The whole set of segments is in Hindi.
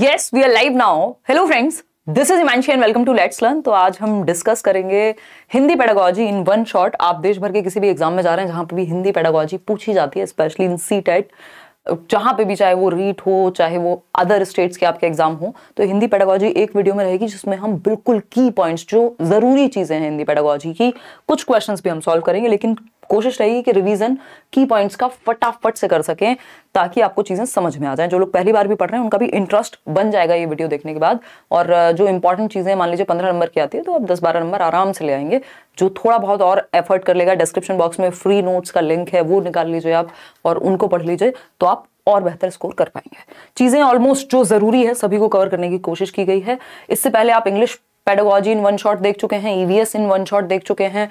Yes, we are live now. Hello friends, this is Imanchi and welcome to Let's Learn. तो आज हम डिस्कस करेंगे Hindi pedagogy in one shot. आप देश भर के किसी भी एग्जाम में जा रहे हैं जहाँ पे भी हिंदी पेडागॉजी पूछी जाती है, स्पेशली इन CTET, जहाँ पे भी, चाहे वो रीट हो चाहे वो अदर स्टेट्स के आपके एग्जाम हो, तो हिंदी पेडागॉजी एक वीडियो में रहेगी जिसमें हम बिल्कुल की पॉइंट्स, जो जरूरी चीज़ें हैं हिंदी पेडागॉजी की, कुछ क्वेश्चंस भी हम सॉल्व करेंगे, लेकिन कोशिश रहेगी कि रिवीजन की पॉइंट्स का फटाफट से कर सकें ताकि आपको चीज़ें समझ में आ जाएं. जो लोग पहली बार भी पढ़ रहे हैं उनका भी इंटरेस्ट बन जाएगा ये वीडियो देखने के बाद. और जो इंपॉर्टेंट चीज़ें, मान लीजिए 15 नंबर की आती है, तो आप 10-12 नंबर आराम से ले आएंगे. जो थोड़ा बहुत और एफर्ट कर लेगा, डिस्क्रिप्शन बॉक्स में फ्री नोट्स का लिंक है, वो निकाल लीजिए आप और उनको पढ़ लीजिए, तो आप और बेहतर स्कोर कर पाएंगे. चीज़ें ऑलमोस्ट जो ज़रूरी है सभी को कवर करने की कोशिश की गई है. इससे पहले आप English pedagogy in one shot देख चुके हैं, EWS इन वन शॉट देख चुके हैं,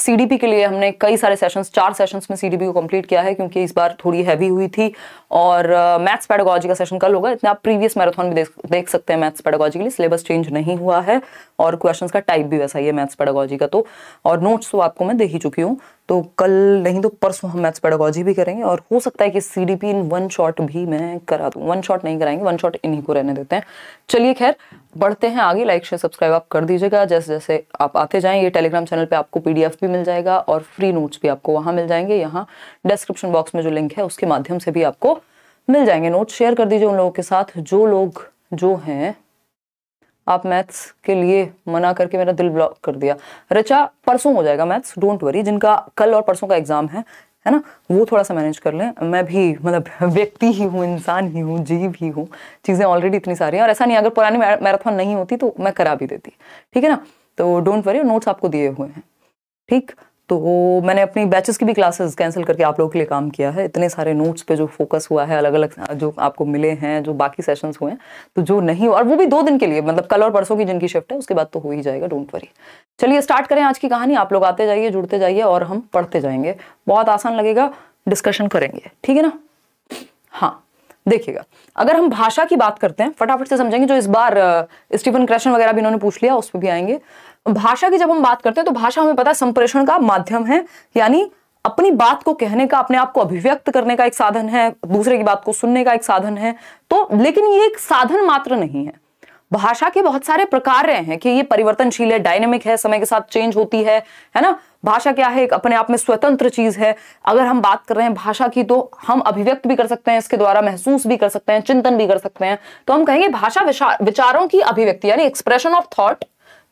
CDP के लिए हमने कई सारे सेशंस, 4 सेशंस में CDP को कंप्लीट किया है क्योंकि इस बार थोड़ी हैवी हुई थी. और मैथ्स पेडागॉजी का सेशन कल होगा. इतना आप प्रीवियस मैराथन भी देख सकते हैं. मैथ्स पेडागॉजी के लिए सिलेबस चेंज नहीं हुआ है और क्वेश्चंस का टाइप भी वैसा ही है मैथ्स पेडागॉजी का. तो और नोट्स तो आपको मैं दे ही चुकी हूँ, तो कल नहीं तो परसों हम मैथ्स पेडागॉजी भी करेंगे. और हो सकता है कि CDP इन वन शॉट भी मैं करा दूँ. वन शॉट नहीं कराएंगे, वन शॉट इन्हीं को रहने देते हैं. चलिए खैर बढ़ते हैं आगे. लाइक शेयर सब्सक्राइब आप कर दीजिएगा. जैसे जैसे आप आते जाएं, ये टेलीग्राम चैनल पे आपको PDF भी मिल जाएगा और फ्री नोट्स भी आपको वहाँ मिल जाएंगे. यहाँ डिस्क्रिप्शन बॉक्स में जो लिंक है उसके माध्यम से भी आपको मिल जाएंगे नोट्स. शेयर कर दीजिए उन लोगों के साथ जो लोग हैं, आप मैथ्स के लिए मना करके मेरा दिल ब्लॉक कर दिया. रिचा, परसों हो जाएगा मैथ्स, डोंट वरी. जिनका कल और परसों का एग्जाम है ना, वो थोड़ा सा मैनेज कर लें. मैं भी मतलब व्यक्ति ही हूँ, इंसान ही हूँ, जीव ही हूँ. चीज़ें ऑलरेडी इतनी सारी हैं. और ऐसा नहीं, अगर पुरानी मैराथन नहीं होती तो मैं करा भी देती, ठीक है ना. तो डोंट वरी, नोट्स आपको दिए हुए हैं. ठीक, तो मैंने अपनी बैचेस की भी क्लासेस कैंसिल करके आप लोगों के लिए काम किया है. इतने सारे नोट्स पे जो फोकस हुआ है, अलग अलग जो आपको मिले हैं, जो बाकी सेशंस हुए हैं, तो जो नहीं, और वो भी 2 दिन के लिए, मतलब कल और परसों की जिनकी शिफ्ट है, उसके बाद तो हो ही जाएगा, डोंट वरी. चलिए स्टार्ट करें आज की कहानी. आप लोग आते जाइए, जुड़ते जाइए और हम पढ़ते जाएंगे. बहुत आसान लगेगा, डिस्कशन करेंगे, ठीक है ना. हाँ देखिएगा, अगर हम भाषा की बात करते हैं, फटाफट से समझेंगे, जो इस बार स्टीफन क्रशन वगैरह भी इन्होंने पूछ लिया, उस पर भी आएंगे. भाषा की जब हम बात करते हैं तो भाषा हमें पता है संप्रेषण का माध्यम है, यानी अपनी बात को कहने का, अपने आप को अभिव्यक्त करने का एक साधन है, दूसरे की बात को सुनने का एक साधन है. तो लेकिन ये एक साधन मात्र नहीं है. भाषा के बहुत सारे प्रकार हैं कि ये परिवर्तनशील है, डायनेमिक है, समय के साथ चेंज होती है ना. भाषा क्या है, एक अपने आप में स्वतंत्र चीज है. अगर हम बात कर रहे हैं भाषा की तो हम अभिव्यक्त भी कर सकते हैं इसके द्वारा, महसूस भी कर सकते हैं, चिंतन भी कर सकते हैं. तो हम कहेंगे भाषा विचारों की अभिव्यक्ति, यानी एक्सप्रेशन ऑफ थॉट.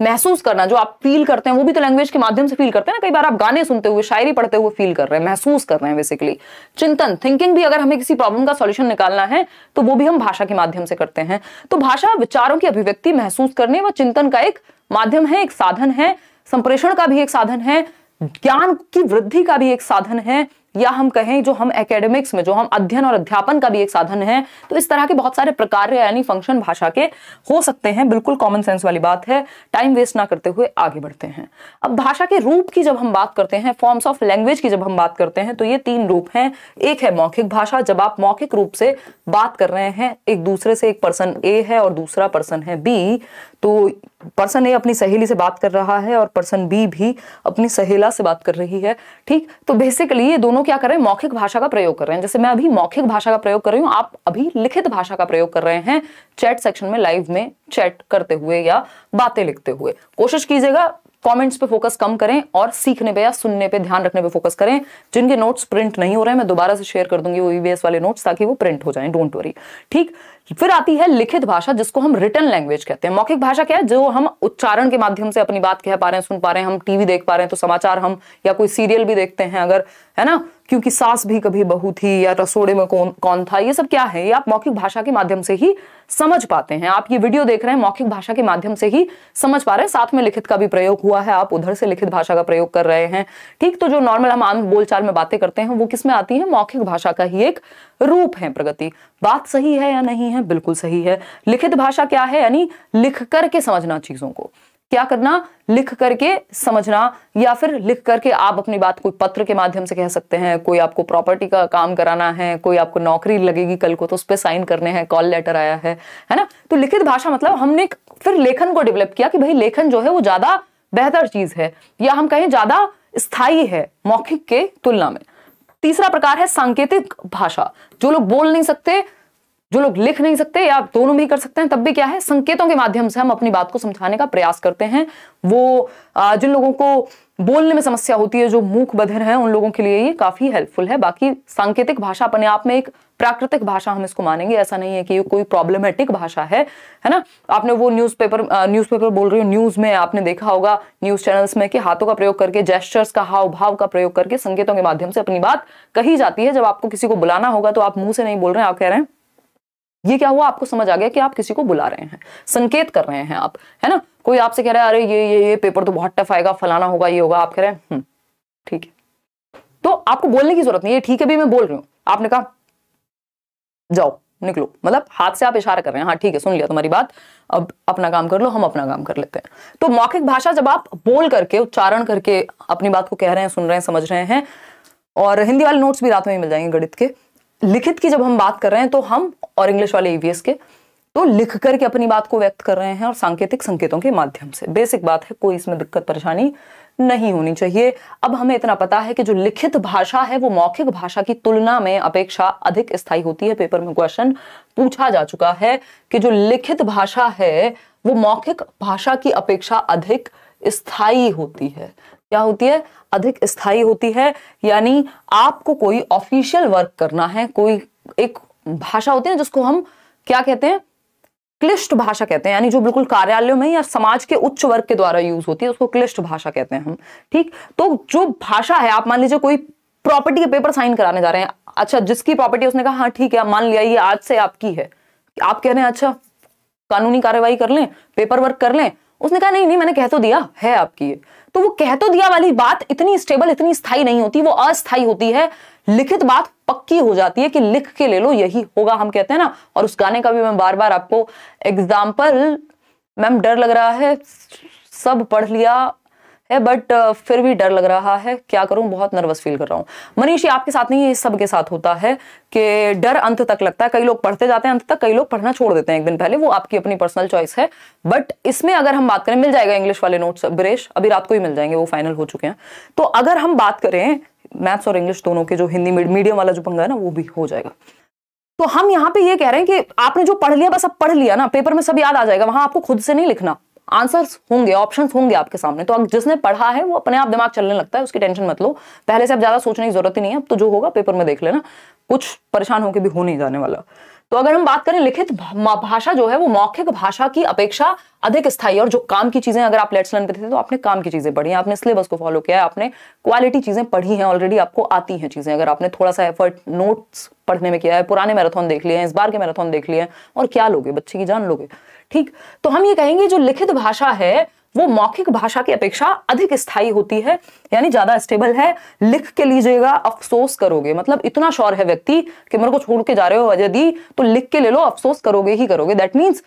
महसूस करना, जो आप फील करते हैं वो भी तो लैंग्वेज के माध्यम से फील करते हैं ना. कई बार आप गाने सुनते हुए, शायरी पढ़ते हुए फील कर रहे हैं, महसूस कर रहे हैं बेसिकली. चिंतन, थिंकिंग भी, अगर हमें किसी प्रॉब्लम का सॉल्यूशन निकालना है तो वो भी हम भाषा के माध्यम से करते हैं. तो भाषा विचारों की अभिव्यक्ति, महसूस करने व चिंतन का एक माध्यम है, एक साधन है. संप्रेषण का भी एक साधन है, ज्ञान की वृद्धि का भी एक साधन है, या हम कहें जो हम एकेडमिक्स में, जो हम अध्ययन और अध्यापन का भी एक साधन है. तो इस तरह के बहुत सारे प्रकार यानी फंक्शन भाषा के हो सकते हैं. बिल्कुल कॉमन सेंस वाली बात है. टाइम वेस्ट ना करते हुए आगे बढ़ते हैं. अब भाषा के रूप की जब हम बात करते हैं, फॉर्म्स ऑफ लैंग्वेज की जब हम बात करते हैं, तो ये 3 रूप हैं. एक है मौखिक भाषा, जब आप मौखिक रूप से बात कर रहे हैं एक दूसरे से. एक पर्सन A है और दूसरा पर्सन है B. तो पर्सन A अपनी सहेली से बात कर रहा है और पर्सन B भी अपनी सहेला से बात कर रही है. ठीक, तो बेसिकली ये दोनों क्या कर रहे हैं, मौखिक भाषा का प्रयोग कर रहे हैं. जैसे मैं अभी मौखिक भाषा का प्रयोग कर रही हूं, आप अभी लिखित भाषा का प्रयोग कर रहे हैं, चैट सेक्शन में, लाइव में चैट करते हुए या बातें लिखते हुए. कोशिश कीजिएगा कमेंट्स पे फोकस कम करें और सीखने पे या सुनने पे, ध्यान रखने पे फोकस करें. जिनके नोट्स प्रिंट नहीं हो रहे हैं, मैं दोबारा से शेयर कर दूंगी वो EWS वाले नोट्स ताकि वो प्रिंट हो जाएं, डोंट वरी. ठीक, फिर आती है लिखित भाषा, जिसको हम रिटन लैंग्वेज कहते हैं. मौखिक भाषा क्या है, जो हम उच्चारण के माध्यम से अपनी बात कह पा रहे हैं, सुन पा रहे हैं. हम टीवी देख पा रहे हैं तो समाचार, हम या कोई सीरियल भी देखते हैं अगर, है ना, क्योंकि सास भी कभी बहू थी, या रसोड़े में कौन था, ये सब क्या है, ये आप मौखिक भाषा के माध्यम से ही समझ पाते हैं. आप ये वीडियो देख रहे हैं, मौखिक भाषा के माध्यम से ही समझ पा रहे हैं. साथ में लिखित का भी प्रयोग हुआ है, आप उधर से लिखित भाषा का प्रयोग कर रहे हैं. ठीक, तो जो नॉर्मल हम आम बोलचाल में बातें करते हैं वो किसमें आती है, मौखिक भाषा का ही एक रूप है. प्रगति, बात सही है या नहीं है, बिल्कुल सही है. लिखित भाषा क्या है, यानी लिख करके समझना, चीजों को क्या करना, लिख करके समझना, या फिर लिख करके आप अपनी बात कोई पत्र के माध्यम से कह सकते हैं. कोई आपको प्रॉपर्टी का काम कराना है, कोई आपको नौकरी लगेगी कल को तो उस पर साइन करने हैं, कॉल लेटर आया है ना. तो लिखित भाषा मतलब हमने फिर लेखन को डेवलप किया कि भाई लेखन जो है वो ज्यादा बेहतर चीज है, या हम कहें ज्यादा स्थायी है मौखिक के तुलना में. तीसरा प्रकार है सांकेतिक भाषा, जो लोग बोल नहीं सकते जो लोग लिख नहीं सकते या दोनों भी कर सकते हैं तब भी क्या है, संकेतों के माध्यम से हम अपनी बात को समझाने का प्रयास करते हैं। वो जिन लोगों को बोलने में समस्या होती है, जो मूक बधिर हैं, उन लोगों के लिए ये काफी हेल्पफुल है। बाकी सांकेतिक भाषा अपने आप में एक प्राकृतिक भाषा हम इसको मानेंगे, ऐसा नहीं है कि ये कोई प्रॉब्लमेटिक भाषा है ना। आपने वो न्यूज़पेपर बोल रही हो, न्यूज़ में आपने देखा होगा न्यूज़ चैनल्स में कि हाथों का प्रयोग करके, जेस्चर्स का, हाव भाव का प्रयोग करके संकेतों के माध्यम से अपनी बात कही जाती है। जब आपको किसी को बुलाना होगा तो आप मुंह से नहीं बोल रहे हैं, आप कह रहे हैं। ये क्या हुआ, आपको समझ आ गया कि आप किसी को बुला रहे हैं, संकेत कर रहे हैं आप, है ना। कोई आपसे कह रहा है अरे ये पेपर तो बहुत टफ आएगा, फलाना होगा, ये होगा, आप कह रहे हैं ठीक है। तो आपको बोलने की जरूरत नहीं है, ठीक है भी मैं बोल रही हूँ, आपने कहा जाओ निकलो, मतलब हाथ से आप इशारा कर रहे हैं, हाँ ठीक है सुन लिया तुम्हारी बात, अब अपना काम कर लो, हम अपना काम कर लेते हैं। तो मौखिक भाषा जब आप बोल करके, उच्चारण करके अपनी बात को कह रहे हैं, सुन रहे हैं, समझ रहे हैं, और हिंदी वाले नोट्स भी रात में ही मिल जाएंगे गणित के। लिखित की जब हम बात कर रहे हैं तो हम, और इंग्लिश वाले ईवीएस के, तो लिख करके अपनी बात को व्यक्त कर रहे हैं और सांकेतिक संकेतों के माध्यम से। बेसिक बात है, कोई इसमें दिक्कत परेशानी नहीं होनी चाहिए। अब हमें इतना पता है कि जो लिखित भाषा है वो मौखिक भाषा की तुलना में अपेक्षा अधिक स्थायी होती है। पेपर में क्वेश्चन पूछा जा चुका है कि जो लिखित भाषा है वो मौखिक भाषा की अपेक्षा अधिक स्थायी होती है। क्या होती है? अधिक स्थायी होती है। यानी आपको कोई ऑफिशियल वर्क करना है, कोई एक भाषा होती है जिसको हम क्या कहते हैं, क्लिष्ट भाषा कहते हैं, यानी जो बिल्कुल कार्यालयों में या समाज के उच्च वर्ग के द्वारा यूज होती है उसको क्लिष्ट भाषा कहते हैं हम। ठीक, तो जो भाषा है, आप मान लीजिए कोई प्रॉपर्टी के पेपर साइन कराने जा रहे हैं, अच्छा जिसकी प्रॉपर्टी, उसने कहा हाँ ठीक है मान लिया ये आज से आपकी है, आप कह रहे हैं अच्छा कानूनी कार्यवाही कर लें, पेपर वर्क कर लें, उसने कहा नहीं नहीं मैंने कह तो दिया है आपकी है। तो वो कह तो दिया वाली बात इतनी स्टेबल, इतनी स्थायी नहीं होती, वो अस्थायी होती है। लिखित बात पक्की हो जाती है कि लिख के ले लो यही होगा, हम कहते हैं ना। और उस गाने का भी मैं बार बार आपको एग्जाम्पल, मैम डर लग रहा है, सब पढ़ लिया है बट फिर भी डर लग रहा है, क्या करूं, बहुत नर्वस फील कर रहा हूँ। मनीष ये आपके साथ नहीं है, ये सबके साथ होता है कि डर अंत तक लगता है। कई लोग पढ़ते जाते हैं अंत तक, कई लोग पढ़ना छोड़ देते हैं एक दिन पहले, वो आपकी अपनी पर्सनल चॉइस है। बट इसमें अगर हम बात करें, मिल जाएगा इंग्लिश वाले नोट्स ब्रेश, अभी रात को ही मिल जाएंगे, वो फाइनल हो चुके हैं। तो अगर हम बात करें मैथ्स और इंग्लिश दोनों के, जो हिंदी मीडियम वाला जो पंगा है ना वो भी हो जाएगा। तो हम यहाँ पे ये कह रहे हैं कि आपने जो पढ़ लिया बस अब पढ़ लिया ना, पेपर में सब याद आ जाएगा, वहां आपको खुद से नहीं लिखना, आंसर्स होंगे, ऑप्शंस होंगे आपके सामने। तो अब जिसने पढ़ा है वो अपने आप दिमाग चलने लगता है, उसकी टेंशन मत लो, पहले से अब ज्यादा सोचने की जरूरत ही नहीं है, अब तो जो होगा पेपर में देख लेना, कुछ परेशान होकर भी हो नहीं जाने वाला। तो अगर हम बात करें, लिखित भाषा जो है वो मौखिक भाषा की अपेक्षा अधिक स्थायी, और जो काम की चीजें, अगर आप लेट्स लर्न पे थे तो आपने काम की चीजें पढ़ी हैं, आपने सिलेबस को फॉलो किया है, आपने क्वालिटी चीजें पढ़ी हैं, ऑलरेडी आपको आती हैं चीजें। अगर आपने थोड़ा सा एफर्ट नोट्स पढ़ने में किया है, पुराने मैराथन देख लिए हैं, इस बार के मैराथन देख लिए हैं, और क्या लोगे, बच्चे की जान लोगे। ठीक, तो हम ये कहेंगे जो लिखित भाषा है वो मौखिक भाषा की अपेक्षा अधिक स्थायी होती है, यानी ज्यादा स्टेबल है। लिख के लीजिएगा, अफसोस करोगे, मतलब इतना श्योर है व्यक्ति कि मेरे को छोड़ के जा रहे हो यदि, तो लिख के ले लो, अफसोस करोगे ही करोगे। दैट मीन्स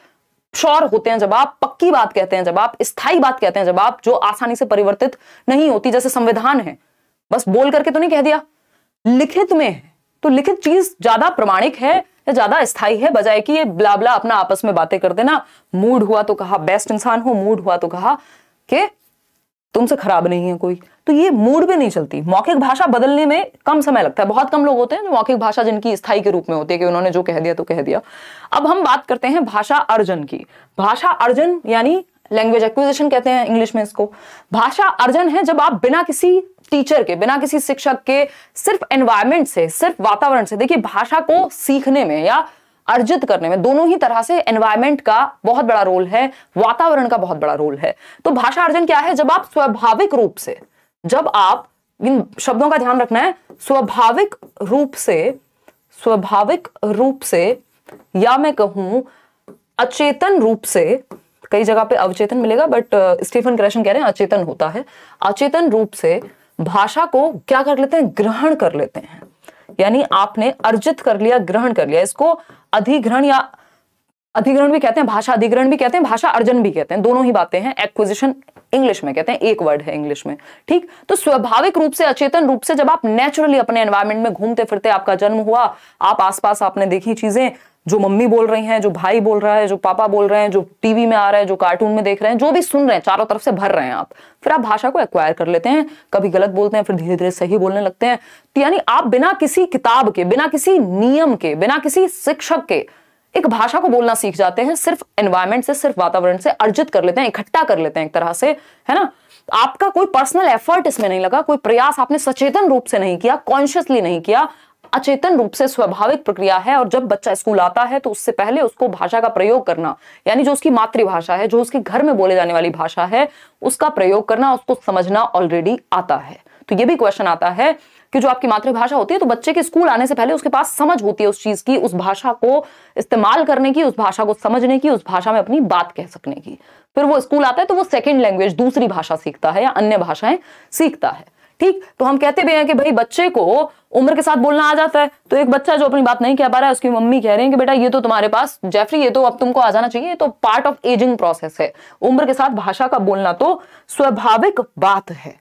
श्योर होते हैं जब आप, पक्की बात कहते हैं जब आप, स्थायी बात कहते हैं जब आप, जो आसानी से परिवर्तित नहीं होती। जैसे संविधान है, बस बोल करके तो नहीं कह दिया, लिखित में है, तो लिखित चीज ज्यादा प्रमाणिक है, ज्यादा स्थायी है, बजाय कि ये ब्ला ब्ला अपना आपस में बातें कर देना। मूड हुआ तो कहा बेस्ट इंसान हो, मूड हुआ तो कहा कि तुमसे खराब नहीं है कोई, तो ये मूड पे नहीं चलती। मौखिक भाषा बदलने में कम समय लगता है, बहुत कम लोग होते हैं जो मौखिक भाषा जिनकी स्थायी के रूप में होती है कि उन्होंने जो कह दिया तो कह दिया। अब हम बात करते हैं भाषा अर्जन की। भाषा अर्जन यानी लैंग्वेज एक्विजिशन कहते हैं इंग्लिश में इसको। भाषा अर्जन है जब आप बिना किसी टीचर के, बिना किसी शिक्षक के, सिर्फ एनवायरनमेंट से, सिर्फ वातावरण से, देखिए भाषा को सीखने में या अर्जित करने में दोनों ही तरह से एनवायरनमेंट का बहुत बड़ा रोल है, वातावरण का बहुत बड़ा रोल है। तो भाषा अर्जन क्या है, जब आप स्वाभाविक रूप से, जब आप, इन शब्दों का ध्यान रखना है, स्वाभाविक रूप से, स्वाभाविक रूप से, या मैं कहूं अचेतन रूप से, कई जगह पे अवचेतन मिलेगा बट स्टीफन क्रैशन कह रहे हैं अचेतन होता है, अचेतन रूप से भाषा को क्या कर लेते हैं, ग्रहण कर लेते हैं। यानी आपने अर्जित कर लिया, ग्रहण कर लिया, इसको अधिग्रहण या अधिग्रहण भी कहते हैं, भाषा अधिग्रहण भी कहते हैं, भाषा अर्जन भी कहते हैं, दोनों ही बातें हैं। एक्विजिशन इंग्लिश में कहते हैं, एक वर्ड है इंग्लिश में। ठीक, तो स्वाभाविक रूप से, अचेतन रूप से, जब आप नेचुरली अपने एनवायरमेंट में घूमते फिरते, आपका जन्म हुआ, आप आसपास आपने देखी चीजें, जो मम्मी बोल रही हैं, जो भाई बोल रहा है, जो पापा बोल रहे हैं, जो टीवी में आ रहा है, जो कार्टून में देख रहे हैं, जो भी सुन रहे हैं, चारों तरफ से भर रहे हैं आप, फिर आप भाषा को एक्वायर कर लेते हैं। कभी गलत बोलते हैं, फिर धीरे धीरे सही बोलने लगते हैं। तो यानी आप बिना किसी किताब के, बिना किसी नियम के, बिना किसी शिक्षक के, एक भाषा को बोलना सीख जाते हैं, सिर्फ एनवायरमेंट से, सिर्फ वातावरण से अर्जित कर लेते हैं, इकट्ठा कर लेते हैं एक तरह से, है ना। आपका कोई पर्सनल एफर्ट इसमें नहीं लगा, कोई प्रयास आपने सचेतन रूप से नहीं किया, कॉन्शियसली नहीं किया, अचेतन रूप से स्वाभाविक प्रक्रिया है। और जब बच्चा स्कूल आता है तो उससे पहले उसको भाषा का प्रयोग करना, यानी जो उसकी मातृभाषा है, जो उसके घर में बोले जाने वाली भाषा है, उसका प्रयोग करना, उसको समझना ऑलरेडी आता है। तो ये भी क्वेश्चन आता है कि जो आपकी मातृभाषा होती है तो बच्चे के स्कूल आने से पहले उसके पास समझ होती है उस चीज की, उस भाषा को इस्तेमाल करने की, उस भाषा को समझने की, उस भाषा में अपनी बात कह सकने की। फिर वो स्कूल आता है तो वो सेकेंड लैंग्वेज, दूसरी भाषा सीखता है या अन्य भाषाएं सीखता है, ठीक। तो हम कहते भी हैं कि भाई बच्चे को उम्र के साथ बोलना आ जाता है। तो एक बच्चा जो अपनी बात नहीं कह पा रहा है, उसकी मम्मी कह रही है कि बेटा ये तो तुम्हारे पास जेफरी, ये तो अब तुमको आ जाना चाहिए, ये तो पार्ट ऑफ एजिंग प्रोसेस है। उम्र के साथ भाषा का बोलना तो स्वाभाविक बात है,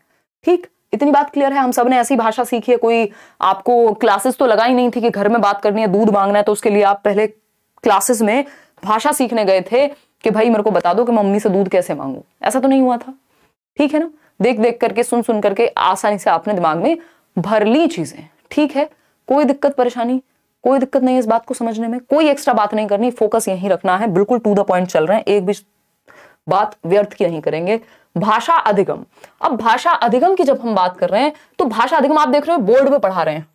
ठीक। इतनी बात क्लियर है। हम सब ने ऐसी भाषा सीखी है, कोई आपको क्लासेस तो लगा ही नहीं थी कि घर में बात करनी है, दूध मांगना है, तो उसके लिए आप पहले क्लासेस में भाषा सीखने गए थे कि भाई मेरे को बता दो कि मम्मी से दूध कैसे मांगू, ऐसा तो नहीं हुआ था, ठीक है ना। देख देख करके, सुन सुन करके आसानी से आपने दिमाग में भर ली चीजें, ठीक है। कोई दिक्कत परेशानी, कोई दिक्कत नहीं है इस बात को समझने में, कोई एक्स्ट्रा बात नहीं करनी, फोकस यहीं रखना है, बिल्कुल टू द पॉइंट चल रहे हैं, एक भी बात व्यर्थ की नहीं करेंगे। भाषा अधिगम, अब भाषा अधिगम की जब हम बात कर रहे हैं तो भाषा अधिगम आप देख रहे हो बोर्ड में पढ़ा रहे हैं।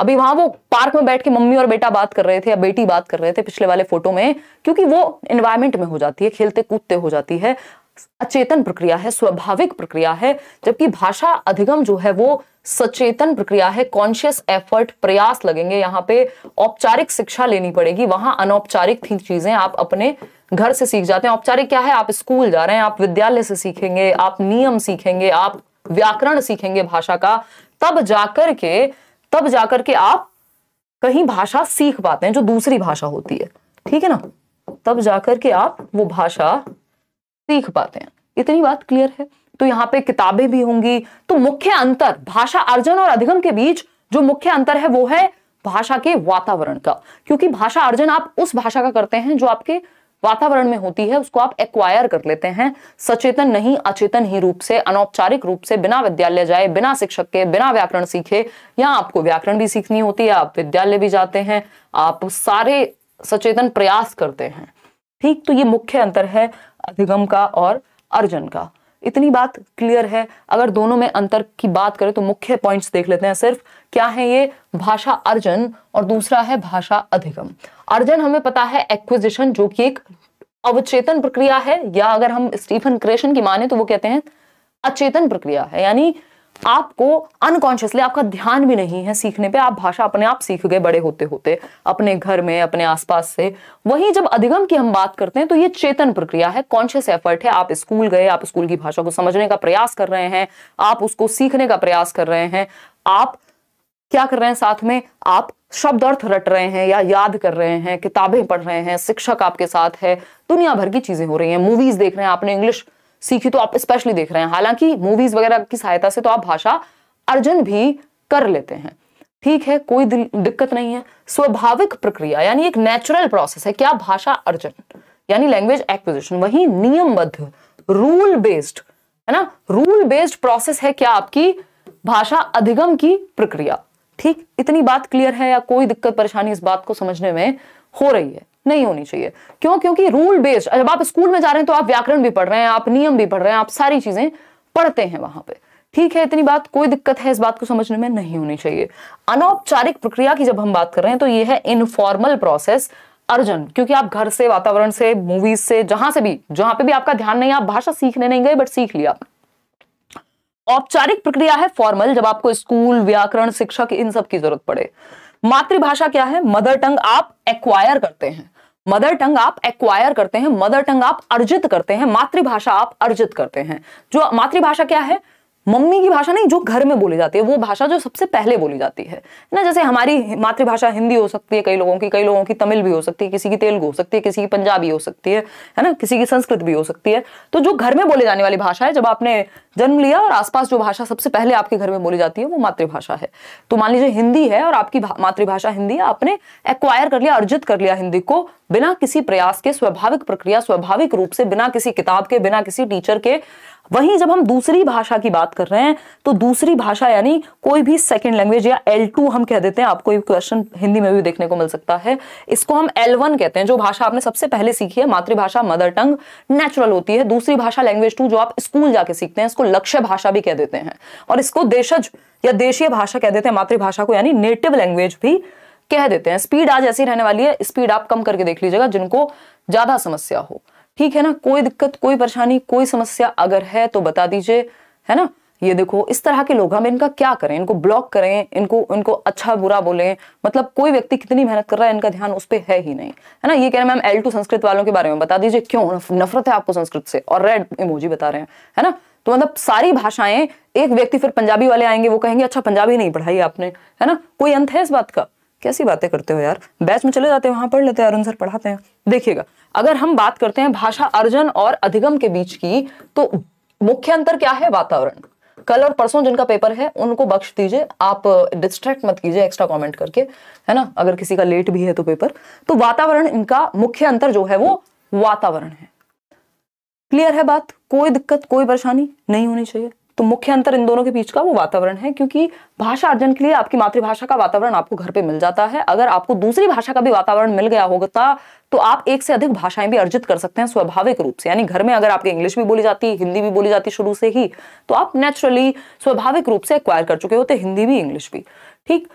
अभी वहां वो पार्क में बैठ के मम्मी और बेटा बात कर रहे थे या बेटी बात कर रहे थे पिछले वाले फोटो में, क्योंकि वो एनवायरमेंट में हो जाती है, खेलते कूदते हो जाती है, अचेतन प्रक्रिया है, स्वाभाविक प्रक्रिया है। जबकि भाषा अधिगम जो है वो सचेतन प्रक्रिया है, कॉन्शियस एफर्ट, प्रयास लगेंगे, यहाँ पे औपचारिक शिक्षा लेनी पड़ेगी, वहां अनौपचारिक थी चीजें आप अपने घर से सीख जाते हैं। औपचारिक क्या है, आप स्कूल जा रहे हैं, आप विद्यालय से सीखेंगे, आप नियम सीखेंगे, आप व्याकरण सीखेंगे भाषा का, तब जाकर के आप कहीं भाषा सीख पाते हैं जो दूसरी भाषा होती है, ठीक है ना, तब जाकर के आप वो भाषा सीख पाते हैं। इतनी बात क्लियर है। तो यहाँ पे किताबें भी होंगी। तो मुख्य अंतर भाषा अर्जन और अधिगम के बीच जो मुख्य अंतर है वो है भाषा के वातावरण का, क्योंकि भाषा अर्जन आप उस भाषा का करते हैं जो आपके वातावरण में होती है, उसको आप एक्वायर कर लेते हैं, सचेतन नहीं, अचेतन ही रूप से, अनौपचारिक रूप से, बिना विद्यालय जाए, बिना शिक्षक के, बिना व्याकरण सीखे। यहाँ आपको व्याकरण भी सीखनी होती है, आप विद्यालय भी जाते हैं, आप सारे सचेतन प्रयास करते हैं, ठीक। तो ये मुख्य अंतर है अधिगम का और अर्जन का। इतनी बात क्लियर है। अगर दोनों में अंतर की बात करें तो मुख्य पॉइंट्स देख लेते हैं सिर्फ, क्या है ये, भाषा अर्जन और दूसरा है भाषा अधिगम। अर्जन हमें पता है एक्विजिशन, जो कि एक अवचेतन प्रक्रिया है, या अगर हम स्टीफन क्रेशन की माने तो वो कहते हैं अचेतन प्रक्रिया है, यानी आपको अनकॉन्शियसली, आपका ध्यान भी नहीं है सीखने पे, आप भाषा अपने आप सीख गए बड़े होते होते, अपने घर में, अपने आसपास से। वहीं जब अधिगम की हम बात करते हैं तो ये चेतन प्रक्रिया है, कॉन्शियस एफर्ट है, आप स्कूल गए, आप स्कूल की भाषा को समझने का प्रयास कर रहे हैं, आप उसको सीखने का प्रयास कर रहे हैं, आप क्या कर रहे हैं, साथ में आप शब्द अर्थ रट रहे हैं या याद कर रहे हैं, किताबें पढ़ रहे हैं, शिक्षक आपके साथ है, दुनिया भर की चीजें हो रही हैं, मूवीज देख रहे हैं, आपने इंग्लिश सीखी तो आप स्पेशली देख रहे हैं, हालांकि मूवीज वगैरह की सहायता से तो आप भाषा अर्जन भी कर लेते हैं, ठीक है, कोई दिक्कत नहीं है। स्वाभाविक प्रक्रिया यानी एक नेचुरल प्रोसेस है, क्या, भाषा अर्जन यानी लैंग्वेज एक्विजिशन। वही नियमबद्ध, रूल बेस्ड, है ना, रूल बेस्ड प्रोसेस है क्या आपकी भाषा अधिगम की प्रक्रिया, ठीक। इतनी बात क्लियर है या कोई दिक्कत परेशानी इस बात को समझने में हो रही है? नहीं होनी चाहिए। क्यों? क्योंकि रूल बेस्ड, जब आप स्कूल में जा रहे हैं तो आप व्याकरण भी पढ़ रहे हैं, आप नियम भी पढ़ रहे हैं, आप सारी चीजें पढ़ते हैं वहां पे, ठीक है। इतनी बात, कोई दिक्कत है इस बात को समझने में नहीं होनी चाहिए। अनौपचारिक प्रक्रिया की जब हम बात कर रहे हैं तो ये है इनफॉर्मल प्रोसेस अर्जन, क्योंकि आप घर से, वातावरण से, मूवीज से, जहां से भी, जहां पे भी आपका ध्यान नहीं, आप भाषा सीखने नहीं गए बट सीख लिया। औपचारिक प्रक्रिया है फॉर्मल, जब आपको स्कूल, व्याकरण, शिक्षक, इन सब की जरूरत पड़े। मातृभाषा क्या है? मदर टंग आप एक्वायर करते हैं, मदर टंग आप एक्वायर करते हैं, मदर टंग आप अर्जित करते हैं, मातृभाषा आप अर्जित करते हैं। जो मातृभाषा क्या है? मम्मी की भाषा नहीं, जो घर में बोली जाती है, वो भाषा जो सबसे पहले बोली जाती है ना। जैसे हमारी मातृभाषा हिंदी हो सकती है, कई लोगों की तमिल भी हो सकती है, किसी की तेलुगु हो सकती है, किसी की पंजाबी हो सकती है ना, किसी की संस्कृत भी हो सकती है। तो जो घर में बोले जाने वाली भाषा है, जब आपने जन्म लिया और आसपास जो भाषा सबसे पहले आपके घर में बोली जाती है वो मातृभाषा है। तो मान लीजिए हिंदी है और आपकी मातृभाषा हिंदी है, आपने एक्वायर कर लिया, अर्जित कर लिया हिंदी को बिना किसी प्रयास के, स्वाभाविक प्रक्रिया, स्वाभाविक रूप से, बिना किसी किताब के, बिना किसी टीचर के। वहीं जब हम दूसरी भाषा की बात कर रहे हैं तो दूसरी भाषा यानी कोई भी सेकेंड लैंग्वेज या L2 हम कह देते हैं, आपको ये क्वेश्चन हिंदी में भी देखने को मिल सकता है, इसको हम L1 कहते हैं। जो भाषा आपने सबसे पहले सीखी है, मातृभाषा मदर टंग नेचुरल होती है। दूसरी भाषा लैंग्वेज 2 जो आप स्कूल जाके सीखते हैं इसको लक्ष्य भाषा भी कह देते हैं और इसको देशज या देशीय भाषा कह देते हैं, मातृभाषा को यानी नेटिव लैंग्वेज भी कह देते हैं। स्पीड आज ऐसी रहने वाली है, स्पीड आप कम करके देख लीजिएगा जिनको ज्यादा समस्या हो, ठीक है ना। कोई दिक्कत, कोई परेशानी, कोई समस्या अगर है तो बता दीजिए, है ना। ये देखो इस तरह के लोग, हम इनका क्या करें, इनको ब्लॉक करें, इनको अच्छा बुरा बोलें, मतलब कोई व्यक्ति कितनी मेहनत कर रहा है इनका ध्यान उस पर है ही नहीं, है ना। ये कह रहे हैं मैम L2 संस्कृत वालों के बारे में बता दीजिए, क्यों नफरत है आपको संस्कृत से, और रेड इमोजी बता रहे हैं, है ना। तो मतलब सारी भाषाएं, एक व्यक्ति, फिर पंजाबी वाले आएंगे वो कहेंगे अच्छा पंजाबी नहीं पढ़ाई आपने, है ना। कोई अंत है इस बात का? कैसी बातें करते हो यार, बैच में चले जाते हैं, वहां पढ़ लेते हैं, अरुण सर पढ़ाते हैं। देखिएगा अगर हम बात करते हैं भाषा अर्जन और अधिगम के बीच की तो मुख्य अंतर क्या है, वातावरण। कल और परसों जिनका पेपर है उनको बख्श दीजिए, आप डिस्ट्रैक्ट मत कीजिए एक्स्ट्रा कमेंट करके, है ना। अगर किसी का लेट भी है तो पेपर, तो वातावरण, इनका मुख्य अंतर जो है वो वातावरण है। क्लियर है बात? कोई दिक्कत, कोई परेशानी नहीं होनी चाहिए। तो मुख्य अंतर इन दोनों के बीच का वो वातावरण है, क्योंकि भाषा अर्जन के लिए आपकी मातृभाषा का वातावरण आपको घर पे मिल जाता है। अगर आपको दूसरी भाषा का भी वातावरण मिल गया होगा तो आप एक से अधिक भाषाएं भी अर्जित कर सकते हैं स्वाभाविक रूप से। यानी घर में अगर आपके इंग्लिश भी बोली जाती, हिंदी भी बोली जाती शुरू से ही, तो आप नेचुरली स्वाभाविक रूप से एक्वायर कर चुके होते हिंदी भी, इंग्लिश भी, ठीक।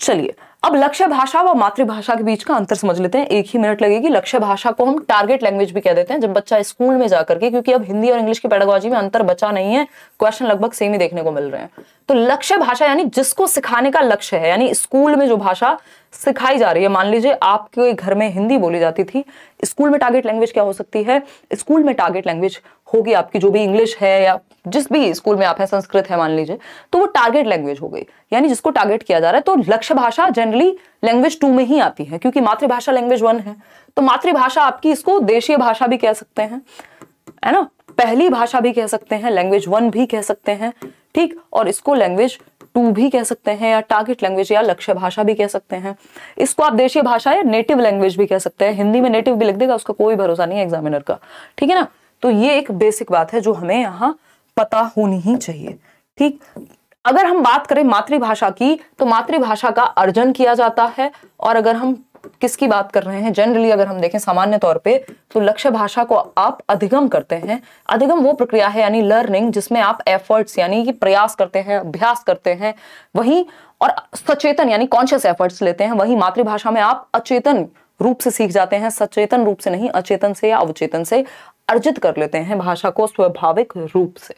चलिए अब लक्ष्य भाषा व मातृभाषा के बीच का अंतर समझ लेते हैं, एक ही मिनट लगेगी। लक्ष्य भाषा को हम टारगेट लैंग्वेज भी कह देते हैं, जब बच्चा स्कूल में जाकर के, क्योंकि अब हिंदी और इंग्लिश की पेडागॉजी में अंतर बचा नहीं है, क्वेश्चन लगभग सेम ही देखने को मिल रहे हैं। तो लक्ष्य भाषा यानी जिसको सिखाने का लक्ष्य है, यानी स्कूल में जो भाषा सिखाई जा रही है, मान लीजिए आपके घर में हिंदी बोली जाती थी, स्कूल में टारगेट लैंग्वेज क्या हो सकती है? स्कूल में टारगेट लैंग्वेज होगी आपकी जो भी इंग्लिश है या जिस भी स्कूल में आप है, संस्कृत है मान लीजिए, तो वो टारगेट लैंग्वेज हो गई, यानी जिसको टारगेट किया जा रहा है। तो लक्ष्य भाषा जनरली लैंग्वेज 2 में ही आती है, क्योंकि मातृभाषा लैंग्वेज 1 है। तो मातृभाषा आपकी, इसको देशीय भाषा भी कह सकते हैं, है ना, पहली भाषा भी कह सकते हैं, लैंग्वेज 1 भी कह सकते हैं, ठीक, और इसको लैंग्वेज 2 भी कह सकते हैं, या टारगेट लैंग्वेज या लक्ष्य भाषा भी कह सकते हैं। इसको आप देशीय भाषा या नेटिव लैंग्वेज भी कह सकते हैं, हिंदी में नेटिव भी लग देगा, उसका कोई भरोसा नहीं है एग्जामिनर का, ठीक है ना। तो ये एक बेसिक बात है जो हमें यहाँ पता होनी ही चाहिए, ठीक। अगर हम बात करें मातृभाषा की तो मातृभाषा का अर्जन किया जाता है, और अगर हम किसकी बात कर रहे हैं, जनरली अगर हम देखें सामान्य तौर पे, तो लक्ष्य भाषा को आप अधिगम करते हैं। अधिगम वो प्रक्रिया है यानी लर्निंग, जिसमें आप एफर्ट्स यानी कि प्रयास करते हैं, अभ्यास करते हैं, वहीं और सचेतन यानी कॉन्शियस एफर्ट्स लेते हैं। वहीं मातृभाषा में आप अचेतन रूप से सीख जाते हैं, सचेतन रूप से नहीं, अचेतन से या अवचेतन से अर्जित कर लेते हैं भाषा को स्वाभाविक रूप से,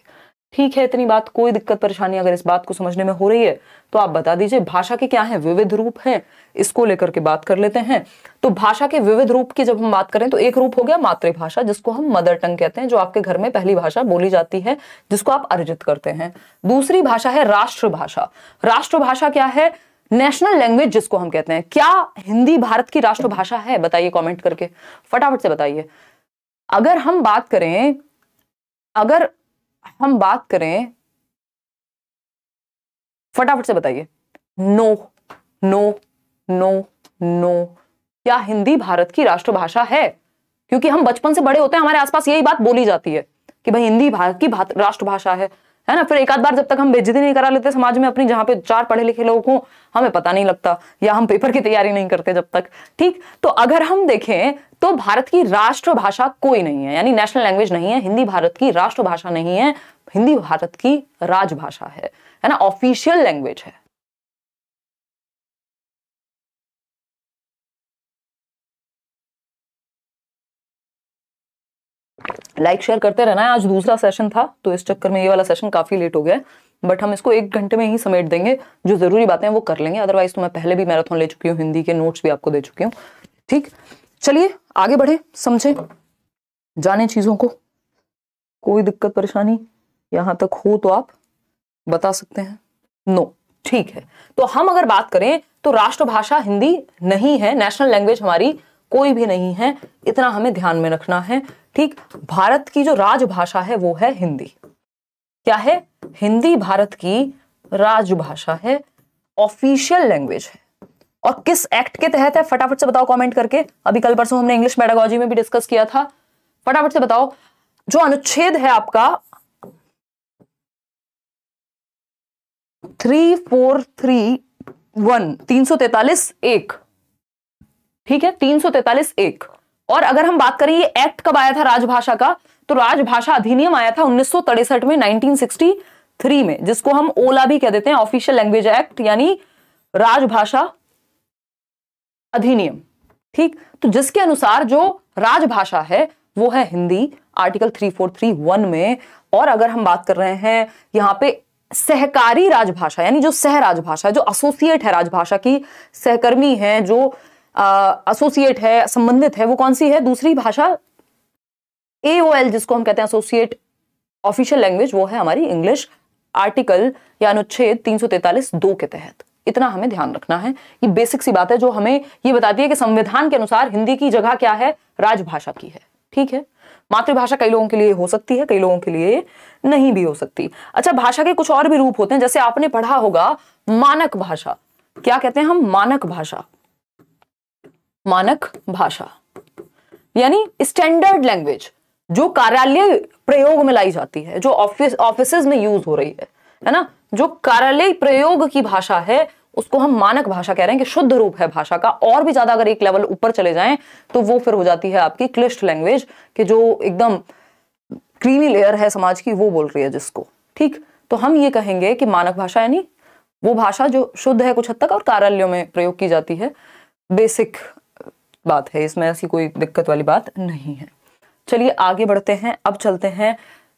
ठीक है। इतनी बात, कोई दिक्कत परेशानी अगर इस बात को समझने में हो रही है तो आप बता दीजिए। भाषा के क्या है, विविध रूप हैं, इसको लेकर के बात कर लेते हैं। तो भाषा के विविध रूप की जब हम बात करें तो एक रूप हो गया मातृभाषा, जिसको हम मदर टंग कहते हैं, जो आपके घर में पहली भाषा बोली जाती है, जिसको आप अर्जित करते हैं। दूसरी भाषा है राष्ट्रभाषा। राष्ट्रभाषा क्या है? नेशनल लैंग्वेज जिसको हम कहते हैं। क्या हिंदी भारत की राष्ट्रभाषा है? बताइए कॉमेंट करके, फटाफट से बताइए। अगर हम बात करें फटाफट से बताइए। No no no no. क्या हिंदी भारत की राष्ट्रभाषा है? क्योंकि हम बचपन से बड़े होते हैं, हमारे आसपास यही बात बोली जाती है कि भाई हिंदी भारत की राष्ट्रभाषा है ना। फिर एक आध बार जब तक हम बेइज्जती नहीं करा लेते समाज में अपनी, जहां पे 4 पढ़े लिखे लोग हों, हमें पता नहीं लगता, या हम पेपर की तैयारी नहीं करते जब तक, ठीक। तो अगर हम देखें तो भारत की राष्ट्रभाषा कोई नहीं है, यानी नेशनल लैंग्वेज नहीं है, हिंदी भारत की राष्ट्रभाषा नहीं है, हिंदी भारत की राजभाषा है ना, ऑफिशियल लैंग्वेज है। लाइक शेयर करते रहना है। आज दूसरा सेशन था तो इस चक्कर में ये वाला सेशन काफी लेट हो गया, बट हम इसको 1 घंटे में ही समेट देंगे, जो जरूरी बातें हैं वो कर लेंगे। अदरवाइज तो मैं पहले भी मैराथन ले चुकी हूँ, हिंदी के नोट्स भी आपको दे चुकी हूँ, ठीक। चलिए आगे बढ़े, समझे, जाने चीजों को। कोई दिक्कत परेशानी यहां तक हो तो आप बता सकते हैं। नो, ठीक है। तो हम अगर बात करें तो राष्ट्रभाषा हिंदी नहीं है, नेशनल लैंग्वेज हमारी कोई भी नहीं है, इतना हमें ध्यान में रखना है, ठीक। भारत की जो राजभाषा है वो है हिंदी। क्या है? हिंदी भारत की राजभाषा है, ऑफिशियल लैंग्वेज है। और किस एक्ट के तहत है फटाफट से बताओ कमेंट करके। अभी कल परसों हमने इंग्लिश पेडागॉजी में भी डिस्कस किया था, फटाफट से बताओ। जो अनुच्छेद है आपका 3431 343(1), ठीक है, 343(1)। और अगर हम बात करें ये एक्ट कब आया था राजभाषा का, तो राजभाषा अधिनियम आया था 1963 में, 1963 में, जिसको हम ओला भी कह देते हैं, ऑफिशियल लैंग्वेज एक्ट, यानी राजभाषा अधिनियम। ठीक, तो जिसके अनुसार जो राजभाषा है वो है हिंदी, आर्टिकल 3431 में। और अगर हम बात कर रहे हैं यहाँ पे सहकारी राजभाषा, यानी जो सह राजभाषा है, जो एसोसिएट है राजभाषा की, सहकर्मी है, जो एसोसिएट है, संबंधित है, वो कौन सी है? दूसरी भाषा AOL, जिसको हम कहते हैं एसोसिएट ऑफिशियल लैंग्वेज, वो है हमारी इंग्लिश, आर्टिकल या अनुच्छेद 343(2) के तहत। इतना हमें ध्यान रखना है। ये बेसिक सी बात है जो हमें ये बताती है कि संविधान के अनुसार हिंदी की जगह क्या है? राजभाषा की है। ठीक है, मातृभाषा कई लोगों के लिए हो सकती है, कई लोगों के लिए नहीं भी हो सकती। अच्छा, भाषा के कुछ और भी रूप होते हैं, जैसे आपने पढ़ा होगा मानक भाषा। क्या कहते हैं हम? मानक भाषा, मानक भाषा यानी स्टैंडर्ड लैंग्वेज, जो कार्यालय प्रयोग में लाई जाती है, जो ऑफिसेज में यूज हो रही है ना, जो कार्यालय प्रयोग की भाषा है, उसको हम मानक भाषा कह रहे हैं कि शुद्ध रूप है भाषा का। और भी ज्यादा अगर एक लेवल ऊपर चले जाएं तो वो फिर हो जाती है आपकी क्लिष्ट लैंग्वेज, कि जो एकदम क्रीमी लेयर है समाज की, वो बोल रही है जिसको। ठीक, तो हम ये कहेंगे कि मानक भाषा यानी वो भाषा जो शुद्ध है कुछ हद तक और कार्यालयों में प्रयोग की जाती है। बेसिक बात है, इसमें ऐसी कोई दिक्कत वाली बात नहीं है। चलिए आगे बढ़ते हैं। अब चलते हैं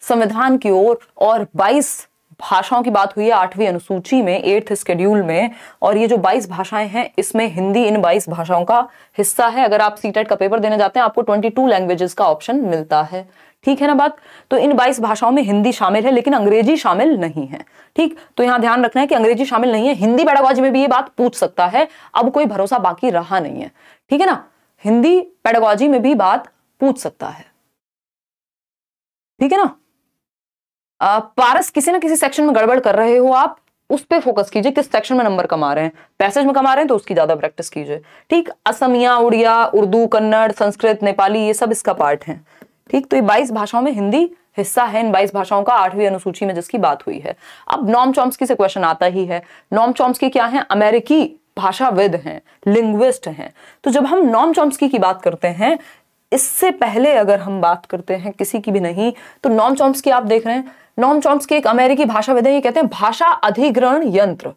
संविधान की ओर। और 22 भाषाओं की बात हुई है 8वीं अनुसूची में, 8th स्केड्यूल में। और ये जो 22 भाषाएं हैं, इसमें हिंदी इन 22 भाषाओं का हिस्सा है। अगर आप सीटेट का पेपर देने जाते हैं, आपको 22 लैंग्वेजेस का ऑप्शन मिलता है। ठीक है ना बात? तो इन 22 भाषाओं में हिंदी शामिल है, लेकिन अंग्रेजी शामिल नहीं है। ठीक, तो यहाँ ध्यान रखना है कि अंग्रेजी शामिल नहीं है। हिंदी पेडागॉजी में भी ये बात पूछ सकता है, अब कोई भरोसा बाकी रहा नहीं है। ठीक है ना, हिंदी पेडागॉजी में भी बात पूछ सकता है। ठीक है ना। पारस, किसी ना किसी सेक्शन में गड़बड़ कर रहे हो आप, उस पे फोकस कीजिए, किस सेक्शन में नंबर कमा रहे हैं। पैसेज में कमा रहे हैं तो उसकी ज्यादा प्रैक्टिस कीजिए। ठीक, असमिया, उड़िया, उर्दू, कन्नड़, संस्कृत, नेपाली, ये सब इसका पार्ट है। ठीक, तो ये 22 भाषाओं में हिंदी हिस्सा है, इन 22 भाषाओं का 8वीं अनुसूची में, जिसकी बात हुई है। अब नॉम चॉम्स्की से क्वेश्चन आता ही है। नॉम चॉम्स्की क्या है? अमेरिकी भाषाविद हैं, लिंग्विस्ट हैं। तो जब हम नॉम चॉम्स्की की बात करते हैं, इससे पहले अगर हम बात करते हैं किसी की भी नहीं, तो नॉम चॉम्स्की आप देख रहे हैं, नॉम चॉम्स्की एक अमेरिकी भाषाविद है। ये कहते हैं भाषा अधिग्रहण यंत्र,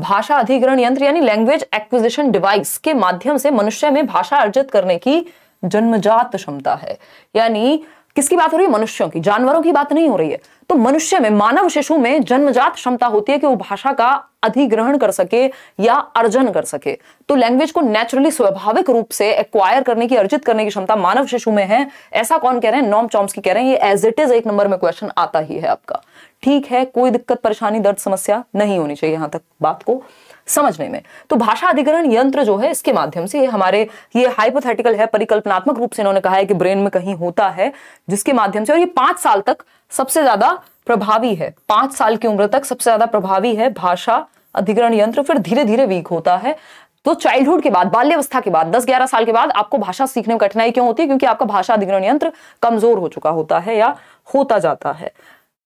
भाषा अधिग्रहण यंत्र यानी लैंग्वेज एक्विजिशन डिवाइस के माध्यम से मनुष्य में भाषा अर्जित करने की जन्मजात क्षमता है। यानी किसकी बात हो रही है? मनुष्यों की, जानवरों की बात नहीं हो रही है। तो मनुष्य में, मानव शिशु में जन्मजात क्षमता होती है कि वो भाषा का अधिग्रहण कर सके या अर्जन कर सके। तो लैंग्वेज को नेचुरली, स्वाभाविक रूप से एक्वायर करने की, अर्जित करने की क्षमता मानव शिशु में है। ऐसा कौन कह रहे हैं? नॉम चॉम्स्की कह रहे हैं। ये एज इट इज एक नंबर में क्वेश्चन आता ही है आपका। ठीक है, कोई दिक्कत, परेशानी, दर्द, समस्या नहीं होनी चाहिए यहां तक बात को समझने में। तो भाषा अधिग्रहण यंत्र जो है, इसके माध्यम से, ये हमारे, ये हाइपोथेटिकल है, परिकल्पनात्मक रूप से इन्होंने कहा है कि ब्रेन में कहीं होता है, जिसके माध्यम से, और ये 5 साल तक सबसे ज्यादा प्रभावी है, 5 साल की उम्र तक सबसे ज्यादा प्रभावी है भाषा अधिग्रहण यंत्र। फिर धीरे धीरे वीक होता है। तो चाइल्डहुड के बाद, बाल्यवस्था के बाद, 10-11 साल के बाद आपको भाषा सीखने में कठिनाई क्यों होती है? क्योंकि आपका भाषा अधिग्रहण यंत्र कमजोर हो चुका होता है या होता जाता है।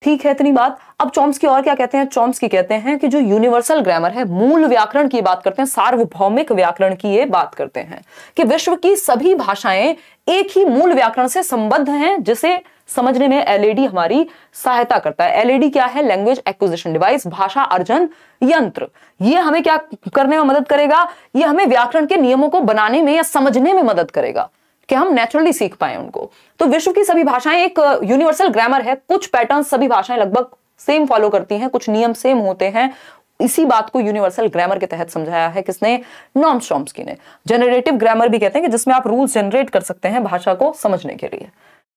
ठीक है, इतनी बात। अब चॉम्स्की और क्या कहते हैं? चॉम्स्की कहते हैं कि जो यूनिवर्सल ग्रामर है, मूल व्याकरण की बात करते हैं, सार्वभौमिक व्याकरण की ये बात करते हैं कि विश्व की सभी भाषाएं एक ही मूल व्याकरण से संबद्ध हैं, जिसे समझने में एलएडी हमारी सहायता करता है। एलएडी क्या है? लैंग्वेज एक्विजिशन डिवाइस, भाषा अर्जन यंत्र। ये हमें क्या करने में मदद करेगा? ये हमें व्याकरण के नियमों को बनाने में या समझने में मदद करेगा कि हम नेचुरली सीख पाए उनको। तो विश्व की सभी भाषाएं एक यूनिवर्सल ग्रामर है, कुछ पैटर्न सभी भाषाएं लगभग सेम फॉलो करती हैं, कुछ नियम सेम होते हैं। इसी बात को यूनिवर्सल ग्रामर के तहत समझाया है, किसने? नॉम चॉम्स्की ने। जनरेटिव ग्रामर भी कहते हैं कि जिसमें आप रूल्स जनरेट कर सकते हैं भाषा को समझने के लिए,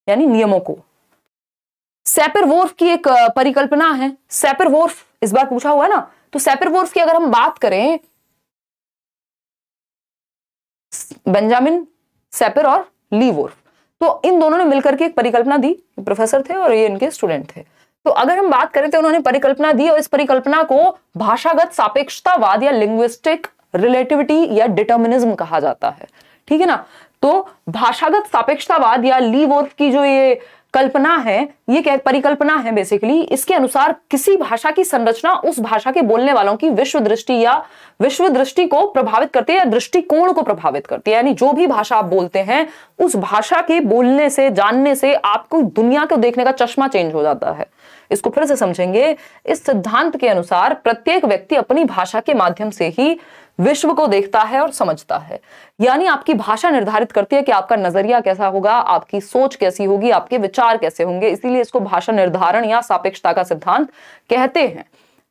यानी नियमों को। सैपिर-वोर्फ की एक परिकल्पना है, सैपिर-वोर्फ इस बार पूछा हुआ है ना, तो सैपिर-वोर्फ की अगर हम बात करें, बेंजामिन सैपिर और ली वोर्फ, तो इन दोनों ने मिलकर के एक परिकल्पना दी, प्रोफेसर थे और ये इनके स्टूडेंट थे। तो अगर हम बात करें तो उन्होंने परिकल्पना दी और इस परिकल्पना को भाषागत सापेक्षतावाद या लिंग्विस्टिक रिलेटिविटी या डिटर्मिनिज्म कहा जाता है, ठीक है ना। तो भाषागत सापेक्षतावाद या लीवोर्फ की जो ये कल्पना है, ये क्या परिकल्पना है बेसिकली, इसके अनुसार किसी भाषा की संरचना उस भाषा के बोलने वालों की विश्व दृष्टि को प्रभावित करती है या दृष्टिकोण को प्रभावित करती है। यानी जो भी भाषा आप बोलते हैं उस भाषा के बोलने से, जानने से आपको दुनिया को देखने का चश्मा चेंज हो जाता है। इसको फिर से समझेंगे। इस सिद्धांत के अनुसार प्रत्येक व्यक्ति अपनी भाषा के माध्यम से ही विश्व को देखता है और समझता है। यानी आपकी भाषा निर्धारित करती है कि आपका नजरिया कैसा होगा, आपकी सोच कैसी होगी, आपके विचार कैसे होंगे। इसीलिए इसको भाषा निर्धारण या सापेक्षता का सिद्धांत कहते हैं।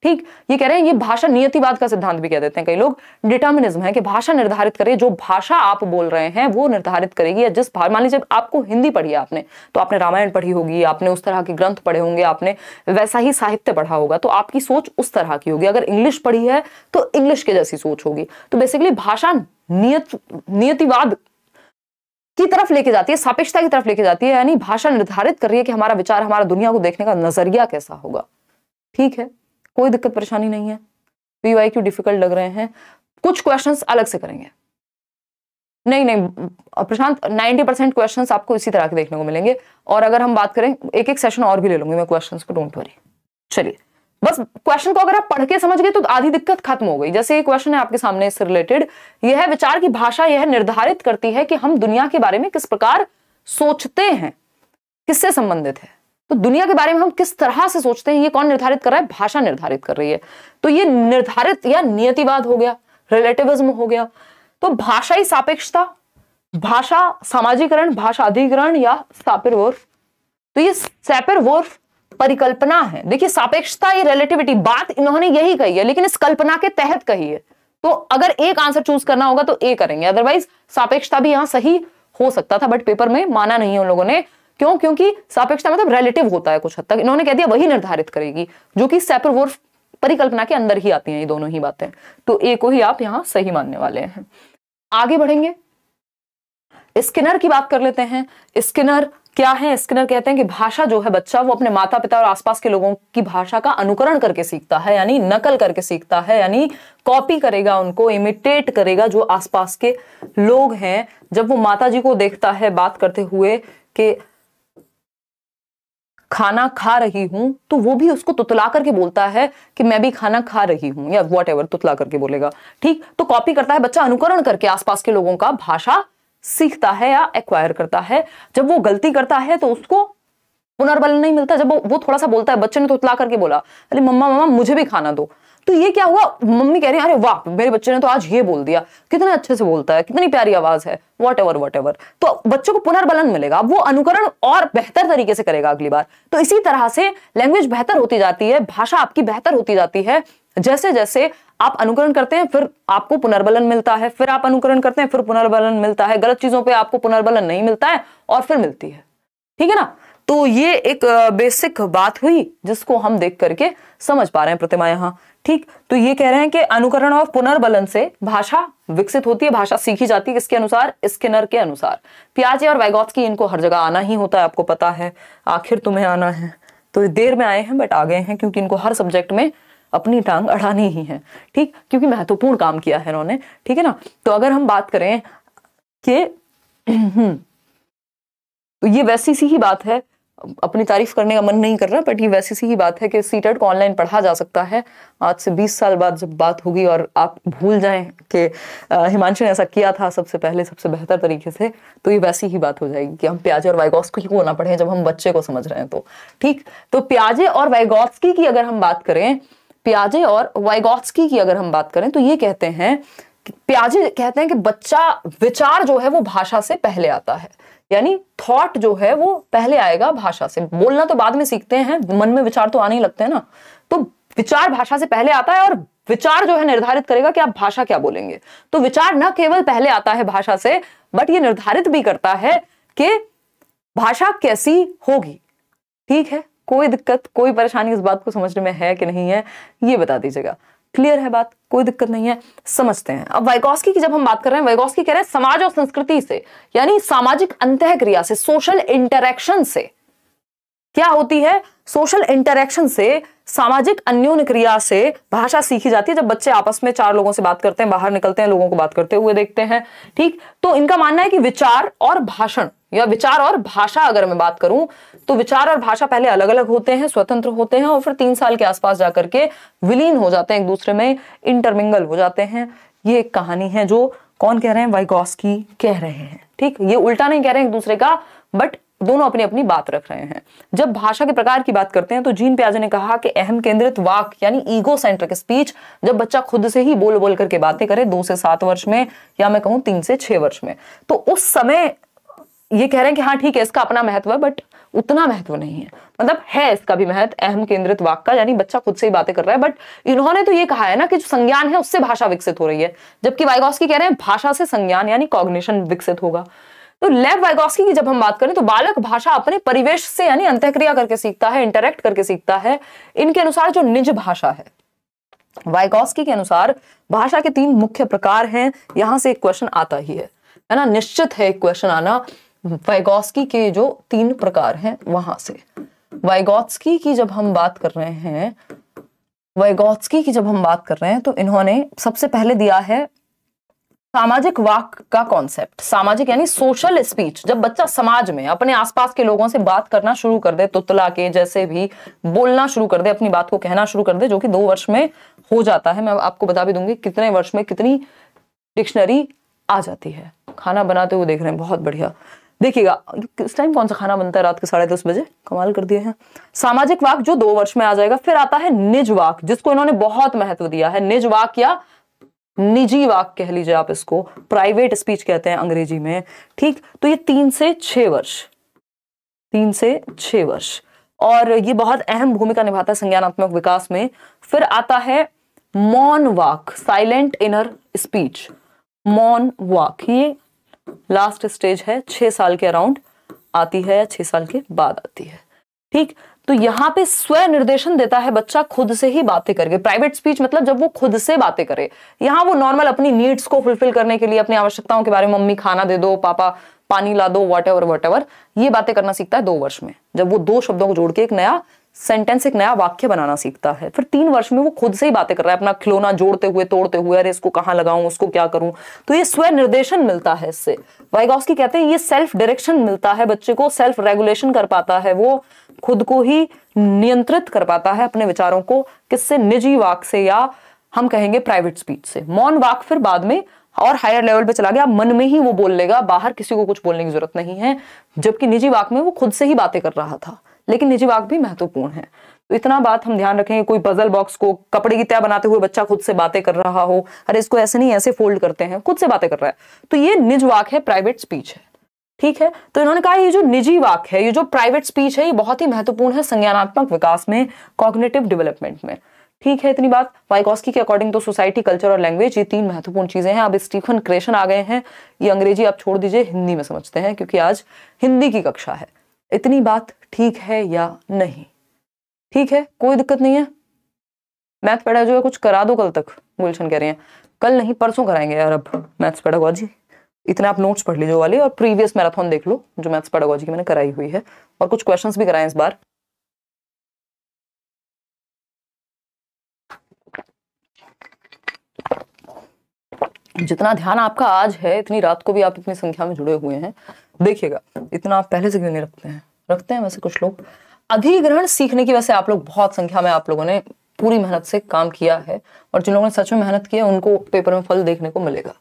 ठीक, ये कह रहे हैं, ये भाषा नियतिवाद का सिद्धांत भी कह देते हैं कई लोग। डिटर्मिनिज्म है कि भाषा निर्धारित करे, जो भाषा आप बोल रहे हैं वो निर्धारित करेगी। या जिस मान लीजिए आपको हिंदी पढ़ी है आपने, तो आपने रामायण पढ़ी होगी, आपने उस तरह के ग्रंथ पढ़े होंगे, आपने वैसा ही साहित्य पढ़ा होगा, तो आपकी सोच उस तरह की होगी। अगर इंग्लिश पढ़ी है तो इंग्लिश के जैसी सोच होगी। तो बेसिकली भाषा नियतिवाद की तरफ लेके जाती है, सापेक्षता की तरफ लेके जाती है। यानी भाषा निर्धारित कर रही है कि हमारा विचार, हमारा दुनिया को देखने का नजरिया कैसा होगा। ठीक है, कोई दिक्कत परेशानी नहीं है। PYQ डिफिकल्ट लग रहे हैं, कुछ क्वेश्चंस अलग से करेंगे। नहीं प्रशांत, 90% क्वेश्चंस आपको इसी तरह के देखने को मिलेंगे। और अगर हम बात करें, एक एक सेशन और भी ले लूंगी मैं क्वेश्चंस को, डोंट वरी। चलिए, बस क्वेश्चन को अगर आप पढ़ के समझ गए तो आधी दिक्कत खत्म हो गई। जैसे ये क्वेश्चन है आपके सामने, इससे रिलेटेड यह है, विचार की भाषा यह निर्धारित करती है कि हम दुनिया के बारे में किस प्रकार सोचते हैं, किससे संबंधित है। तो दुनिया के बारे में हम किस तरह से सोचते हैं, ये कौन निर्धारित कर रहा है? भाषा निर्धारित कर रही है। तो ये निर्धारित या नियतिवाद हो गया, रिलेटिविज्म हो गया। तो भाषाई सापेक्षता, भाषा सामाजिकरण, भाषा अधिग्रहण या सापिर-वोर्फ। तो ये सापिर-वोर्फ परिकल्पना है। देखिए, सापेक्षता या रिलेटिविटी, बात इन्होंने यही कही है लेकिन इस कल्पना के तहत कही है। तो अगर एक आंसर चूज करना होगा तो ए करेंगे, अदरवाइज सापेक्षता भी यहां सही हो सकता था, बट पेपर में माना नहीं है उन लोगों ने। क्यों? क्योंकि सापेक्षता मतलब रिलेटिव होता है कुछ हद तक। इन्होंने कह दिया वही निर्धारित करेगी, जो कि सापिर-वोर्फ परिकल्पना के अंदर ही आती हैं ये दोनों ही बातें। तो ए को ही आप यहां सही मानने वाले हैं। आगे बढ़ेंगे, स्किनर की बात कर लेते हैं। स्किनर क्या है? स्किनर कहते हैं कि भाषा जो है, बच्चा वो अपने माता पिता और आसपास के लोगों की भाषा का अनुकरण करके सीखता है, यानी नकल करके सीखता है, यानी कॉपी करेगा, उनको इमिटेट करेगा जो आसपास के लोग हैं। जब वो माता जी को देखता है बात करते हुए कि खाना खा रही हूं, तो वो भी उसको तुतला करके बोलता है कि मैं भी खाना खा रही हूं, या व्हाटएवर तुतला करके बोलेगा। ठीक, तो कॉपी करता है बच्चा, अनुकरण करके आसपास के लोगों का भाषा सीखता है या एक्वायर करता है। जब वो गलती करता है तो उसको पुनर्बल नहीं मिलता। जब वो थोड़ा सा बोलता है, बच्चे ने तुतला करके बोला, अरे मम्मा मम्मा मुझे भी खाना दो, तो ये क्या हुआ? मम्मी कह रही है, अरे वाह मेरे बच्चे ने तो आज ये बोल दिया, कितना अच्छे से बोलता है, कितनी प्यारी आवाज है, व्हाटएवर व्हाटएवर। तो बच्चों को पुनर्बलन मिलेगा, वो अनुकरण और बेहतर तरीके से करेगा अगली बार। तो इसी तरह से लैंग्वेज बेहतर होती जाती है, भाषा आपकी बेहतर होती जाती है। जैसे जैसे आप अनुकरण करते हैं फिर आपको पुनर्बलन मिलता है, फिर आप अनुकरण करते हैं फिर पुनर्बलन मिलता है, गलत चीजों पर आपको पुनर्बलन नहीं मिलता है और फिर मिलती है। ठीक है ना। तो ये एक बेसिक बात हुई जिसको हम देख करके समझ पा रहे हैं प्रतिमा यहाँ। ठीक, तो ये कह रहे हैं कि अनुकरण और पुनर्बलन से भाषा विकसित होती है, भाषा सीखी जाती है। किसके अनुसार? स्किनर के अनुसार। पियाजे और वाइगोत्स्की, इनको हर जगह आना ही होता है, आपको पता है, आखिर तुम्हें आना है। तो देर में आए हैं बट आ गए हैं, क्योंकि इनको हर सब्जेक्ट में अपनी टांग अड़ानी ही है। ठीक, क्योंकि महत्वपूर्ण काम किया है इन्होंने। ठीक है ना। तो अगर हम बात करें कि तो ये वैसी सी ही बात है, अपनी तारीफ करने का मन नहीं कर रहा, बट ये वैसी सी ही बात है कि सीटेट को ऑनलाइन पढ़ा जा सकता है। आज से 20 साल बाद जब बात होगी और आप भूल जाएं कि हिमांशी ने ऐसा किया था सबसे पहले, सबसे बेहतर तरीके से, तो ये वैसी ही बात हो जाएगी कि हम पियाजे और वाइगोत्स्की को ना पढ़ें जब हम बच्चे को समझ रहे हैं तो। ठीक, तो पियाजे और वाइगोत्स्की की अगर हम बात करें, पियाजे और वाइगोत्स्की की अगर हम बात करें, तो ये कहते हैं, पियाजे कहते हैं कि बच्चा विचार जो है वो भाषा से पहले आता है, यानी थॉट जो है वो पहले आएगा भाषा से। बोलना तो बाद में सीखते हैं, मन में विचार तो आने ही लगते हैं ना। तो विचार भाषा से पहले आता है और विचार जो है निर्धारित करेगा कि आप भाषा क्या बोलेंगे। तो विचार न केवल पहले आता है भाषा से, बट ये निर्धारित भी करता है कि भाषा कैसी होगी। ठीक है, कोई दिक्कत, कोई परेशानी इस बात को समझने में है कि नहीं है, ये बता दीजिएगा। क्लियर है बात, कोई दिक्कत नहीं है, समझते हैं। अब वाइगोत्स्की की जब हम बात कर रहे हैं, वाइगोत्स्की कह रहे हैं समाज और संस्कृति से, यानी सामाजिक अंतःक्रिया से, सोशल इंटरेक्शन से क्या होती है? सोशल इंटरेक्शन से, सामाजिक अन्योन्य क्रिया से भाषा सीखी जाती है। जब बच्चे आपस में चार लोगों से बात करते हैं, बाहर निकलते हैं, लोगों को बात करते हुए देखते हैं, ठीक। तो इनका मानना है कि विचार और भाषण, या विचार और भाषा अगर मैं बात करूं तो विचार और भाषा पहले अलग अलग होते हैं, स्वतंत्र होते हैं, और फिर 3 साल के आसपास जाकर के विलीन हो जाते हैं, एक दूसरे में इंटरमिंगल हो जाते हैं। ये एक कहानी है जो कौन कह रहे हैं? वाइगोस्की कह रहे हैं, ठीक। ये उल्टा नहीं कह रहे हैं एक दूसरे का, बट दोनों अपनी अपनी बात रख रहे हैं। जब भाषा के प्रकार की बात करते हैं तो जीन पियाजे ने कहा कि अहम केंद्रित वाक यानी ईगो सेंट्रिक स्पीच, जब बच्चा खुद से ही बोल बोल करके बातें करे 2 से 7 वर्ष में, या मैं कहूं 3 से 6 वर्ष में, तो उस समय ये कह रहे हैं कि हाँ ठीक है, इसका अपना महत्व है बट उतना महत्व नहीं है, मतलब है इसका भी महत्व अहम केंद्रित वाक का, यानी बच्चा खुद से ही बातें कर रहा है। बट इन्होंने तो ये कहा है ना कि जो संज्ञान है उससे भाषा विकसित हो रही है, जबकि वाइगोस्की कह रहे हैं भाषा से संज्ञान यानी कॉग्निशन विकसित होगा। तो लेव वाइगोस्की की जब हम बात करें तो बालक भाषा अपने परिवेश से यानी अंतःक्रिया करके सीखता है, इंटरेक्ट करके सीखता है। इनके अनुसार जो निज भाषा है, वाइगोस्की के अनुसार भाषा के 3 मुख्य प्रकार हैं। यहां से एक क्वेश्चन आता ही है ना, निश्चित है एक क्वेश्चन आना वाइगोस्की के जो 3 प्रकार हैं वहां से। वाइगोस्की की जब हम बात कर रहे हैं, वाइगोस्की की जब हम बात कर रहे हैं तो इन्होंने सबसे पहले दिया है सामाजिक वाक का कॉन्सेप्ट। सामाजिक यानी सोशल स्पीच, जब बच्चा समाज में अपने आसपास के लोगों से बात करना शुरू कर दे, तुतला के जैसे भी बोलना शुरू कर दे, अपनी बात को कहना शुरू कर दे, जो कि 2 वर्ष में हो जाता है। मैं आपको बता भी दूंगी कितने वर्ष में कितनी डिक्शनरी आ जाती है। खाना बनाते हुए देख रहे हैं, बहुत बढ़िया। देखिएगा इस टाइम कौन सा खाना बनता है, रात के 10:30 बजे, कमाल कर दिए हैं। सामाजिक वाक जो 2 वर्ष में आ जाएगा। फिर आता है निज वाक, जिसको इन्होंने बहुत महत्व दिया है। निज वाक या निजी वाक कह लीजिए आप इसको, प्राइवेट स्पीच कहते हैं अंग्रेजी में, ठीक। तो ये 3 से 6 वर्ष, 3 से 6 वर्ष, और ये बहुत अहम भूमिका निभाता है संज्ञानात्मक विकास में। फिर आता है मौन वाक, साइलेंट इनर स्पीच, मौन वाक। ये लास्ट स्टेज है, 6 साल के अराउंड आती है, 6 साल के बाद आती है, ठीक। तो यहाँ पे स्वयं निर्देशन देता है बच्चा, खुद से ही बातें करके। प्राइवेट स्पीच मतलब जब वो खुद से बातें करे। यहाँ वो नॉर्मल अपनी नीड्स को फुलफिल करने के लिए, अपनी आवश्यकताओं के बारे में, मम्मी खाना दे दो, पापा पानी ला दो, व्हाटएवर व्हाटएवर, ये बातें करना सीखता है 2 वर्ष में, जब वो 2 शब्दों को जोड़ के एक नया सेंटेंस, एक नया वाक्य बनाना सीखता है। फिर 3 वर्ष में वो खुद से ही बातें कर रहा है, अपना खिलौना जोड़ते हुए, तोड़ते हुए, अरे इसको कहाँ लगाऊं, उसको क्या करूं। तो ये स्वयं निर्देशन मिलता है इससे। वाइगोस्की कहते हैं ये सेल्फ डायरेक्शन मिलता है बच्चे को, सेल्फ रेगुलेशन कर पाता है, वो खुद को ही नियंत्रित कर पाता है अपने विचारों को, किससे? निजी वाक से, या हम कहेंगे प्राइवेट स्पीच से। मौन वाक फिर बाद में और हायर लेवल पे चला गया, मन में ही वो बोल लेगा, बाहर किसी को कुछ बोलने की जरूरत नहीं है। जबकि निजी वाक में वो खुद से ही बातें कर रहा था, लेकिन निजी वाक भी महत्वपूर्ण है। तो इतना बात हम ध्यान रखेंगे, कोई पजल बॉक्स को कपड़े की तय बनाते हुए बच्चा खुद से बातें कर रहा हो, अरे इसको ऐसे नहीं ऐसे फोल्ड करते हैं, खुद से बातें कर रहा है, तो ये निज वाक है, प्राइवेट स्पीच है, ठीक है। तो इन्होंने कहा ये जो निजी वाक है, ये जो प्राइवेट स्पीच है, ये बहुत ही महत्वपूर्ण है संज्ञानात्मक विकास में, कॉग्निटिव डेवलपमेंट में, ठीक है। इतनी बात वाइगोस्की के अकॉर्डिंग। तो सोसाइटी, कल्चर और लैंग्वेज, ये 3 महत्वपूर्ण चीजें हैं। अब स्टीफन क्रेशन आ गए हैं, ये अंग्रेजी आप छोड़ दीजिए, हिंदी में समझते हैं, क्योंकि आज हिंदी की कक्षा है। इतनी बात ठीक है या नहीं? ठीक है, कोई दिक्कत नहीं है। मैथ पेडागॉजी कुछ करा दो कल तक, गुलशन कह रहे हैं। कल नहीं परसों कराएंगे यार अब मैथ्स पेडागॉजी। इतना आप नोट्स पढ़ लीजिए वाले, और प्रीवियस मैराथन देख लो जो मैथ्स पेडागॉजी की मैंने कराई हुई है, और कुछ क्वेश्चंस भी कराए इस बार। जितना ध्यान आपका आज है, इतनी रात को भी आप इतनी संख्या में जुड़े हुए हैं, देखिएगा इतना आप पहले से क्यों नहीं रखते हैं? रखते हैं वैसे कुछ लोग। अधिग्रहण सीखने की वैसे आप लोग बहुत संख्या में, आप लोगों ने पूरी मेहनत से काम किया है, और जिन लोगों ने सच में मेहनत की है उनको पेपर में फल देखने को मिलेगा,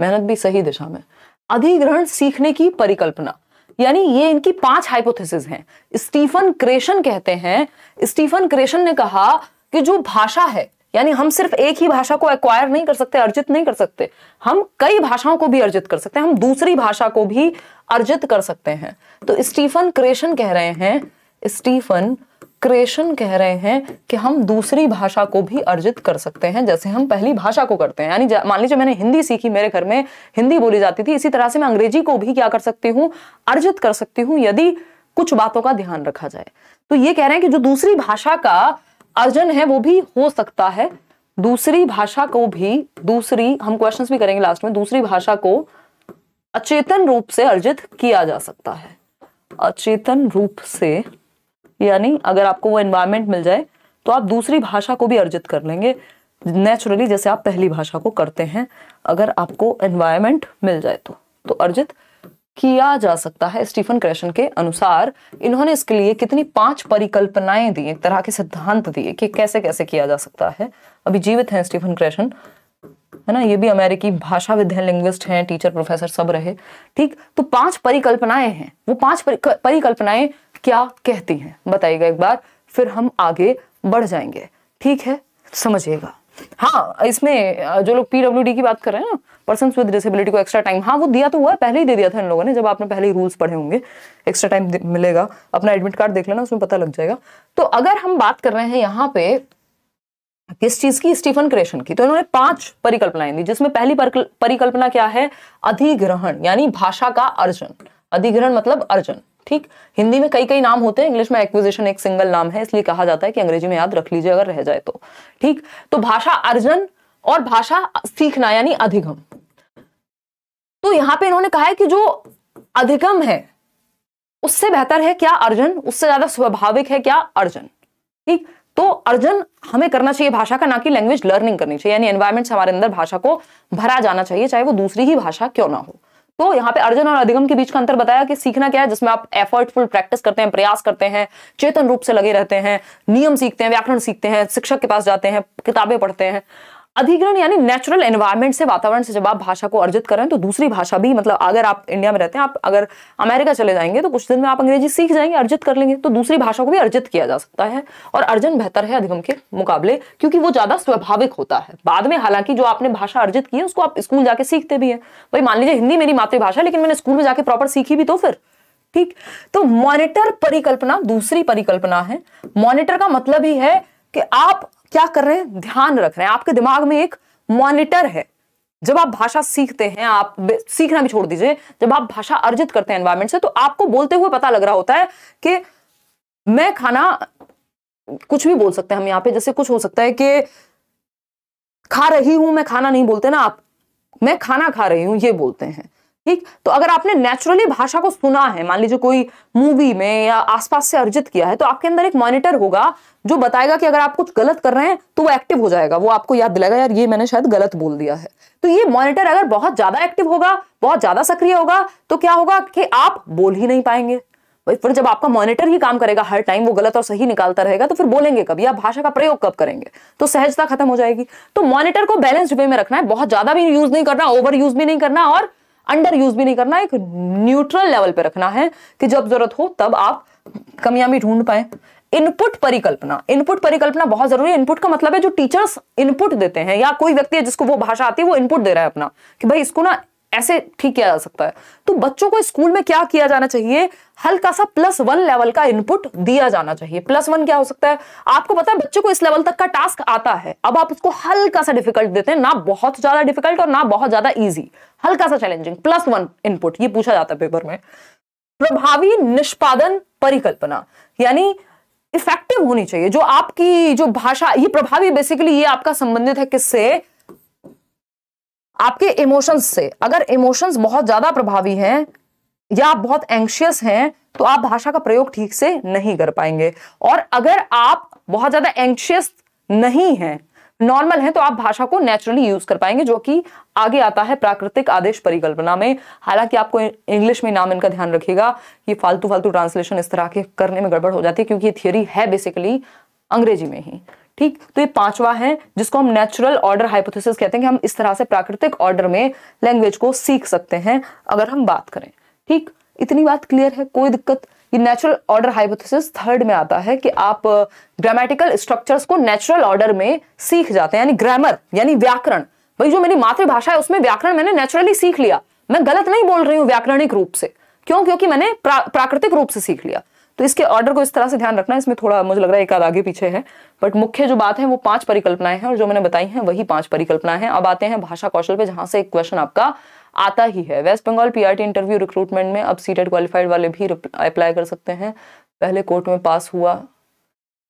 मेहनत भी सही दिशा में। अधिग्रहण सीखने की परिकल्पना, यानी ये इनकी 5 हाइपोथेसिस हैं। स्टीफन क्रेशन कहते हैं, स्टीफन क्रेशन ने कहा कि जो भाषा है, यानी हम सिर्फ एक ही भाषा को एक्वायर नहीं कर सकते, अर्जित नहीं कर सकते, हम कई भाषाओं को भी अर्जित कर सकते हैं, हम दूसरी भाषा को भी अर्जित कर सकते हैं। तो स्टीफन क्रेशन कह रहे हैं, स्टीफन क्रेशन कह रहे हैं कि हम दूसरी भाषा को भी अर्जित कर सकते हैं, जैसे हम पहली भाषा को करते हैं। यानी मान लीजिए मैंने हिंदी सीखी, मेरे घर में हिंदी बोली जाती थी, इसी तरह से मैं अंग्रेजी को भी क्या कर सकती हूँ? अर्जित कर सकती हूँ, यदि कुछ बातों का ध्यान रखा जाए। तो ये कह रहे हैं कि जो दूसरी भाषा का अर्जन है वो भी हो सकता है, दूसरी भाषा को भी, दूसरी, हम क्वेश्चंस भी करेंगे लास्ट में, दूसरी भाषा को अचेतन रूप से अर्जित किया जा सकता है, अचेतन रूप से यानी अगर आपको वो एनवायरमेंट मिल जाए तो आप दूसरी भाषा को भी अर्जित कर लेंगे नेचुरली, जैसे आप पहली भाषा को करते हैं। अगर आपको एनवायरमेंट मिल जाए तो अर्जित किया जा सकता है। स्टीफन क्रेशन के अनुसार इन्होंने इसके लिए कितनी 5 परिकल्पनाएं दी, एक तरह के सिद्धांत दिए कि कैसे कैसे किया जा सकता है। अभी जीवित हैं स्टीफन क्रेशन, है ना, ये भी अमेरिकी भाषाविद हैं, लिंग्विस्ट हैं, टीचर प्रोफेसर सब रहे। ठीक, तो 5 परिकल्पनाएं हैं। वो 5 परिकल्पनाएं क्या कहती हैं बताइएगा एक बार, फिर हम आगे बढ़ जाएंगे। ठीक है, समझिएगा। हाँ, इसमें जो लोग PWD की बात कर रहे हैं ना, पर्सन विद डिसेबिलिटी को एक्स्ट्रा टाइम, हाँ वो दिया तो हुआ है, पहले ही दे दिया था इन लोगों ने। जब आपने पहले ही रूल्स पढ़े होंगे एक्स्ट्रा टाइम मिलेगा, अपना एडमिट कार्ड देख लेना, उसमें पता लग जाएगा। तो अगर हम बात कर रहे हैं यहाँ पे किस चीज की, स्टीफन क्रेशन की, तो इन्होंने 5 परिकल्पनाएं दी, जिसमें पहली परिकल्पना क्या है, अधिग्रहण, यानी भाषा का अर्जन। अधिग्रहण मतलब अर्जन। ठीक, हिंदी में कई कई नाम होते हैं, इंग्लिश में एक्विजिशन एक सिंगल नाम है, इसलिए कहा जाता है कि अंग्रेजी में याद रख लीजिए अगर रह जाए तो। ठीक, तो भाषा अर्जन और भाषा सीखना यानी अधिगम। तो यहां पे इन्होंने कहा है कि जो अधिगम है उससे बेहतर है क्या अर्जन, उससे ज्यादा स्वाभाविक है क्या अर्जन। ठीक, तो अर्जन हमें करना चाहिए भाषा का, ना कि लैंग्वेज लर्निंग करनी चाहिए, यानी एनवायरमेंट से हमारे अंदर भाषा को भरा जाना चाहिए, चाहे वो दूसरी ही भाषा क्यों ना हो। तो यहाँ पे अर्जन और अधिगम के बीच का अंतर बताया कि सीखना क्या है, जिसमें आप एफर्टफुल प्रैक्टिस करते हैं, प्रयास करते हैं, चेतन रूप से लगे रहते हैं, नियम सीखते हैं, व्याकरण सीखते हैं, शिक्षक के पास जाते हैं, किताबें पढ़ते हैं। अधिग्रहण यानी नेचुरल एनवायरमेंट से, वातावरण से जब आप भाषा को अर्जित करें तो दूसरी भाषा भी, मतलब अगर आप इंडिया में रहते हैं, आप अगर अमेरिका चले जाएंगे तो कुछ दिन में आप अंग्रेजी सीख जाएंगे, अर्जित कर लेंगे, तो दूसरी भाषा को भी अर्जित किया जा सकता है। और अर्जन बेहतर है अधिगम के मुकाबले, क्योंकि वो ज्यादा स्वाभाविक होता है। बाद में हालांकि जो आपने भाषा अर्जित की है उसको आप स्कूल जाके सीखते भी हैं। भाई मान लीजिए हिंदी मेरी मातृभाषा, लेकिन मैंने स्कूल में जाके प्रॉपर सीखी भी तो फिर। ठीक, तो मॉनिटर परिकल्पना दूसरी परिकल्पना है। मॉनिटर का मतलब ही है कि आप क्या कर रहे हैं, ध्यान रख रहे हैं, आपके दिमाग में एक मॉनिटर है। जब आप भाषा सीखते हैं, आप सीखना भी छोड़ दीजिए, जब आप भाषा अर्जित करते हैं एनवायरमेंट से, तो आपको बोलते हुए पता लग रहा होता है कि मैं खाना, कुछ भी बोल सकते हैं हम यहाँ पे, जैसे कुछ हो सकता है कि खा रही हूं, मैं खाना नहीं बोलते ना आप, मैं खाना खा रही हूं ये बोलते हैं। ठीक, तो अगर आपने नेचुरली भाषा को सुना है, मान लीजिए कोई मूवी में या आसपास से अर्जित किया है, तो आपके अंदर एक मॉनिटर होगा जो बताएगा कि अगर आप कुछ गलत कर रहे हैं तो वो एक्टिव हो जाएगा, वो आपको याद दिलाएगा यार ये मैंने शायद गलत बोल दिया है। तो ये मॉनिटर अगर बहुत ज्यादा एक्टिव होगा, बहुत ज्यादा सक्रिय होगा, तो क्या होगा कि आप बोल ही नहीं पाएंगे। फिर जब आपका मॉनिटर ही काम करेगा हर टाइम, वो गलत और सही निकालता रहेगा, तो फिर बोलेंगे कब, या भाषा का प्रयोग कब करेंगे, तो सहजता खत्म हो जाएगी। तो मॉनिटर को बैलेंस्ड वे में रखना है, बहुत ज्यादा भी यूज नहीं करना, ओवर यूज भी नहीं करना और अंडर यूज भी नहीं करना, एक न्यूट्रल लेवल पे रखना है कि जब जरूरत हो तब आप कमियां भी ढूंढ पाए। इनपुट परिकल्पना, इनपुट परिकल्पना बहुत जरूरी है। इनपुट का मतलब है जो टीचर्स इनपुट देते हैं, या कोई व्यक्ति है जिसको वो भाषा आती है वो इनपुट दे रहा है अपना, कि भाई इसको ना ऐसे ठीक किया जा सकता है। तो बच्चों को स्कूल में क्या किया जाना चाहिए, हल्का सा +1 लेवल का इनपुट दिया जाना चाहिए। +1 क्या हो सकता है, आपको पता है बच्चे को इस लेवल तक का टास्क आता है, अब आप उसको हल्का सा डिफिकल्ट देते हैं, ना बहुत ज्यादा डिफिकल्ट और ना बहुत ज्यादा ईजी, हल्का सा चैलेंजिंग, +1 इनपुट, ये पूछा जाता है पेपर में। प्रभावी निष्पादन परिकल्पना यानी इफेक्टिव होनी चाहिए जो आपकी जो भाषा, ये प्रभावी बेसिकली ये आपका संबंधित है किससे, आपके इमोशंस से। अगर इमोशंस बहुत ज्यादा प्रभावी हैं या आप बहुत एंग्शियस हैं तो आप भाषा का प्रयोग ठीक से नहीं कर पाएंगे, और अगर आप बहुत ज्यादा एंग्शियस नहीं हैं, नॉर्मल हैं, तो आप भाषा को नेचुरली यूज कर पाएंगे, जो कि आगे आता है प्राकृतिक आदेश परिकल्पना में। हालांकि आपको इंग्लिश में नाम इनका ध्यान रखिएगा, ये फालतू ट्रांसलेशन इस तरह के करने में गड़बड़ हो जाती है, क्योंकि ये थियोरी है बेसिकली अंग्रेजी में ही। ठीक, तो ये 5वां है जिसको हम नेचुरल ऑर्डर हाइपोथेसिस कहते हैं, कि हम इस तरह से प्राकृतिक ऑर्डर में लैंग्वेज को सीख सकते हैं अगर हम बात करें। ठीक, इतनी बात क्लियर है, कोई दिक्कत। ये नेचुरल ऑर्डर हाइपोथेसिस 3rd में आता है कि आप ग्रामेटिकल स्ट्रक्चर्स को नेचुरल ऑर्डर में सीख जाते हैं, यानी ग्रामर यानी व्याकरण। भाई जो मेरी मातृभाषा है उसमें व्याकरण मैंने नेचुरली सीख लिया, मैं गलत नहीं बोल रही हूँ व्याकरणिक रूप से, क्यों, क्योंकि मैंने प्राकृतिक रूप से सीख लिया। तो इसके ऑर्डर को इस तरह से ध्यान रखना है। इसमें थोड़ा मुझे लग रहा है एक आध आगे पीछे है, बट मुख्य जो बात है वो 5 परिकल्पनाएं हैं, और जो मैंने बताई हैं वही 5 परिकल्पनाएं हैं। अब आते हैं भाषा कौशल पे, जहां से एक क्वेश्चन आपका आता ही है। West Bengal PRT interview recruitment में अब सीटेट क्वालिफाइड वाले भी अप्लाई कर सकते हैं। पहले कोर्ट में पास हुआ,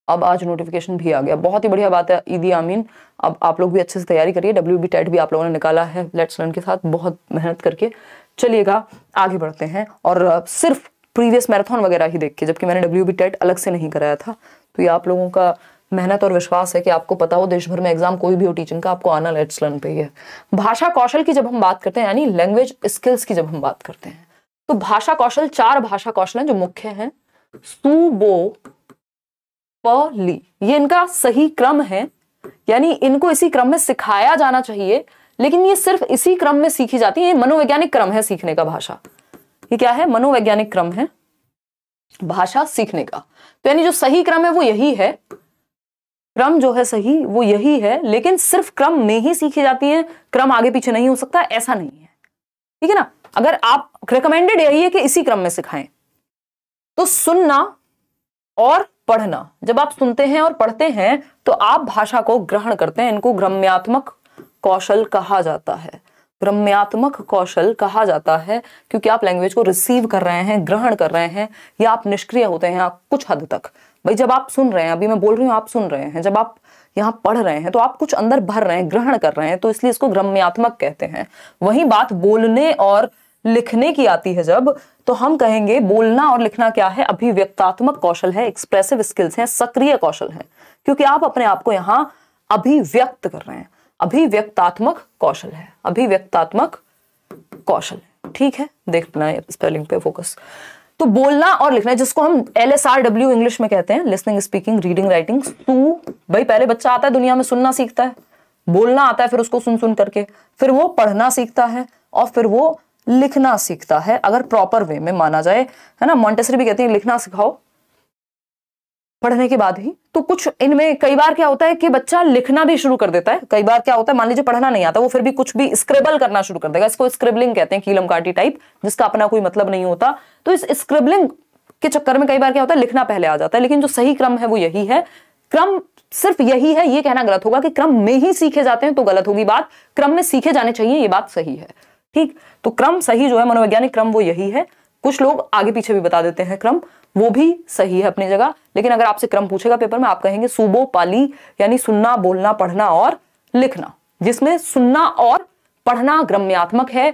अब आज नोटिफिकेशन भी आ गया, बहुत ही बढ़िया बात है ईदी आमीन। अब आप लोग भी अच्छे से तैयारी करिए, WB TET भी आप लोगों ने निकाला है लेट्स लर्न के साथ बहुत मेहनत करके। चलिएगा आगे बढ़ते हैं, और सिर्फ प्रीवियस मैराथन वगैरह ही देख के, जबकि मैंने WB TET अलग से नहीं कराया था। तो ये आप लोगों का मेहनत और विश्वास है कि आपको पता हो देश भर में एग्जाम कोई भी हो टीचिंग का, आपको आना लेट्स लर्न पे ही है। भाषा कौशल की जब हम बात करते हैं, यानी लैंग्वेज स्किल्स की जब हम बात करते हैं, तो भाषा कौशल, चार भाषा कौशल हैं जो मुख्य हैं, सू बो प ली, ये इनका सही क्रम है, यानी इनको इसी क्रम में सिखाया जाना चाहिए, लेकिन ये सिर्फ इसी क्रम में सीखी जाती है। ये मनोवैज्ञानिक क्रम है सीखने का भाषा, ये क्या है, मनोवैज्ञानिक क्रम है भाषा सीखने का। तो यानी जो सही क्रम है वो यही है, क्रम जो है सही वो यही है, लेकिन सिर्फ क्रम में ही सीखी जाती है, क्रम आगे पीछे नहीं हो सकता, ऐसा नहीं है, ठीक है ना। अगर आप, रिकमेंडेड यही है कि इसी क्रम में सिखाएं। तो सुनना और पढ़ना, जब आप सुनते हैं और पढ़ते हैं तो आप भाषा को ग्रहण करते हैं, इनको ग्राम्यात्मक कौशल कहा जाता है, ग्राम्यात्मक कौशल कहा जाता है, क्योंकि आप लैंग्वेज को रिसीव कर रहे हैं, ग्रहण कर रहे हैं, या आप निष्क्रिय होते हैं आप कुछ हद तक। भाई जब आप सुन रहे हैं, अभी मैं बोल रही हूँ आप सुन रहे हैं, जब आप यहाँ पढ़ रहे हैं तो आप कुछ अंदर भर रहे हैं, ग्रहण कर रहे हैं, तो इसलिए इसको ग्राम्यात्मक कहते हैं। वही बात बोलने और लिखने की आती है जब, तो हम कहेंगे बोलना और लिखना क्या है, अभिव्यक्तात्मक कौशल है, एक्सप्रेसिव स्किल्स हैं, सक्रिय कौशल हैं, क्योंकि आप अपने आप को यहाँ अभिव्यक्त कर रहे हैं, अभिव्यक्तात्मक कौशल है, अभिव्यक्तात्मक कौशल, ठीक है। देखना स्पेलिंग पे फोकस। तो बोलना और लिखना, जिसको हम LSRW इंग्लिश में कहते हैं, लिसनिंग स्पीकिंग रीडिंग राइटिंग। भाई पहले बच्चा आता है दुनिया में, सुनना सीखता है, बोलना आता है, फिर उसको सुन सुन करके फिर वो पढ़ना सीखता है और फिर वो लिखना सीखता है, अगर प्रॉपर वे में माना जाए, है ना। मॉन्टेसरी भी कहती है लिखना सिखाओ पढ़ने के बाद ही। तो कुछ इनमें कई बार क्या होता है कि बच्चा लिखना भी शुरू कर देता है, कई बार क्या होता है मान लीजिए पढ़ना नहीं आता, वो फिर भी कुछ भी स्क्रिबल करना शुरू कर देगा, इसको स्क्रिबलिंग कहते हैं, कीलम काटी टाइप, जिसका अपना कोई मतलब नहीं होता। तो इस स्क्रिबलिंग के चक्कर में कई बार क्या होता है, लिखना पहले आ जाता है, लेकिन जो सही क्रम है वो यही है। क्रम सिर्फ यही है, ये कहना गलत होगा कि क्रम में ही सीखे जाते हैं, तो गलत होगी बात, क्रम में सीखे जाने चाहिए, ये बात सही है, ठीक। तो क्रम सही जो है, मनोवैज्ञानिक क्रम वो यही है। कुछ लोग आगे पीछे भी बता देते हैं क्रम, वो भी सही है अपनी जगह, लेकिन अगर आपसे क्रम पूछेगा पेपर में, आप कहेंगे सुबो पाली, यानी सुनना बोलना पढ़ना और लिखना, जिसमें सुनना और पढ़ना ग्राम्यात्मक है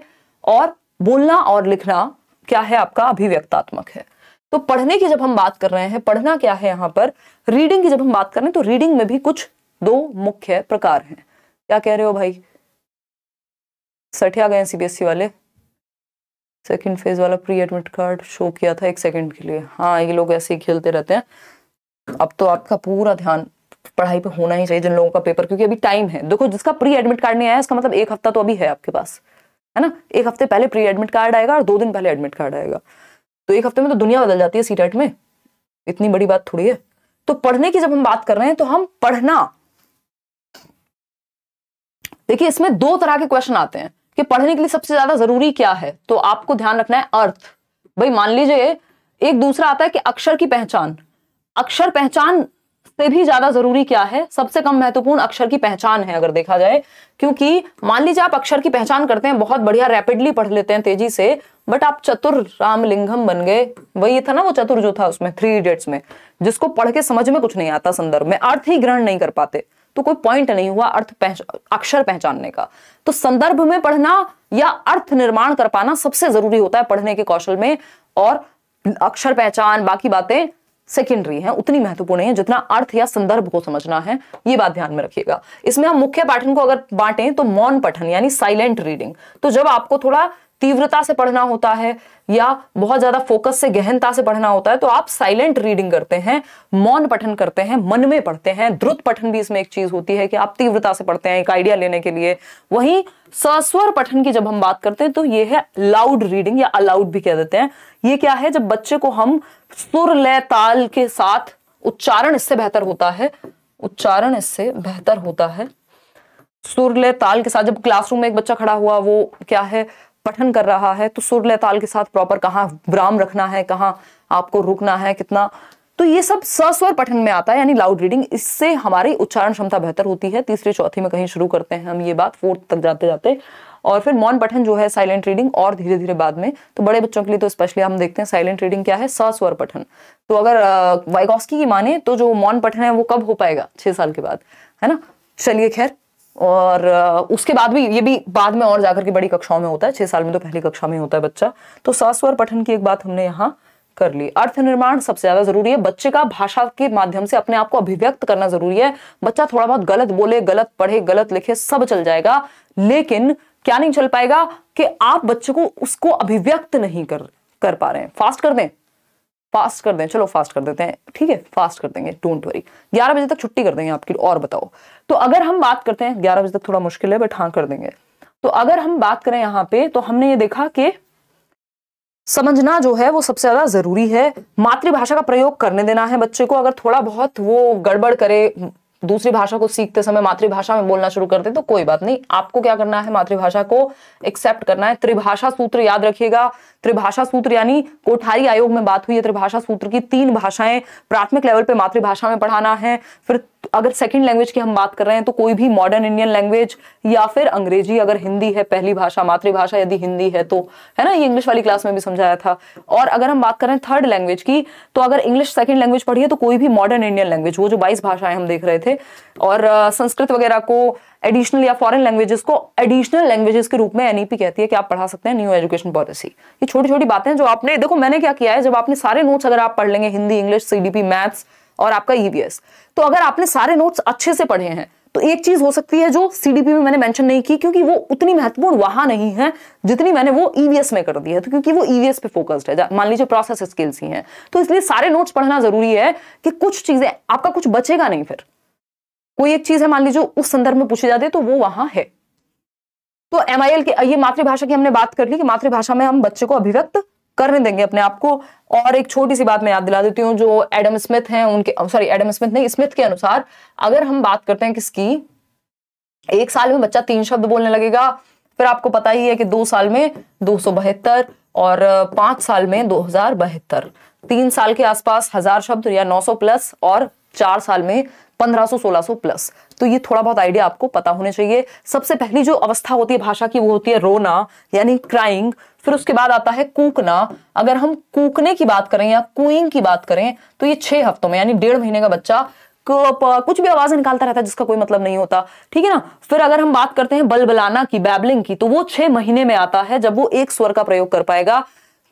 और बोलना और लिखना क्या है आपका, अभिव्यक्तात्मक है। तो पढ़ने की जब हम बात कर रहे हैं, पढ़ना क्या है यहाँ पर, रीडिंग की जब हम बात कर रहे हैं, तो रीडिंग में भी कुछ दो मुख्य प्रकार हैं। क्या कह रहे हो भाई, सठे आ गए CBSE वाले, सेकेंड फेज वाला प्री एडमिट कार्ड शो किया था एक सेकंड के लिए, हाँ ये लोग ऐसे ही खेलते रहते हैं। अब तो आपका पूरा ध्यान पढ़ाई पे होना ही चाहिए जिन लोगों का पेपर, क्योंकि अभी टाइम है। देखो जिसका प्री एडमिट कार्ड नहीं आया, इसका मतलब एक हफ्ता तो अभी है आपके पास, है ना। एक हफ्ते पहले प्री एडमिट कार्ड आएगा और 2 दिन पहले एडमिट कार्ड आएगा, तो एक हफ्ते में तो दुनिया बदल जाती है CTET में, इतनी बड़ी बात थोड़ी है। तो पढ़ने की जब हम बात कर रहे हैं, तो हम पढ़ना, देखिए इसमें 2 तरह के क्वेश्चन आते हैं कि पढ़ने के लिए सबसे ज्यादा जरूरी क्या है, तो आपको ध्यान रखना है अर्थ। भाई मान लीजिए एक दूसरा आता है कि अक्षर की पहचान, अक्षर पहचान से भी ज्यादा जरूरी क्या है, सबसे कम महत्वपूर्ण अक्षर की पहचान है अगर देखा जाए। क्योंकि मान लीजिए आप अक्षर की पहचान करते हैं बहुत बढ़िया, रैपिडली पढ़ लेते हैं तेजी से, बट आप चतुर रामलिंगम बन गए, वही था ना वो चतुर जो था उसमें 3 इडियट्स में, जिसको पढ़ के समझ में कुछ नहीं आता, संदर्भ में अर्थ ही ग्रहण नहीं कर पाते, तो कोई पॉइंट नहीं हुआ अक्षर पहचानने का। तो संदर्भ में पढ़ना या अर्थ निर्माण कर पाना सबसे जरूरी होता है पढ़ने के कौशल में, और अक्षर पहचान बाकी बातें सेकेंडरी हैं, उतनी महत्वपूर्ण है जितना अर्थ या संदर्भ को समझना है, ये बात ध्यान में रखिएगा। इसमें हम मुख्य पाठन को अगर बांटें तो मौन पठन यानी साइलेंट रीडिंग, तो जब आपको थोड़ा तीव्रता से पढ़ना होता है या बहुत ज्यादा फोकस से गहनता से पढ़ना होता है, तो आप साइलेंट रीडिंग करते हैं, मौन पठन करते हैं, मन में पढ़ते हैं। द्रुत पठन भी इसमें एक चीज होती है कि आप तीव्रता से पढ़ते हैं एक आइडिया लेने के लिए। वहीं सस्वर पठन की जब हम बात करते हैं तो ये है लाउड रीडिंग या अलाउड भी कह देते हैं। ये क्या है, जब बच्चे को हम सुर लय ताल के साथ, उच्चारण इससे बेहतर होता है, उच्चारण इससे बेहतर होता है, सुर लय ताल के साथ। जब क्लासरूम में एक बच्चा खड़ा हुआ वो क्या है पठन कर रहा है, तो सुर लय ताल के साथ प्रॉपर कहाँ विराम रखना है, कहाँ आपको रुकना है, कितना, तो ये सब सस्वर पठन में आता है यानी लाउड रीडिंग। इससे हमारी उच्चारण क्षमता बेहतर होती है, 3री 4थी में कहीं शुरू करते हैं हम ये बात, 4th तक जाते जाते। और फिर मौन पठन जो है साइलेंट रीडिंग, और धीरे धीरे बाद में, तो बड़े बच्चों के लिए तो स्पेशली हम देखते हैं साइलेंट रीडिंग क्या है, सस्वर पठन। तो अगर वाइगोस्की की माने तो जो मौन पठन है वो कब हो पाएगा, 6 साल के बाद, है ना। चलिए खैर, और उसके बाद भी, ये भी बाद में और जाकर के बड़ी कक्षाओं में होता है, 6 साल में तो पहली कक्षा में होता है बच्चा। तो सस्वर पठन की एक बात हमने यहाँ कर ली। अर्थ निर्माण सबसे ज्यादा जरूरी है, बच्चे का भाषा के माध्यम से अपने आप को अभिव्यक्त करना जरूरी है। बच्चा थोड़ा बहुत गलत बोले, गलत पढ़े, गलत लिखे, सब चल जाएगा, लेकिन क्या नहीं चल पाएगा कि आप बच्चे को उसको अभिव्यक्त नहीं कर पा रहे हैं। फास्ट कर दें, चलो फास्ट कर देते हैं, ठीक है, फास्ट कर देंगे, डोंट वरी। 11 बजे तक छुट्टी कर देंगे आपकी। और बताओ, तो अगर हम बात करते हैं, 11 बजे तक थोड़ा मुश्किल है बट हाँ कर देंगे। तो अगर हम बात करें यहाँ पे, तो हमने ये देखा कि समझना जो है वो सबसे ज्यादा जरूरी है। मातृभाषा का प्रयोग करने देना है बच्चे को। अगर थोड़ा बहुत वो गड़बड़ करे, दूसरी भाषा को सीखते समय मातृभाषा में बोलना शुरू कर दे तो कोई बात नहीं। आपको क्या करना है, मातृभाषा को एक्सेप्ट करना है। त्रिभाषा सूत्र याद रखिएगा। त्रिभाषा सूत्र यानी कोठारी आयोग में बात हुई है त्रिभाषा सूत्र की। 3 भाषाएं प्राथमिक लेवल पे मातृभाषा में पढ़ाना है। फिर अगर सेकंड लैंग्वेज की हम बात कर रहे हैं तो कोई भी मॉडर्न इंडियन लैंग्वेज या फिर अंग्रेजी, अगर हिंदी है पहली भाषा, मातृभाषा यदि हिंदी है तो, है ना, ये इंग्लिश वाली क्लास में भी समझाया था। और अगर हम बात करें थर्ड लैंग्वेज की, तो अगर इंग्लिश सेकंड लैंग्वेज पढ़ी है तो कोई भी मॉडर्न इंडियन लैंग्वेज, वो जो 22 भाषाएं हम देख रहे थे, और संस्कृत वगैरह को एडिशनल या फॉरेन लैंग्वेजेस को एडिशनल लैंग्वेजेस के रूप में एनईपी कहती है कि आप पढ़ा सकते हैं। न्यू एजुकेशन पॉलिसी, ये छोटी छोटी बातें जो आपने देखो, मैंने क्या किया है, जब आपने सारे नोट्स अगर आप पढ़ लेंगे, हिंदी, इंग्लिश, सीडीपी, मैथ्स और आपका ईवीएस, तो अगर आपने सारे नोट्स अच्छे से पढ़े हैं तो एक चीज हो सकती है जो सीडीपी में मैंने मेंशन नहीं की, क्योंकि वो उतनी महत्वपूर्ण वहां नहीं है जितनी मैंने वो ईवीएस में कर दी है, तो क्योंकि वो ईवीएस पे फोकस्ड है, मान लीजिए प्रोसेस स्किल्स ही हैं, तो इसलिए सारे नोट्स पढ़ना जरूरी है कि कुछ चीजें आपका कुछ बचेगा नहीं। फिर कोई एक चीज है मान लीजिए उस संदर्भ में पूछी जाती है तो वो वहां है। तो एमआईएल के, ये मातृभाषा की हमने बात कर ली कि मातृभाषा में हम बच्चे को अभिव्यक्त करने देंगे अपने आप को। और एक छोटी सी बात मैं याद दिला देती हूँ जो स्मिथ के अनुसार, अगर हम बात करते हैं किसकी, 1 साल में बच्चा 3 शब्द बोलने लगेगा, फिर आपको पता ही है कि 2 साल में 272 और 5 साल में 2072, 3 साल के आसपास 1000 शब्द या 900 प्लस, और 4 साल में 1500-1600 प्लस। तो ये थोड़ा बहुत आइडिया आपको पता होने चाहिए। सबसे पहली जो अवस्था होती है भाषा की वो होती है रोना यानी क्राइंग, फिर उसके बाद आता है कूकना। अगर हम कूकने की बात करें या कूइंग की बात करें तो ये 6 हफ्तों में यानी 1.5 महीने का बच्चा कुछ भी आवाज निकालता रहता है जिसका कोई मतलब नहीं होता, ठीक है ना। फिर अगर हम बात करते हैं बलबलाना की, बैबलिंग की, तो वो 6 महीने में आता है जब वो एक स्वर का प्रयोग कर पाएगा,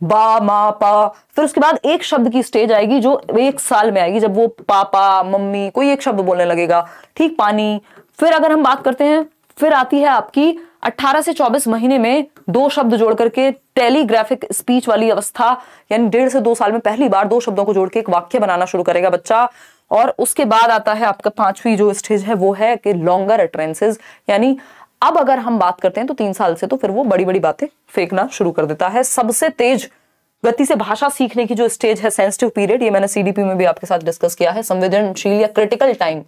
बा, मा, पा। फिर उसके बाद एक शब्द की स्टेज आएगी जो 1 साल में आएगी, जब वो पापा, मम्मी, कोई एक शब्द बोलने लगेगा, ठीक, पानी। फिर अगर हम बात करते हैं, फिर आती है आपकी 18 से 24 महीने में 2 शब्द जोड़ करके टेलीग्राफिक स्पीच वाली अवस्था, यानी 1.5 से 2 साल में पहली बार 2 शब्दों को जोड़ के एक वाक्य बनाना शुरू करेगा बच्चा। और उसके बाद आता है आपका 5वीं जो स्टेज है वो है कि लॉन्गर अटरेंसेज, यानी अब अगर हम बात करते हैं तो 3 साल से तो फिर वो बड़ी बड़ी बातें फेंकना शुरू कर देता है। सबसे तेज गति से भाषा सीखने की जो स्टेज है सेंसिटिव पीरियड, ये मैंने सीडीपी में भी आपके साथ डिस्कस किया है, संवेदनशील या क्रिटिकल टाइम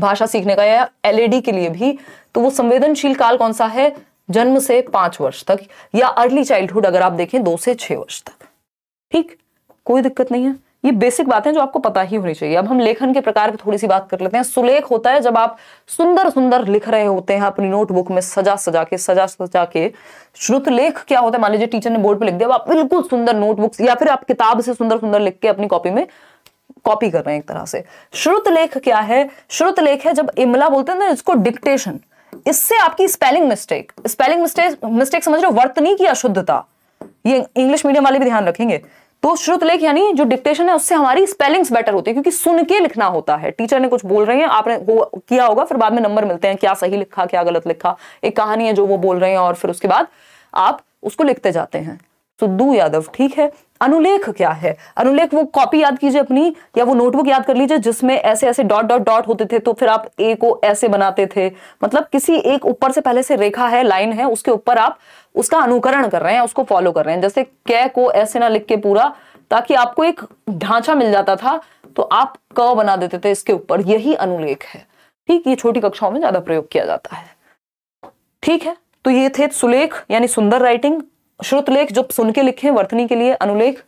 भाषा सीखने का, या एलएडी के लिए भी। तो वो संवेदनशील काल कौन सा है, जन्म से 5 वर्ष तक, या अर्ली चाइल्डहुड अगर आप देखें 2 से 6 वर्ष तक, ठीक, कोई दिक्कत नहीं है। ये बेसिक बातें जो आपको पता ही होनी चाहिए। अब हम लेखन के प्रकार पे थोड़ी सी बात कर लेते हैं। सुलेख होता है जब आप सुंदर सुंदर लिख रहे होते हैं अपनी नोटबुक में सजा सजा के। श्रुतलेख क्या होता है, मान लीजिए टीचर ने बोर्ड पे लिख दिया, आप बिल्कुल सुंदर नोटबुक्स या फिर आप किताब से सुंदर सुंदर लिख के अपनी कॉपी में कॉपी कर रहे हैं एक तरह से। श्रुतलेख क्या है, श्रुतलेख है जब इमला बोलते हैं ना इसको, डिक्टेशन, इससे आपकी स्पेलिंग मिस्टेक समझ रहे हो, वर्तनी की अशुद्धता, ये इंग्लिश मीडियम वाले भी ध्यान रखेंगे। तो श्रुतलेख यानी जो डिक्टेशन है उससे हमारी स्पेलिंग्स बेटर होती है, क्योंकि सुन के लिखना होता है, टीचर ने कुछ बोल रहे हैं, आपने वो किया होगा, फिर बाद में नंबर मिलते हैं क्या सही लिखा क्या गलत लिखा, एक कहानी है जो वो बोल रहे हैं और फिर उसके बाद आप उसको लिखते जाते हैं। सुद्दू यादव, ठीक है। अनुलेख क्या है, अनुलेख वो कॉपी याद कीजिए अपनी या वो नोटबुक याद कर लीजिए जिसमें ऐसे ऐसे डॉट डॉट डॉट होते थे, तो फिर आप ए को ऐसे बनाते थे, मतलब किसी एक ऊपर से पहले से रेखा है, लाइन है, उसके ऊपर आप उसका अनुकरण कर रहे हैं, उसको फॉलो कर रहे हैं। जैसे कै को ऐसे ना लिख के पूरा, ताकि आपको एक ढांचा मिल जाता था तो आप क बना देते थे इसके ऊपर, यही अनुलेख है, ठीक। ये छोटी कक्षाओं में ज्यादा प्रयोग किया जाता है, ठीक है। तो ये थे सुलेख यानी सुंदर राइटिंग, श्रुतलेख जब सुन के लिखें वर्तनी के लिए, अनुलेख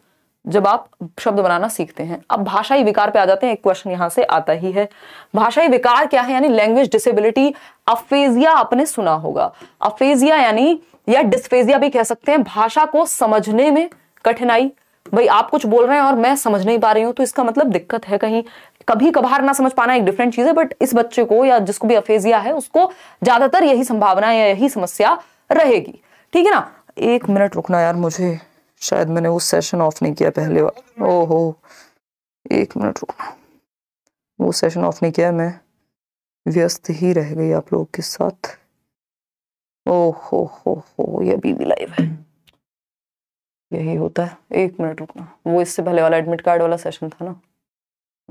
जब आप शब्द बनाना सीखते हैं। अब भाषाई विकार पे आ जाते हैं, एक क्वेश्चन यहाँ से आता ही है, भाषाई विकार क्या है, यानी लैंग्वेज डिसेबिलिटी। अफेजिया आपने सुना होगा, अफेजिया यानी या डिस्फेजिया भी कह सकते हैं, भाषा को समझने में कठिनाई। भाई आप कुछ बोल रहे हैं और मैं समझ नहीं पा रही हूँ तो इसका मतलब दिक्कत है कहीं। कभी कभार ना समझ पाना एक डिफरेंट चीज है, बट इस बच्चे को या जिसको भी अफेजिया है उसको ज्यादातर यही संभावना या यही समस्या रहेगी, ठीक है ना। 1 मिनट रुकना यार, मुझे शायद मैंने वो सेशन ऑफ नहीं किया पहले बार। ओहो एक मिनट रुकना, वो सेशन ऑफ नहीं किया, मैं व्यस्त ही रह गई आप लोगों के साथ। ओहो हो ये अभी भी लाइव है, यही होता है। एक मिनट रुकना, वो इससे पहले वाला एडमिट कार्ड वाला सेशन था ना।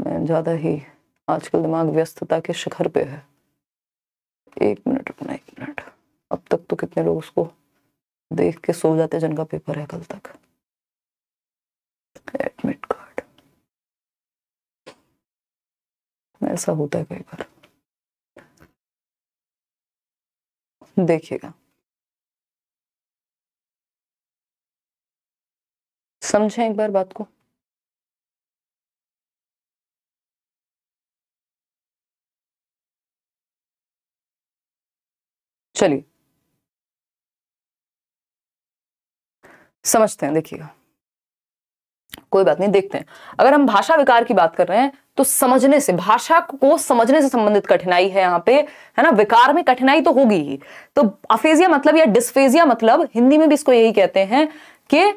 मैं ज़्यादा ही आजकल दिमाग व्यस्तता के शिखर पे है। एक मिनट रुकना, एक मिनट। अब तक तो कितने लोग उसको देख के सो जाते जिनका पेपर है कल तक। एडमिट कार्ड ऐसा होता है कई बार, देखिएगा समझें एक बार बात को। चलिए समझते हैं, देखिएगा कोई बात नहीं, देखते हैं। अगर हम भाषा विकार की बात कर रहे हैं तो समझने से, भाषा को समझने से संबंधित कठिनाई है यहाँ पे, है ना। विकार में कठिनाई तो होगी ही। तो अफेजिया मतलब या डिस्फेजिया मतलब, हिंदी में भी इसको यही कहते हैं कि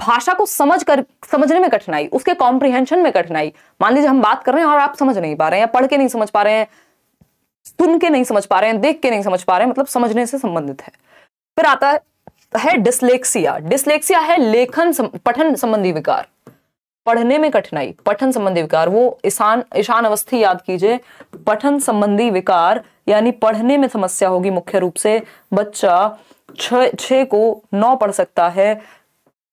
भाषा को समझने में कठिनाई, उसके कॉम्प्रिहेंशन में कठिनाई। मान लीजिए हम बात कर रहे हैं और आप समझ नहीं पा रहे हैं, पढ़ के नहीं समझ पा रहे हैं, सुन के नहीं समझ पा रहे हैं, देख के नहीं समझ पा रहे हैं, मतलब समझने से संबंधित है। फिर आता है डिस्लेक्सिया। डिस्लेक्सिया है लेखन पठन संबंधी विकार, पढ़ने में कठिनाई, पठन संबंधी विकार। वो ईशान अवस्थी याद कीजिए, पठन संबंधी विकार यानी पढ़ने में समस्या होगी मुख्य रूप से। बच्चा 6 को 9 पढ़ सकता है,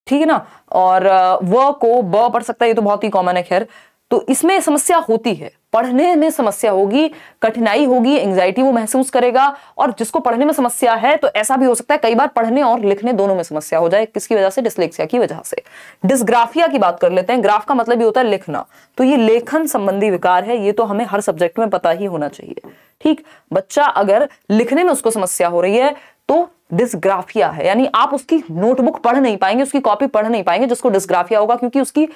ठीक है ना, और व को ब पढ़ सकता है, ये तो बहुत ही कॉमन है। खैर तो इसमें समस्या होती है, पढ़ने में समस्या होगी, कठिनाई होगी, एंजाइटी वो महसूस करेगा। और जिसको पढ़ने में समस्या है तो ऐसा भी हो सकता है कई बार पढ़ने और लिखने दोनों में समस्या हो जाए, किसकी वजह से, डिस्लेक्सिया की वजह से। डिस्ग्राफिया की बात कर लेते हैं। ग्राफ का मतलब ये होता है लिखना, तो ये लेखन संबंधी विकार है, ये तो हमें हर सब्जेक्ट में पता ही होना चाहिए, ठीक। बच्चा अगर लिखने में उसको समस्या हो रही है तो डिस्ग्राफिया है, यानी आप उसकी नोटबुक पढ़ नहीं पाएंगे, उसकी कॉपी पढ़ नहीं पाएंगे जिसको डिस्ग्राफिया होगा, क्योंकि उसकी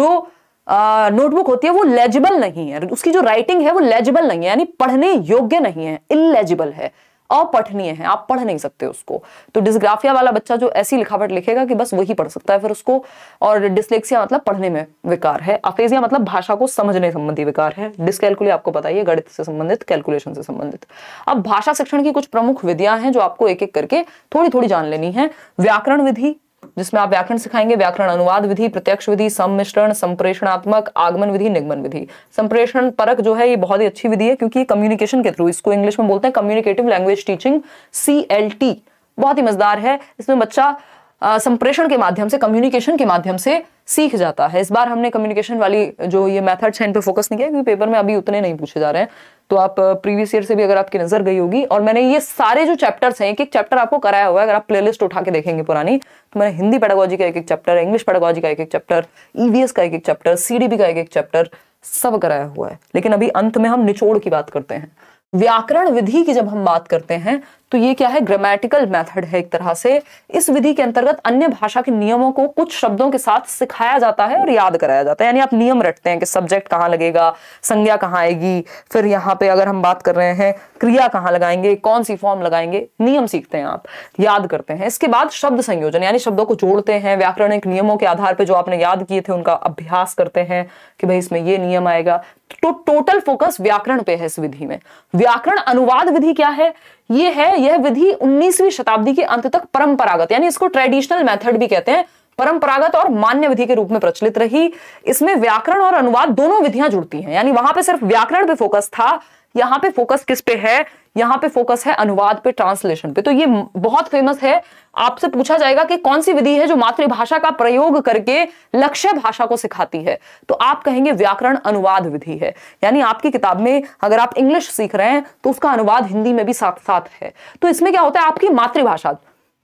जो नोटबुक होती है वो लेजिबल नहीं है, उसकी जो राइटिंग है वो लेजिबल नहीं है, यानी पढ़ने योग्य नहीं है, इलेजिबल है, अपठनीय है, आप पढ़ नहीं सकते उसको। तो डिस्ग्राफिया वाला बच्चा जो ऐसी लिखावट लिखेगा कि बस वही पढ़ सकता है फिर उसको। और डिस्लेक्सिया मतलब पढ़ने में विकार है, अफेजिया मतलब भाषा को समझने संबंधी विकार है, डिस्कैलकुलिया आपको पता है गणित से संबंधित, कैलकुलेशन से संबंधित। अब भाषा शिक्षण की कुछ प्रमुख विधियां हैं जो आपको एक एक करके थोड़ी थोड़ी जान लेनी है। व्याकरण विधि, जिसमें आप व्याकरण सिखाएंगे, व्याकरण अनुवाद विधि, प्रत्यक्ष विधि, सम्मिश्रण, संप्रेषणात्मक, आगमन विधि, निगमन विधि। संप्रेषण परक जो है ये बहुत ही अच्छी विधि है क्योंकि कम्युनिकेशन के थ्रू, इसको इंग्लिश में बोलते हैं कम्युनिकेटिव लैंग्वेज टीचिंग, CLT, बहुत ही मजेदार है। इसमें बच्चा संप्रेषण के माध्यम से, कम्युनिकेशन के माध्यम से सीख जाता है। इस बार हमने कम्युनिकेशन वाली जो ये मेथड्स हैं इन पर फोकस नहीं किया क्योंकि पेपर में अभी उतने नहीं पूछे जा रहे हैं, तो आप प्रीवियस ईयर से भी अगर आपकी नजर गई होगी। और मैंने ये सारे जो चैप्टर्स हैं, एक एक चैप्टर आपको कराया हुआ है, अगर आप प्लेलिस्ट उठा के देखेंगे पुरानी, तो मैंने हिंदी पेडागोजी का एक एक चैप्टर, इंग्लिश पेडागोजी का एक एक चैप्टर, EWS का एक एक चैप्टर, CDP का एक एक चैप्टर सब कराया हुआ है। लेकिन अभी अंत में हम निचोड़ की बात करते हैं। व्याकरण विधि की जब हम बात करते हैं तो ये क्या है, ग्रामेटिकल मेथड है एक तरह से। इस विधि के अंतर्गत अन्य भाषा के नियमों को कुछ शब्दों के साथ सिखाया जाता है और याद कराया जाता है, यानी आप नियम रटते हैं कि सब्जेक्ट कहाँ लगेगा, संज्ञा कहाँ आएगी, फिर यहाँ पे अगर हम बात कर रहे हैं क्रिया कहाँ लगाएंगे, कौन सी फॉर्म लगाएंगे, नियम सीखते हैं आप, याद करते हैं। इसके बाद शब्द संयोजन, यानी शब्दों को जोड़ते हैं व्याकरणिक नियमों के आधार पर, जो आपने याद किए थे उनका अभ्यास करते हैं कि भाई इसमें ये नियम आएगा। तो टोटल फोकस व्याकरण पे है इस विधि में। व्याकरण अनुवाद विधि क्या है, ये है, यह विधि 19वीं शताब्दी के अंत तक परंपरागत, यानी इसको ट्रेडिशनल मेथड भी कहते हैं, परंपरागत और मान्य विधि के रूप में प्रचलित रही। इसमें व्याकरण और अनुवाद दोनों विधियां जुड़ती हैं, यानी वहां पे सिर्फ व्याकरण पे फोकस था, यहाँ पे फोकस किस पे है, यहाँ पे फोकस है अनुवाद पे, ट्रांसलेशन पे। तो ये बहुत फेमस है, आपसे पूछा जाएगा कि कौन सी विधि है जो मातृभाषा का प्रयोग करके लक्ष्य भाषा को सिखाती है, तो आप कहेंगे व्याकरण अनुवाद विधि है। यानी आपकी किताब में अगर आप इंग्लिश सीख रहे हैं तो उसका अनुवाद हिंदी में भी साथ साथ है। तो इसमें क्या होता है, आपकी मातृभाषा,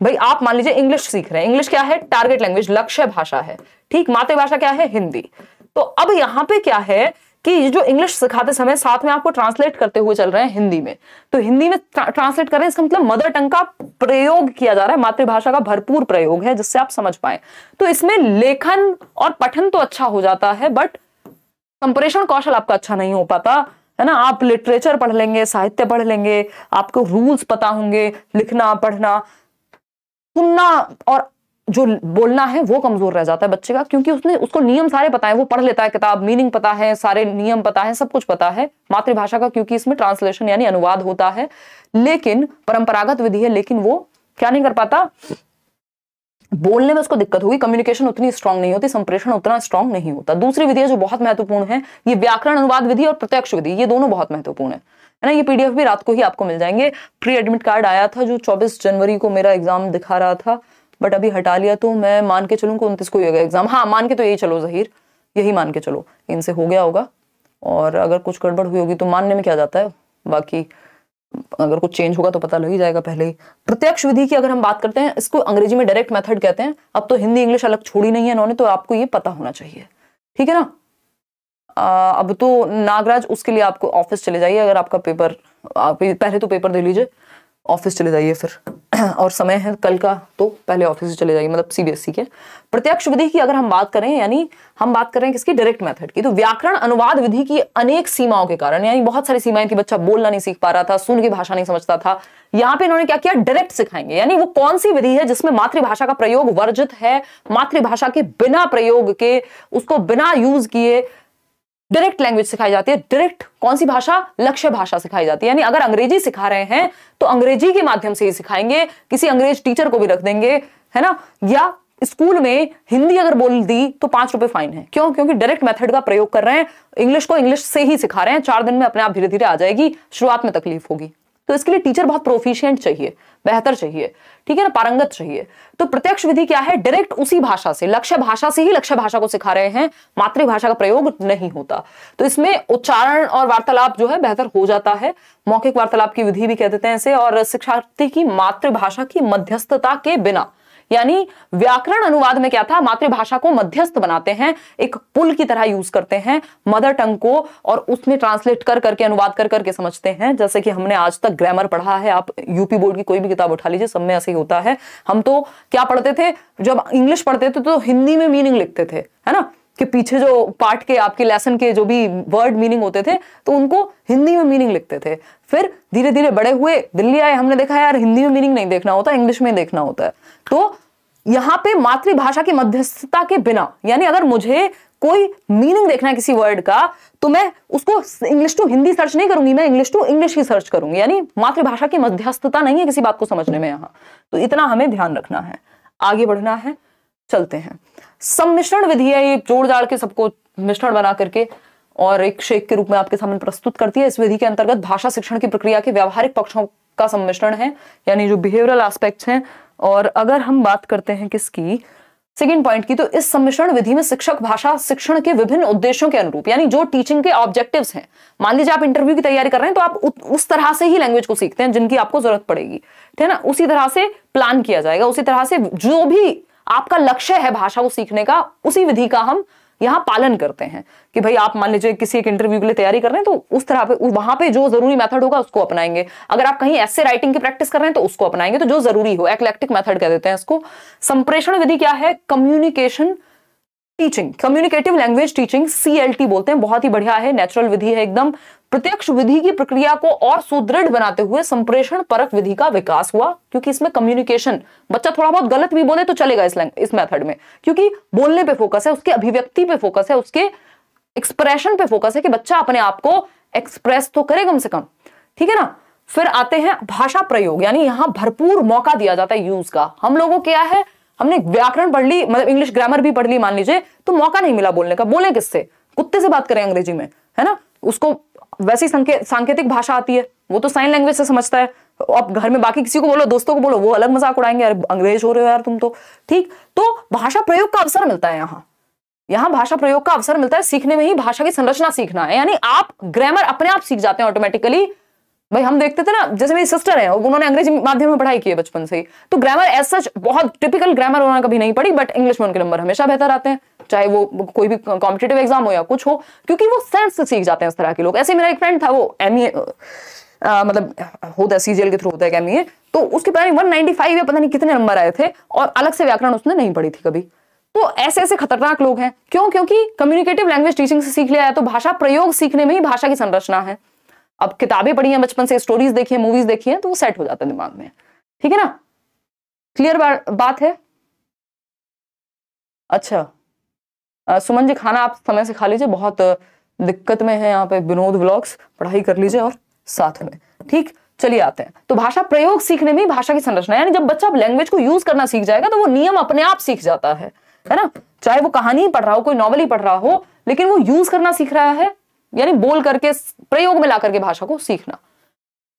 भाई आप मान लीजिए इंग्लिश सीख रहे हैं, इंग्लिश क्या है, टारगेट लैंग्वेज, लक्ष्य भाषा है, ठीक, मातृभाषा क्या है, हिंदी। तो अब यहाँ पे क्या है कि ये जो इंग्लिश सिखाते समय साथ में आपको ट्रांसलेट करते हुए चल रहे हैं हिंदी में, तो हिंदी में ट्रांसलेट कर रहे हैं, इसका मतलब मदर टंग का प्रयोग किया जा रहा है, मातृभाषा का भरपूर प्रयोग है, जिससे आप समझ पाए। तो इसमें लेखन और पठन तो अच्छा हो जाता है बट संप्रेषण कौशल आपका अच्छा नहीं हो पाता, है ना। आप लिटरेचर पढ़ लेंगे, साहित्य पढ़ लेंगे, आपको रूल्स पता होंगे, लिखना पढ़ना सुनना और जो बोलना है वो कमजोर रह जाता है बच्चे का, क्योंकि उसने उसको नियम सारे पता है, वो पढ़ लेता है किताब, मीनिंग पता है, सारे नियम पता है, सब कुछ पता है मातृभाषा का, क्योंकि इसमें ट्रांसलेशन यानी अनुवाद होता है, लेकिन परंपरागत विधि है, लेकिन वो क्या नहीं कर पाता, बोलने में उसको दिक्कत होगी, कम्युनिकेशन उतनी स्ट्रांग नहीं होती, संप्रेषण उतना स्ट्रांग नहीं होता। दूसरी विधि जो बहुत महत्वपूर्ण है ये व्याकरण अनुवाद विधि और प्रत्यक्ष विधि, ये दोनों बहुत महत्वपूर्ण है ना। ये पीडीएफ भी रात को ही आपको मिल जाएंगे, प्री एडमिट कार्ड आया था जो 24 जनवरी को मेरा एग्जाम दिखा रहा था, बट अभी हटा लिया, तो मैं मान के चलूँ कि 29 को ही होगा एग्जाम, हाँ मान के तो यही चलो जहीर, यही मान के चलो इनसे हो गया होगा, और अगर कुछ गड़बड़ हुई होगी तो मानने में क्या जाता है, बाकी अगर कुछ चेंज होगा तो पता लग ही जाएगा पहले ही। प्रत्यक्ष विधि की अगर हम बात करते हैं, इसको अंग्रेजी में डायरेक्ट मेथड कहते हैं, अब तो हिंदी इंग्लिश अलग छोड़ी नहीं है इन्होंने, तो आपको ये पता होना चाहिए, ठीक है ना। अब तो नागराज उसके लिए आपको ऑफिस चले जाइए, अगर आपका पेपर, आप पहले तो पेपर दे लीजिए, ऑफिस चले जाइए फिर, और समय है कल का तो पहले ऑफिस चले जाइए, मतलब सीबीएसई के। प्रत्यक्ष विधि की अगर हम बात करें, यानी हम बात कर रहे हैं किसकी, डायरेक्ट मेथड की, तो व्याकरण अनुवाद विधि की अनेक सीमाओं के कारण, यानी बहुत सारी सीमाएं थी, बच्चा बोलना नहीं सीख पा रहा था, सुन की भाषा नहीं समझता था, यहाँ पे इन्होंने क्या किया, डायरेक्ट सिखाएंगे, यानी वो कौन सी विधि है जिसमें मातृभाषा का प्रयोग वर्जित है, मातृभाषा के बिना प्रयोग के, उसको बिना यूज किए डायरेक्ट लैंग्वेज सिखाई जाती है, डायरेक्ट कौन सी भाषा, लक्ष्य भाषा सिखाई जाती है, यानी अगर अंग्रेजी सिखा रहे हैं तो अंग्रेजी के माध्यम से ही सिखाएंगे, किसी अंग्रेज टीचर को भी रख देंगे, है ना, या स्कूल में हिंदी अगर बोल दी तो 5 रुपए फाइन है, क्यों, क्योंकि डायरेक्ट मेथड का प्रयोग कर रहे हैं, इंग्लिश को इंग्लिश से ही सिखा रहे हैं, 4 दिन में अपने आप धीरे धीरे आ जाएगी, शुरुआत में तकलीफ होगी, तो इसके लिए टीचर बहुत प्रोफिशिएंट चाहिए, बेहतर चाहिए, ठीक है ना, पारंगत चाहिए। तो प्रत्यक्ष विधि क्या है, डायरेक्ट उसी भाषा से, लक्ष्य भाषा से ही लक्ष्य भाषा को सिखा रहे हैं, मातृभाषा का प्रयोग नहीं होता, तो इसमें उच्चारण और वार्तालाप जो है बेहतर हो जाता है, मौखिक वार्तालाप की विधि भी कह देते हैं इसे, और शिक्षार्थी की मातृभाषा की मध्यस्थता के बिना, यानी व्याकरण अनुवाद में क्या था, मातृभाषा को मध्यस्थ बनाते हैं, एक पुल की तरह यूज करते हैं मदर टंग को, और उसमें ट्रांसलेट कर करके, अनुवाद कर करके समझते हैं, जैसे कि हमने आज तक ग्रामर पढ़ा है, आप यूपी बोर्ड की कोई भी किताब उठा लीजिए, सब में ऐसे ही होता है। हम तो क्या पढ़ते थे, जब इंग्लिश पढ़ते थे तो हिंदी में मीनिंग लिखते थे, है ना, कि पीछे जो पार्ट के आपके लेसन के जो भी वर्ड मीनिंग होते थे तो उनको हिंदी में मीनिंग लिखते थे, फिर धीरे धीरे बड़े हुए, दिल्ली आए, हमने देखा यार हिंदी में मीनिंग नहीं देखना होता, इंग्लिश में देखना होता है। तो यहाँ पे मातृभाषा की मध्यस्थता के बिना, यानी अगर मुझे कोई मीनिंग देखना है किसी वर्ड का तो मैं उसको इंग्लिश टू हिंदी सर्च नहीं करूंगी, मैं इंग्लिश टू इंग्लिश ही सर्च करूंगी, यानी मातृभाषा की मध्यस्थता नहीं है किसी बात को समझने में यहाँ, तो इतना हमें ध्यान रखना है, आगे बढ़ना है, चलते हैं। सम्मिश्रण विधि है ये, जोड़ जाड़ के सबको मिश्रण बना करके और एक शेक के रूप में आपके सामने प्रस्तुत करती है। इस विधि के अंतर्गत भाषा शिक्षण की प्रक्रिया के व्यावहारिक पक्षों का सम्मिश्रण है, यानी जो बिहेवियरल एस्पेक्ट्स हैं। और अगर हम बात करते हैं किसकी, सेकेंड पॉइंट की, तो इस सम्मिश्रण विधि में शिक्षक भाषा शिक्षण के विभिन्न उद्देश्यों के अनुरूप, यानी जो टीचिंग के ऑब्जेक्टिव्स हैं, मान लीजिए आप इंटरव्यू की तैयारी कर रहे हैं तो आप उस तरह से ही लैंग्वेज को सीखते हैं जिनकी आपको जरूरत पड़ेगी, ठीक है ना, उसी तरह से प्लान किया जाएगा, उसी तरह से जो भी आपका लक्ष्य है भाषा को सीखने का, उसी विधि का हम यहाँ पालन करते हैं कि भाई आप मान लीजिए किसी एक इंटरव्यू के लिए तैयारी कर रहे हैं तो उस तरह पे वहां पे जो जरूरी मेथड होगा उसको अपनाएंगे, अगर आप कहीं एसे राइटिंग की प्रैक्टिस कर रहे हैं तो उसको अपनाएंगे, तो जो जरूरी हो, एक्लेक्टिक मेथड कह देते हैं इसको। संप्रेषण विधि क्या है, communication teaching, communicative language teaching, CLT बोलते हैं, बहुत ही बढ़िया है, नेचुरल विधि है एकदम। प्रत्यक्ष विधि की प्रक्रिया को और सुदृढ़ बनाते हुए संप्रेषण परक विधि का विकास हुआ, क्योंकि इसमें कम्युनिकेशन, बच्चा थोड़ा बहुत गलत भी बोले तो चलेगा इस मेथड में, क्योंकि बोलने पे फोकस है, उसके अभिव्यक्ति पे फोकस है, उसके एक्सप्रेशन पे फोकस है कि बच्चा अपने आप को एक्सप्रेस तो करे कम से कम, ठीक है ना। फिर आते हैं भाषा प्रयोग, यानी यहाँ भरपूर मौका दिया जाता है यूज का। हम लोगों क्या है, हमने व्याकरण पढ़ ली, मतलब इंग्लिश ग्रामर भी पढ़ ली मान लीजिए, तो मौका नहीं मिला बोलने का, बोले किससे, कुत्ते से बात करें अंग्रेजी में, है ना, उसको वैसी सांकेतिक भाषा आती है, वो तो साइन लैंग्वेज से समझता है। अब घर में बाकी किसी को बोलो, दोस्तों को बोलो, वो अलग मजाक उड़ाएंगे, यार अंग्रेज हो रहे हो यार तुम तो, ठीक। तो भाषा प्रयोग का अवसर मिलता है यहाँ, यहाँ भाषा प्रयोग का अवसर मिलता है, सीखने में ही भाषा की संरचना सीखना है, यानी आप ग्रामर अपने आप सीख जाते हैं ऑटोमेटिकली। भाई हम देखते थे ना, जैसे मेरी सिस्टर है, उन्होंने अंग्रेजी माध्यम में पढ़ाई की है बचपन से ही, तो ग्रामर एज सच बहुत टिपिकल ग्रामर उन्होंने कभी नहीं पढ़ी, बट इंग्लिश में उनके नंबर हमेशा बेहतर आते हैं, चाहे वो कोई भी कॉम्पिटेटिव एग्जाम हो या कुछ हो, क्योंकि वो सेल्फ से सीख जाते हैं इस तरह के लोग। ऐसे मेरा एक फ्रेंड था, वो MA मतलब होता है CGL के थ्रू होता है MA, तो उसके पता नहीं 195 या पता नहीं कितने नंबर आए थे, और अलग से व्याकरण उसने नहीं पढ़ी थी कभी। तो ऐसे ऐसे खतरनाक लोग हैं, क्यों, क्योंकि कम्युनिकेटिव लैंग्वेज टीचिंग से सीख लिया है, तो भाषा प्रयोग सीखने में ही भाषा की संरचना है। अब किताबें पढ़ी हैं बचपन से, स्टोरीज देखी हैं, मूवीज देखी हैं, तो वो सेट हो जाता है दिमाग में, ठीक है ना, क्लियर बात है। अच्छा सुमन जी, खाना आप समय से खा लीजिए, बहुत दिक्कत में है यहाँ पे विनोद व्लॉग्स, पढ़ाई कर लीजिए और साथ में ठीक। चलिए आते हैं, तो भाषा प्रयोग सीखने में भाषा की संरचना, यानी जब बच्चा लैंग्वेज को यूज करना सीख जाएगा तो वो नियम अपने आप सीख जाता है ना, चाहे वो कहानी पढ़ रहा हो, कोई नॉवल ही पढ़ रहा हो, लेकिन वो यूज करना सीख रहा है, यानी बोल करके प्रयोग में ला करके भाषा को सीखना,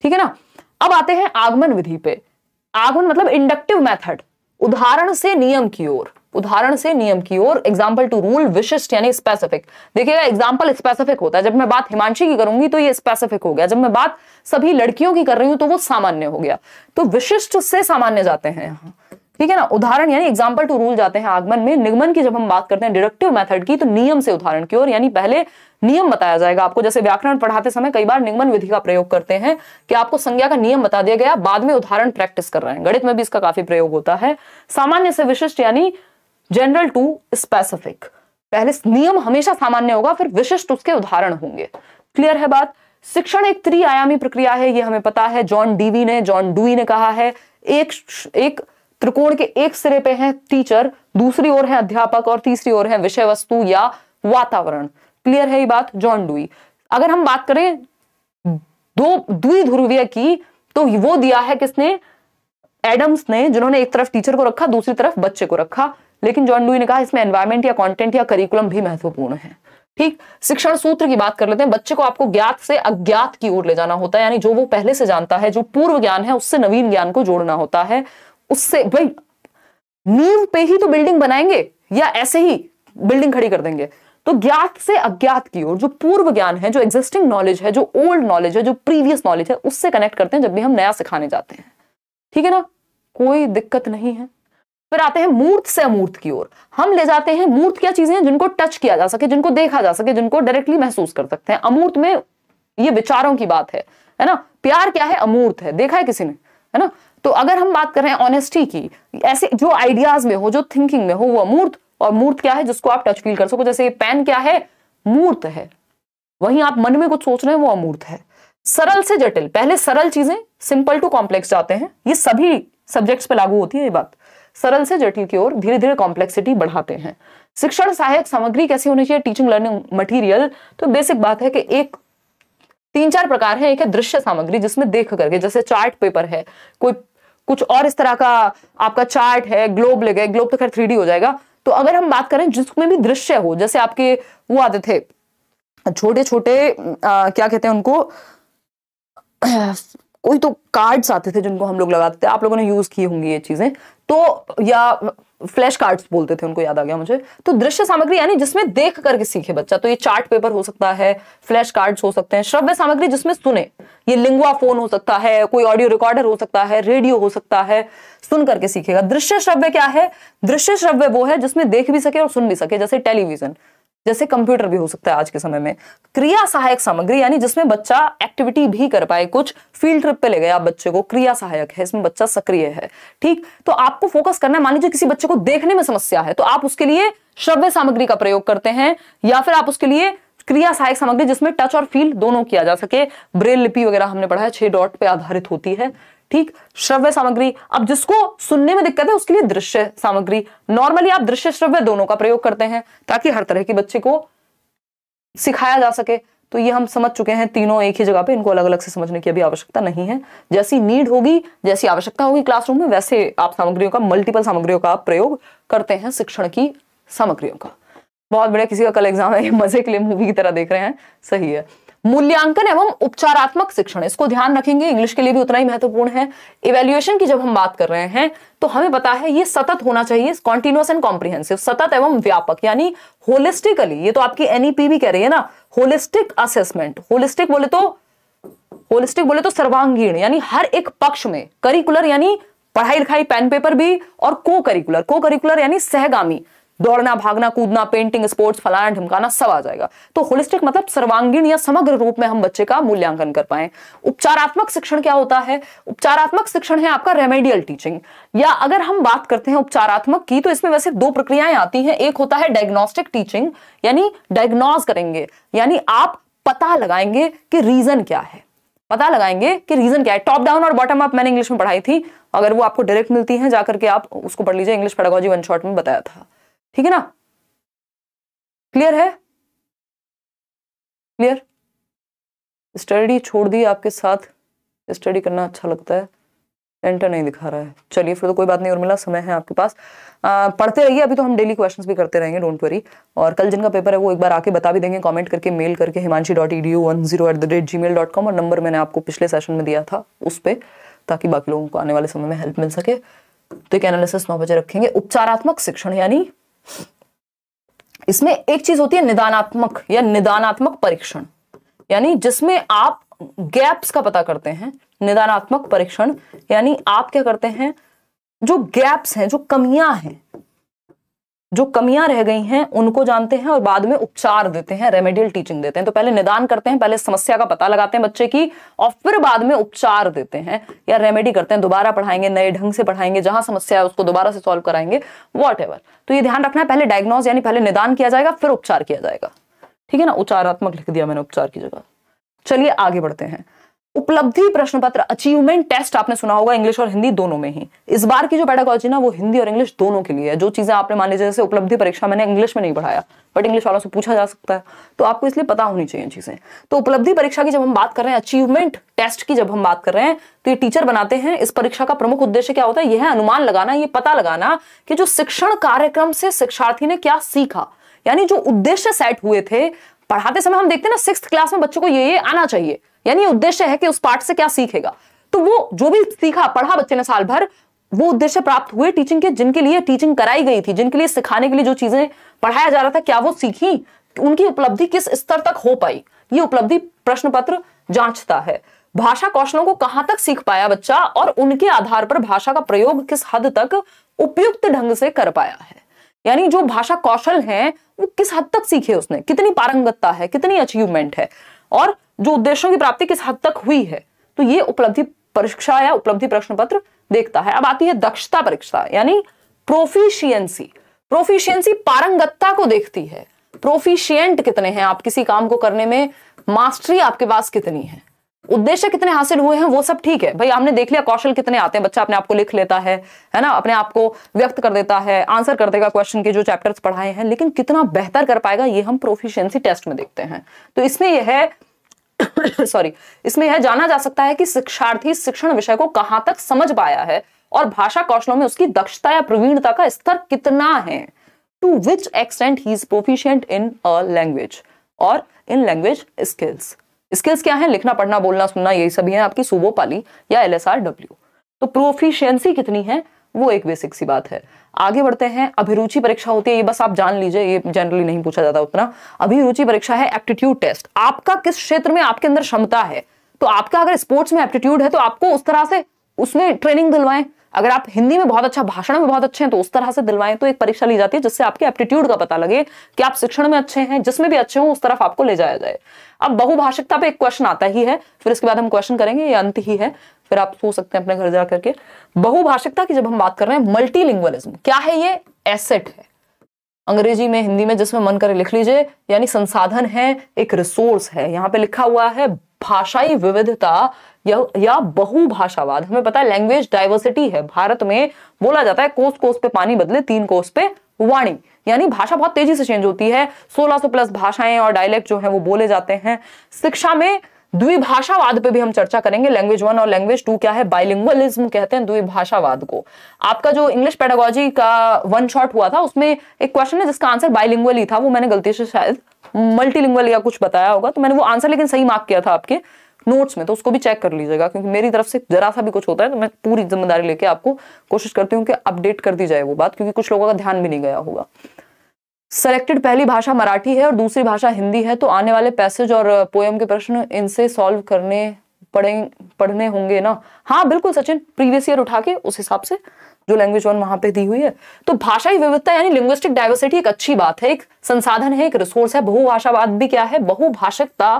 ठीक है ना। अब आते हैं आगमन विधि पे। आगमन मतलब इंडक्टिव मेथड, उदाहरण से नियम की ओर, उदाहरण से नियम की ओर, एग्जाम्पल टू रूल, विशिष्ट यानी स्पेसिफिक। देखिएगा एग्जाम्पल स्पेसिफिक होता है, जब मैं बात हिमांशी की करूंगी तो ये स्पेसिफिक हो गया, जब मैं बात सभी लड़कियों की कर रही हूं तो वो सामान्य हो गया, तो विशिष्ट से सामान्य जाते हैं यहाँ, ठीक है ना। उदाहरण यानी एग्जाम्पल टू रूल जाते हैं आगमन में। निगमन की जब हम बात करते हैं डिडक्टिव मेथड की, तो नियम से उदाहरण की ओर, यानी पहले नियम बताया जाएगा आपको, जैसे व्याकरण पढ़ाते समय कई बार निगमन विधि का प्रयोग करते हैं कि आपको संज्ञा का नियम बता दिया गया, बाद में उदाहरण प्रैक्टिस कर रहे हैं। गणित में भी इसका काफी प्रयोग होता है। सामान्य से विशिष्ट यानी जनरल टू स्पेसिफिक, पहले नियम हमेशा सामान्य होगा, फिर विशिष्ट उसके उदाहरण होंगे। क्लियर है बात। शिक्षण एक त्रिआयामी प्रक्रिया है, ये हमें पता है, जॉन डूई ने कहा है। एक त्रिकोण के एक सिरे पे है टीचर, दूसरी ओर है अध्यापक और तीसरी ओर है विषय वस्तु या वातावरण। क्लियर है ये बात, जॉन डूई। अगर हम बात करें दो द्विध्रुवीय की, तो वो दिया है किसने, एडम्स ने, जिन्होंने एक तरफ टीचर को रखा, दूसरी तरफ बच्चे को रखा, लेकिन जॉन डूई ने कहा इसमें एनवायरमेंट या कंटेंट या करिकुलम भी महत्वपूर्ण है। ठीक, शिक्षण सूत्र की बात कर लेते हैं। बच्चे को आपको ज्ञात से अज्ञात की ओर ले जाना होता है, यानी जो वो पहले से जानता है, जो पूर्व ज्ञान है उससे नवीन ज्ञान को जोड़ना होता है। उससे भाई नींव पे ही तो बिल्डिंग बनाएंगे या ऐसे ही बिल्डिंग खड़ी कर देंगे, तो ज्ञात से अज्ञात की ओर, जो पूर्व ज्ञान है, जो एग्जिस्टिंग नॉलेज है, जो ओल्ड नॉलेज है, जो प्रीवियस नॉलेज है, उससे कनेक्ट करते हैं जब भी हम नया सिखाने जाते हैं, ठीक है ना, कोई दिक्कत नहीं है। फिर आते हैं मूर्त से अमूर्त की ओर। हम ले जाते हैं, मूर्त क्या चीजें हैं, जिनको टच किया जा सके, जिनको देखा जा सके, जिनको डायरेक्टली महसूस कर सकते हैं। अमूर्त में ये विचारों की बात है ना। प्यार क्या है, अमूर्त है, देखा है किसी ने, है ना। तो अगर हम बात कर रहे हैं ऑनेस्टी की, ऐसे जो आइडियाज में हो, जो थिंकिंग में हो, वो अमूर्त। और मूर्त क्या है, जिसको आप टच फील कर सको, जैसे ये पेन क्या है, मूर्त है, वहीं आप मन में कुछ सोच रहे हैं, वो अमूर्त है। सरल से जटिल, पहले सरल चीजें, सिंपल टू कॉम्प्लेक्स जाते हैं, ये सभी सब्जेक्ट्स पे लागू होती है ये बात। सरल से जटिल की ओर धीरे धीरे कॉम्प्लेक्सिटी बढ़ाते हैं। शिक्षण सहायक सामग्री कैसी होनी चाहिए, टीचिंग लर्निंग मटेरियल, तो बेसिक बात है कि एक 3-4 प्रकार है। एक है दृश्य सामग्री, जिसमें देख करके, जैसे चार्ट पेपर है, कोई कुछ और इस तरह का आपका चार्ट है, ग्लोब ले गए, ग्लोब तो खैर 3D हो जाएगा। तो अगर हम बात करें जिसमें भी दृश्य हो, जैसे आपके वो आते थे छोटे छोटे क्या कहते हैं उनको, कोई तो कार्ड्स आते थे जिनको हम लोग लगाते थे, आप लोगों ने यूज की होंगी ये चीजें, तो या फ्लैश कार्ड्स बोलते थे उनको, याद आ गया मुझे। तो दृश्य सामग्री यानी जिसमें देख करके सीखे बच्चा, तो ये चार्ट पेपर हो सकता है, फ्लैश कार्ड्स हो सकते हैं। श्रव्य सामग्री जिसमें सुने, ये लिंगुआ फोन हो सकता है, कोई ऑडियो रिकॉर्डर हो सकता है, रेडियो हो सकता है, सुन करके सीखेगा। दृश्य श्रव्य क्या है, दृश्य श्रव्य वो है जिसमें देख भी सके और सुन भी सके, जैसे टेलीविजन, जैसे कंप्यूटर भी हो सकता है आज के समय में। क्रिया सहायक सामग्री यानी जिसमें बच्चा एक्टिविटी भी कर पाए, कुछ फील्ड ट्रिप पे ले गए आप बच्चे को, क्रिया सहायक है, इसमें बच्चा सक्रिय है। ठीक, तो आपको फोकस करना है, मान लीजिए किसी बच्चे को देखने में समस्या है, तो आप उसके लिए श्रव्य सामग्री का प्रयोग करते हैं, या फिर आप उसके लिए क्रिया सहायक सामग्री जिसमें टच और फील दोनों किया जा सके। ब्रेल लिपि वगैरह हमने पढ़ा है, 6 डॉट पे आधारित होती है। ठीक, श्रव्य सामग्री। अब जिसको सुनने में दिक्कत है उसके लिए दृश्य सामग्री। नॉर्मली आप दृश्य श्रव्य दोनों का प्रयोग करते हैं ताकि हर तरह के बच्चे को सिखाया जा सके। तो ये हम समझ चुके हैं, तीनों एक ही जगह पे, इनको अलग अलग से समझने की अभी आवश्यकता नहीं है। जैसी नीड होगी, जैसी आवश्यकता होगी क्लासरूम में, वैसे आप सामग्रियों का, मल्टीपल सामग्रियों का आप प्रयोग करते हैं, शिक्षण की सामग्रियों का। बहुत बढ़िया, किसी का कल एग्जाम है, मजे के लिए मूवी की तरह देख रहे हैं, सही है। मूल्यांकन एवं उपचारात्मक शिक्षण, इसको ध्यान रखेंगे, इंग्लिश के लिए भी उतना ही महत्वपूर्ण है। इवैल्यूएशन की जब हम बात कर रहे हैं तो हमें पता है ये सतत होना चाहिए, कॉन्टिन्यूअस एंड कॉम्प्रिहेंसिव, सतत एवं व्यापक, यानी होलिस्टिकली। ये तो आपकी एनईपी भी कह रही है ना, होलिस्टिक असेसमेंट। होलिस्टिक बोले तो सर्वांगीण, यानी हर एक पक्ष में। करिकुलर यानी पढ़ाई लिखाई, पेन पेपर भी, और को करिकुलर यानी सहगामी, दौड़ना, भागना, कूदना, पेंटिंग, स्पोर्ट्स, फलाना ढिमकाना सब आ जाएगा। तो होलिस्टिक मतलब सर्वांगीण या समग्र रूप में हम बच्चे का मूल्यांकन कर पाए। उपचारात्मक शिक्षण क्या होता है? उपचारात्मक शिक्षण है आपका रेमेडियल टीचिंग, या अगर हम बात करते हैं उपचारात्मक की, तो इसमें वैसे 2 प्रक्रियाएं आती हैं। एक होता है डायग्नोस्टिक टीचिंग, यानी डायग्नोज करेंगे, यानी आप पता लगाएंगे कि रीजन क्या है, पता लगाएंगे कि रीजन क्या है। टॉप डाउन और बॉटम अप मैंने इंग्लिश में पढ़ाई थी, अगर वो आपको डायरेक्ट मिलती है जाकर के आप उसको पढ़ लीजिए, इंग्लिश पेडागॉजी 1 शॉट में बताया था। ठीक है ना, क्लियर है? क्लियर? स्टडी छोड़ दी, आपके साथ स्टडी करना अच्छा लगता है, एंटर नहीं दिखा रहा है। चलिए फिर तो कोई बात नहीं, और मिला समय है आपके पास, पढ़ते रहिए। अभी तो हम डेली क्वेश्चंस भी करते रहेंगे, डोंट वरी। और कल जिनका पेपर है वो एक बार आके बता भी देंगे कमेंट करके, मेल करके himanshi.edu10@gmail.com, और नंबर मैंने आपको पिछले सेशन में दिया था उस पर, ताकि बाकी लोगों को आने वाले समय में हेल्प मिल सके। तो एक एनालिसिस 9 बजे रखेंगे। उपचारात्मक शिक्षण, यानी इसमें एक चीज होती है निदानात्मक या निदानात्मक परीक्षण, यानी जिसमें आप गैप्स का पता करते हैं। निदानात्मक परीक्षण यानी आप क्या करते हैं, जो गैप्स हैं, जो कमियां हैं, जो कमियां रह गई हैं उनको जानते हैं और बाद में उपचार देते हैं, रेमेडियल टीचिंग देते हैं। तो पहले निदान करते हैं, पहले समस्या का पता लगाते हैं बच्चे की, और फिर बाद में उपचार देते हैं या रेमेडी करते हैं। दोबारा पढ़ाएंगे, नए ढंग से पढ़ाएंगे, जहां समस्या है उसको दोबारा से सॉल्व कराएंगे, वॉट एवर। तो ये ध्यान रखना है, पहले डायग्नोज यानी पहले निदान किया जाएगा फिर उपचार किया जाएगा। ठीक है ना, उपचारात्मक लिख दिया मैंने उपचार की जगह। चलिए आगे बढ़ते हैं। उपलब्धि प्रश्न पत्र, अचीवमेंट टेस्ट आपने सुना होगा इंग्लिश और हिंदी दोनों में ही। इस बार की जो पेडागॉजी ना वो हिंदी और इंग्लिश दोनों के लिए है। जो चीजें आपने मान लीजिए, जैसे उपलब्धि परीक्षा मैंने इंग्लिश में नहीं पढ़ाया बट इंग्लिश वालों से पूछा जा सकता है, तो आपको इसलिए पता होनी चाहिए चीजें। तो उपलब्धि परीक्षा की जब हम बात कर रहे हैं, अचीवमेंट टेस्ट की जब हम बात कर रहे हैं, तो ये टीचर बनाते हैं। इस परीक्षा का प्रमुख उद्देश्य क्या होता है, यह है अनुमान लगाना, ये पता लगाना कि जो शिक्षण कार्यक्रम से शिक्षार्थी ने क्या सीखा, यानी जो उद्देश्य सेट हुए थे। पढ़ाते समय हम देखते हैं ना 6th क्लास में बच्चों को ये आना चाहिए, यानी उद्देश्य है कि उस पाठ से क्या सीखेगा। तो वो जो भी सीखा पढ़ा बच्चे ने साल भर, वो उद्देश्य प्राप्त हुए टीचिंग के, जिनके लिए टीचिंग कराई गई थी, जिनके लिए सिखाने के लिए जो चीजें पढ़ाया जा रहा था क्या वो सीखी, उनकी उपलब्धि किस स्तर तक हो पाई, ये उपलब्धि प्रश्न पत्र जांचता है। भाषा कौशलों को कहां तक सीख पाया बच्चा, और उनके आधार पर भाषा का प्रयोग किस हद तक उपयुक्त ढंग से कर पाया है, यानी जो भाषा कौशल हैं वो किस हद तक सीखे उसने, कितनी पारंगतता है, कितनी अचीवमेंट है, और जो उद्देश्यों की प्राप्ति किस हद तक हुई है। तो ये उपलब्धि परीक्षा या उपलब्धि प्रश्न पत्र देखता है। अब आती है दक्षता परीक्षा, यानी प्रोफिशिएंसी। प्रोफिशिएंसी पारंगतता को देखती है, प्रोफिशिएंट कितने हैं आप किसी काम को करने में, मास्टरी आपके पास कितनी है, उद्देश्य कितने हासिल हुए हैं, वो सब ठीक है भाई हमने देख लिया। कौशल कितने आते हैं, बच्चा अपने आप को लिख लेता है ना, अपने आप को व्यक्त कर देता है, आंसर कर देगा क्वेश्चन के जो चैप्टर्स पढ़ाए हैं, लेकिन कितना बेहतर कर पाएगा ये हम प्रोफिशिएंसी टेस्ट में देखते हैं। तो इसमें यह है इसमें यह जाना जा सकता है कि शिक्षार्थी शिक्षण विषय को कहां तक समझ पाया है और भाषा कौशलों में उसकी दक्षता या प्रवीणता का स्तर कितना है, to which extent he is proficient in a language और इन लैंग्वेज स्किल्स। स्किल्स क्या है, लिखना पढ़ना बोलना सुनना, यही सभी है आपकी सुबो पाली या LSRW। तो प्रोफिशिएंसी कितनी है वो एक बेसिक सी बात है। आगे बढ़ते हैं, अभिरुचि परीक्षा होती है, ये बस आप जान लीजिए, ये जनरली नहीं पूछा जाता उतना। अभिरुचि परीक्षा है एप्टीट्यूड टेस्ट, आपका किस क्षेत्र में आपके अंदर क्षमता है। तो आपका अगर स्पोर्ट्स में एप्टीट्यूड है तो आपको उस तरह से उसमें ट्रेनिंग दिलवाएं, अगर आप हिंदी में बहुत अच्छा, भाषण में बहुत अच्छे हैं तो उस तरह से दिलवाएं। तो एक परीक्षा ली जाती है जिससे आपके एप्टीट्यूड का पता लगे कि आप शिक्षण में अच्छे हैं, जिसमें भी अच्छे हों उस तरफ आपको ले जाया जाए। अब बहुभाषिकता पे एक क्वेश्चन आता ही है, फिर इसके बाद हम क्वेश्चन करेंगे, ये अंत ही है, फिर आप सो सकते हैं अपने घर जा करके। बहुभाषिकता की जब हम बात कर रहे हैं, मल्टीलिंगुअलिज्म क्या है, ये एसेट है, अंग्रेजी में हिंदी में जिसमें मन करे लिख लीजिए, यानी संसाधन है, एक रिसोर्स है। यहाँ पे लिखा हुआ है भाषाई विविधता या बहुभाषावाद। हमें पता है लैंग्वेज डाइवर्सिटी है, भारत में बोला जाता है कोस कोस पे पानी बदले 3 कोस पे वाणी, यानी भाषा बहुत तेजी से चेंज होती है। 1600+ भाषाएं और डायलेक्ट जो है वो बोले जाते हैं। शिक्षा में द्विभाषावाद पे भी हम चर्चा करेंगे, लैंग्वेज 1 और लैंग्वेज 2 क्या है, बाइलिंगुअलिज्म कहते हैं द्विभाषावाद को। आपका जो इंग्लिश पेडागॉजी का 1 शॉट हुआ था उसमें एक क्वेश्चन है जिसका आंसर बाइलिंगुअल ही था, वो मैंने गलती से शायद मल्टीलिंगुअल या कुछ बताया होगा, तो मैंने वो आंसर लेकिन सही मार्क किया था आपके नोट्स में, तो उसको भी चेक कर लीजिएगा, क्योंकि मेरी तरफ से जरा सा भी कुछ होता है तो मैं पूरी जिम्मेदारी लेके आपको कोशिश करती हूँ कि अपडेट कर दी जाए वो बात, क्योंकि कुछ लोगों का ध्यान भी नहीं गया होगा। सेलेक्टेड पहली भाषा मराठी है और दूसरी भाषा हिंदी है, तो आने वाले पैसेज और पोएम के प्रश्न इनसे सॉल्व करने पढ़ने होंगे ना। हाँ बिल्कुल सचिन, प्रीवियस ईयर उठा के उस हिसाब से जो लैंग्वेज 1 वहां पे दी हुई है। तो भाषाई विविधता यानी लिंग्विस्टिक डाइवर्सिटी एक अच्छी बात है, एक संसाधन है, एक रिसोर्स है। बहुभाषावाद भी क्या है, बहुभाषिकता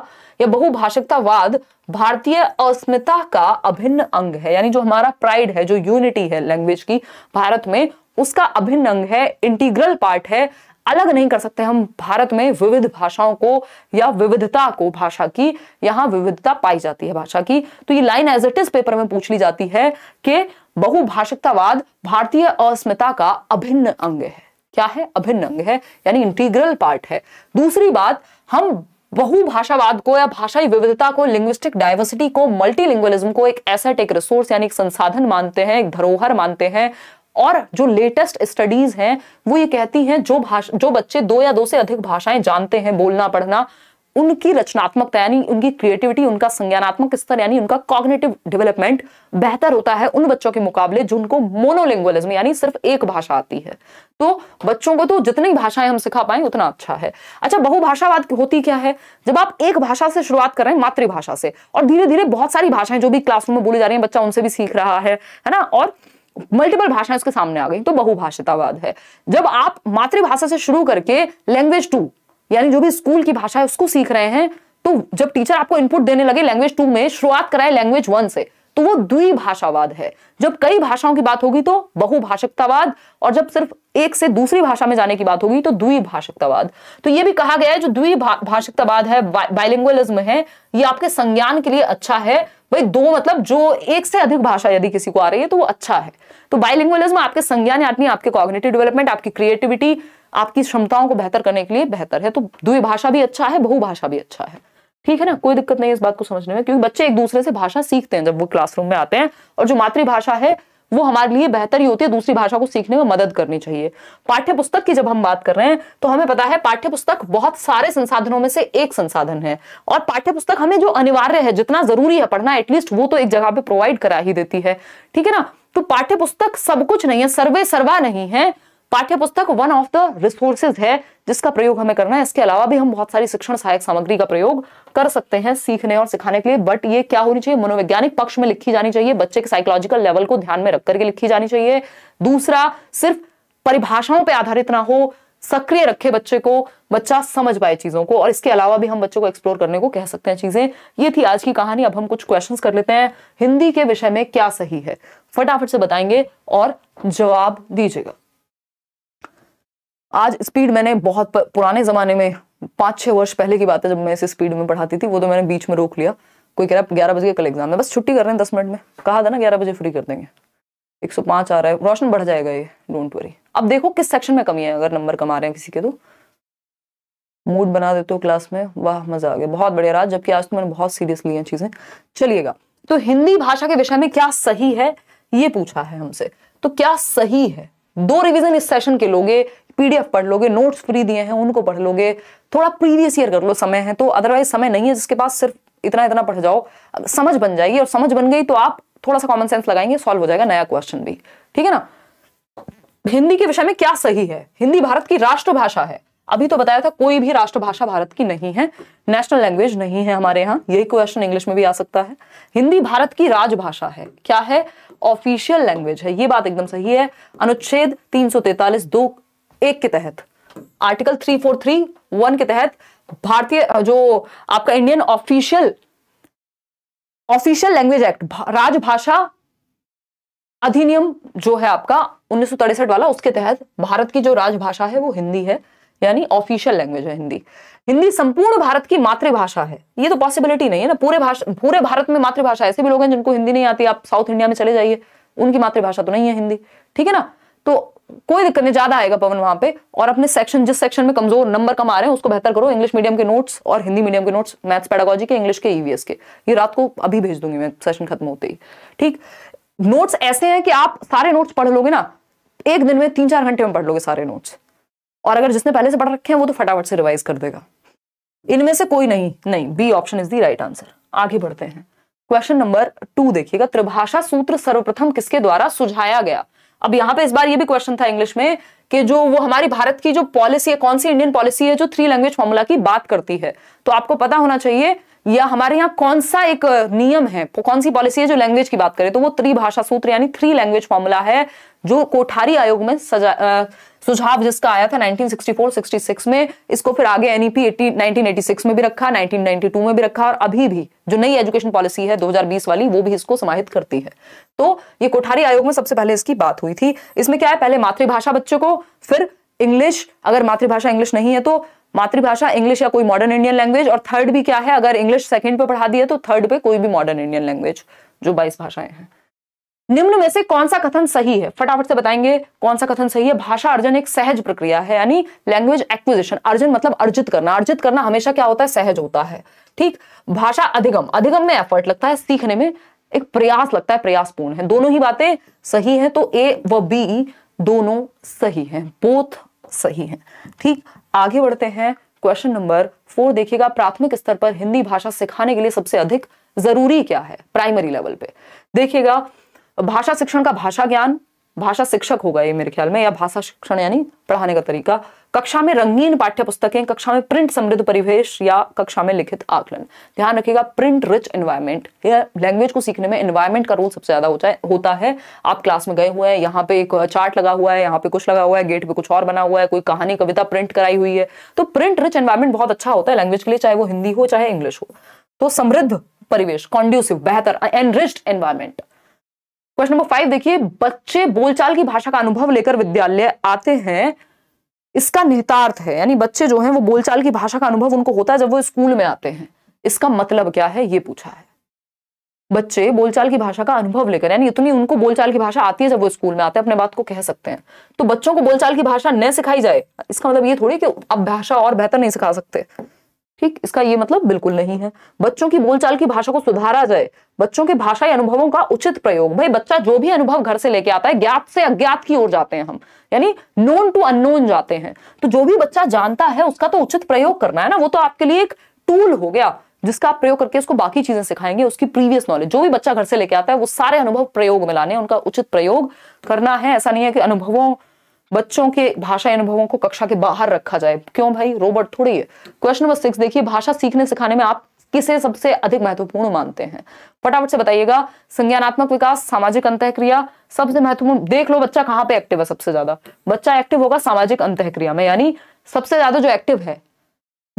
या बहुभाषिकतावाद भारतीय अस्मिता का अभिन्न अंग है, यानी जो हमारा प्राइड है, जो यूनिटी है लैंग्वेज की भारत में, उसका अभिन्न अंग है, इंटीग्रल पार्ट है। अलग नहीं कर सकते हम भारत में विविध भाषाओं को या विविधता को, भाषा की यहाँ विविधता पाई जाती है भाषा की। तो ये line as it is paper में पूछ ली जाती है कि बहुभाषिकतावाद भारतीय अस्मिता का अभिन्न अंग है। क्या है, अभिन्न अंग है, यानी इंटीग्रल पार्ट है। दूसरी बात, हम बहुभाषावाद को या भाषाई विविधता को, लिंग्विस्टिक डाइवर्सिटी को, मल्टीलिंगुअलिज्म को एक एसेट, एक रिसोर्स यानी एक संसाधन मानते हैं, एक धरोहर मानते हैं। और जो लेटेस्ट स्टडीज हैं वो ये कहती हैं जो बच्चे दो या दो से अधिक भाषाएं जानते हैं, बोलना पढ़ना, उनकी रचनात्मकता यानी उनकी क्रिएटिविटी, उनका संज्ञानात्मक स्तर यानी उनका कॉग्निटिव डेवलपमेंट बेहतर होता है उन बच्चों के मुकाबले जिनको मोनोलिंगुअलिज्म यानी सिर्फ एक भाषा आती है। तो बच्चों को तो जितनी भाषाएं हम सिखा पाएं उतना अच्छा है। अच्छा, बहुभाषावाद होती क्या है? जब आप एक भाषा से शुरुआत कर रहे हैं, मातृभाषा से, और धीरे धीरे बहुत सारी भाषाएं जो भी क्लासरूम में बोली जा रही है बच्चा उनसे भी सीख रहा है ना, और मल्टीपल भाषाएं उसके सामने आ गई, तो बहुभाषितावाद है। जब आप मातृभाषा से शुरू करके लैंग्वेज 2 यानी जो भी स्कूल की भाषा है उसको सीख रहे हैं, तो जब टीचर आपको इनपुट देने लगे लैंग्वेज 2 में, शुरुआत कराए लैंग्वेज 1 से, तो वो द्विभाषावाद है। जब कई भाषाओं की बात होगी तो बहुभाषिकतावाद, और जब सिर्फ एक से दूसरी भाषा में जाने की बात होगी तो द्विभाषिकतावाद। तो ये भी कहा गया है जो द्विभाषिकतावाद है, बाइलिंगुअलिज्म है, ये आपके संज्ञान के लिए अच्छा है। भाई दो मतलब जो एक से अधिक भाषा यदि किसी को आ रही है तो वो अच्छा है। तो बाइलिंगुअलिज्म आपके संज्ञान यानी आपके कॉग्निटिव डेवलपमेंट, आपकी क्रिएटिविटी, आपकी क्षमताओं को बेहतर करने के लिए बेहतर है। तो द्विभाषा भी अच्छा है, बहुभाषा भी अच्छा है, ठीक है ना, कोई दिक्कत नहीं है इस बात को समझने में, क्योंकि बच्चे एक दूसरे से भाषा सीखते हैं जब वो क्लासरूम में आते हैं, और जो मातृभाषा है वो हमारे लिए बेहतर ही होती है, दूसरी भाषा को सीखने में मदद करनी चाहिए। पाठ्यपुस्तक की जब हम बात कर रहे हैं तो हमें पता है पाठ्यपुस्तक बहुत सारे संसाधनों में से एक संसाधन है, और पाठ्यपुस्तक हमें जो अनिवार्य है, जितना जरूरी है पढ़ना, एटलीस्ट वो तो एक जगह पे प्रोवाइड करा ही देती है, ठीक है ना। तो पाठ्यपुस्तक सब कुछ नहीं है, सर्वे सर्वा नहीं है, पाठ्यपुस्तक वन ऑफ द रिसोर्सेज है जिसका प्रयोग हमें करना है। इसके अलावा भी हम बहुत सारी शिक्षण सहायक सामग्री का प्रयोग कर सकते हैं सीखने और सिखाने के लिए, बट ये क्या होनी चाहिए, मनोवैज्ञानिक पक्ष में लिखी जानी चाहिए, बच्चे के साइकोलॉजिकल लेवल को ध्यान में रख करके लिखी जानी चाहिए। दूसरा, सिर्फ परिभाषाओं पर आधारित ना हो, सक्रिय रखे बच्चे को, बच्चा समझ पाए चीजों को। और इसके अलावा भी हम बच्चों को एक्सप्लोर करने को कह सकते हैं चीजें। ये थी आज की कहानी। अब हम कुछ क्वेश्चंस कर लेते हैं। हिंदी के विषय में क्या सही है, फटाफट से बताएंगे और जवाब दीजिएगा। आज स्पीड मैंने बहुत पुराने जमाने में 5-6 वर्ष पहले की बात है जब मैं इस स्पीड में पढ़ाती थी, वो तो मैंने बीच में रोक लिया। कोई कह रहा है 11 बजे का कल एग्जाम है, बस छुट्टी कर रहे हैं 10 मिनट में, कहा था ना 11 बजे फ्री कर देंगे। 105 आ रहा है, रोशन बढ़ जाएगा ये, डोंट वरी। अब देखो किस सेक्शन में कमी है, अगर नंबर कमा रहे हैं किसी के तो मूड बना देते हो क्लास में, वाह मजा आ गया, बहुत बढ़िया रहा, जबकि आज तो मैंने बहुत सीरियस ली है चीजें। चलिएगा, तो हिंदी भाषा के विषय में क्या सही है ये पूछा है हमसे, तो क्या सही है? 2 रिवीजन इस सेशन के लोगे, पीडीएफ पढ़ लोगे, नोट्स फ्री दिए हैं उनको पढ़ लोगे, थोड़ा प्रीवियस ईयर कर लो, समय है तो, अदरवाइज समय नहीं है जिसके पास सिर्फ इतना पढ़ जाओ, समझ बन जाएगी, और समझ बन गई तो आप थोड़ा सा कॉमन सेंस लगाएंगे, सॉल्व हो जाएगा नया क्वेश्चन भी, ठीक है ना। हिंदी के विषय में क्या सही है? हिंदी भारत की राष्ट्रभाषा है, अभी तो बताया था कोई भी राष्ट्रभाषा भारत की नहीं है, नेशनल लैंग्वेज नहीं है हमारे यहाँ, यही क्वेश्चन इंग्लिश में भी आ सकता है। हिंदी भारत की राजभाषा है, क्या है? ऑफिशियल लैंग्वेज है, ये बात एकदम सही है। अनुच्छेद 343(2)(1) के तहत, आर्टिकल 343(1) के तहत भारतीय जो आपका इंडियन ऑफिशियल लैंग्वेज एक्ट, राजभाषा अधिनियम जो है आपका 1963 वाला, उसके तहत भारत की जो राजभाषा है वो हिंदी है, यानी ऑफिशियल लैंग्वेज है हिंदी। हिंदी संपूर्ण भारत की मातृभाषा है, ये तो पॉसिबिलिटी नहीं है ना, पूरे भारत में मातृभाषा। ऐसे भी लोग हैं जिनको हिंदी नहीं आती, आप साउथ इंडिया में चले जाइए, उनकी मातृभाषा तो नहीं है हिंदी, ठीक है ना। तो कोई दिक्कत नहीं, ज्यादा आएगा पवन वहां पे, और अपने सेक्शन, जिस सेक्शन में कमजोर नंबर कम आ रहे हैं उसको बेहतर करो। इंग्लिश मीडियम के नोट्स और हिंदी मीडियम के नोट्स, मैथ्स पेडागोजी के, इंग्लिश के, ईवीएस के, ये रात को अभी भेज दूंगी मैं सेशन खत्म होते ही, ठीक। नोट्स ऐसे हैं कि आप सारे नोट्स पढ़ लोगे ना एक दिन में, 3-4 घंटे में पढ़ लोगे सारे नोट्स, और अगर जिसने पहले से पढ़ रखे हैं वो तो फटाफट से रिवाइज कर देगा। इनमें से कोई नहीं, B option is the right answer. आगे बढ़ते हैं, क्वेश्चन नंबर 2 देखिएगा। त्रिभाषा सूत्र सर्वप्रथम किसके द्वारा सुझाया गया? अब यहाँ पे इस बार ये भी क्वेश्चन था इंग्लिश में कि जो वो हमारी भारत की जो पॉलिसी है, कौन सी इंडियन पॉलिसी है जो 3 लैंग्वेज फॉर्मूला की बात करती है, तो आपको पता होना चाहिए या हमारे यहाँ कौन सा एक नियम है, कौन सी पॉलिसी है जो लैंग्वेज की बात करे, तो वो त्रिभाषा सूत्र यानी 3 लैंग्वेज फॉर्मूला है, जो कोठारी आयोग में सुझाव जिसका आया था 1964-66 में। इसको फिर आगे एनईपी 1986 में भी रखा, 1992 में भी रखा, और अभी भी जो नई एजुकेशन पॉलिसी है 2020 वाली वो भी इसको समाहित करती है। तो ये कोठारी आयोग में सबसे पहले इसकी बात हुई थी। इसमें क्या है, पहले मातृभाषा बच्चों को, फिर इंग्लिश, अगर मातृभाषा इंग्लिश नहीं है तो मातृभाषा इंग्लिश या कोई मॉडर्न इंडियन लैंग्वेज, और थर्ड भी क्या है, अगर इंग्लिश सेकंड पे पढ़ा दिया तो थर्ड पे कोई भी मॉडर्न इंडियन लैंग्वेज, जो 22 भाषाएं हैं। निम्न में से कौन सा कथन सही है? फटाफट से बताएंगे कौन सा कथन सही है। भाषा अर्जन एक सहज प्रक्रिया है, यानी लैंग्वेज एक्विजिशन। अर्जन मतलब अर्जित करना, अर्जित करना हमेशा क्या होता है? सहज होता है। ठीक। भाषा अधिगम, अधिगम में एफर्ट लगता है, सीखने में एक प्रयास लगता है, प्रयासपूर्ण है। दोनों ही बातें सही हैं, तो ए व बी दोनों सही हैं, बोथ सही हैं। ठीक, आगे बढ़ते हैं। क्वेश्चन नंबर 4 देखिएगा, प्राथमिक स्तर पर हिंदी भाषा सिखाने के लिए सबसे अधिक जरूरी क्या है? प्राइमरी लेवल पे देखिएगा, भाषा शिक्षण का भाषा ज्ञान, भाषा शिक्षक होगा ये मेरे ख्याल में, या भाषा शिक्षण यानी पढ़ाने का तरीका, कक्षा में रंगीन पाठ्य पुस्तकें, कक्षा में प्रिंट समृद्ध परिवेश, या कक्षा में लिखित आकलन। ध्यान रखिएगा, प्रिंट रिच एनवायरमेंट। लैंग्वेज को सीखने में एनवायरमेंट का रोल सबसे ज्यादा होता है। आप क्लास में गए हुए हैं, यहाँ पे एक चार्ट लगा हुआ है, यहाँ पे कुछ लगा हुआ है, गेट पे कुछ और बना हुआ है, कोई कहानी कविता प्रिंट कराई हुई है, तो प्रिंट रिच एनवायरमेंट बहुत अच्छा होता है लैंग्वेज के लिए, चाहे वो हिंदी हो चाहे इंग्लिश हो। तो समृद्ध परिवेश, कॉन्ड्यूसिव, बेहतर, एनरिच्ड एनवायरमेंट। क्वेश्चन नंबर 5 देखिए, बच्चे बोलचाल की भाषा का अनुभव लेकर विद्यालय आते हैं, इसका निहितार्थ है, यानी बच्चे जो हैं वो बोलचाल की भाषा का अनुभव उनको होता है जब वो स्कूल में आते हैं, इसका मतलब क्या है ये पूछा है। बच्चे बोलचाल की भाषा का अनुभव लेकर, यानी इतनी उनको बोलचाल की भाषा आती है जब वो स्कूल में आते हैं, अपने बात को कह सकते हैं। तो बच्चों को बोलचाल की भाषा न सिखाई जाए, इसका मतलब ये थोड़ी कि अब भाषा और बेहतर नहीं सिखा सकते। ठीक, इसका ये मतलब बिल्कुल नहीं है। बच्चों की बोलचाल की भाषा को सुधारा जाए, बच्चों के भाषाई अनुभवों का उचित प्रयोग। भाई बच्चा जो भी अनुभव घर से लेके आता है, ज्ञात से अज्ञात की ओर जाते हैं हम, यानी नोन टू अननोन जाते हैं, तो जो भी बच्चा जानता है उसका तो उचित प्रयोग करना है ना। वो तो आपके लिए एक टूल हो गया जिसका आप प्रयोग करके उसको बाकी चीजें सिखाएंगे। उसकी प्रीवियस नॉलेज, जो भी बच्चा घर से लेके आता है, वो सारे अनुभव प्रयोग में लाने, उनका उचित प्रयोग करना है। ऐसा नहीं है कि अनुभवों, बच्चों के भाषा अनुभवों को कक्षा के बाहर रखा जाए, क्यों भाई, रोबोट थोड़ी है। क्वेश्चन नंबर 6 देखिए, भाषा सीखने सिखाने में आप किसे सबसे अधिक महत्वपूर्ण मानते हैं? फटाफट से बताइएगा। संज्ञानात्मक विकास, सामाजिक अंतःक्रिया, सबसे महत्वपूर्ण। देख लो बच्चा कहाँ पे एक्टिव है, सबसे ज्यादा बच्चा एक्टिव होगा सामाजिक अंतःक्रिया में, यानी सबसे ज्यादा जो एक्टिव है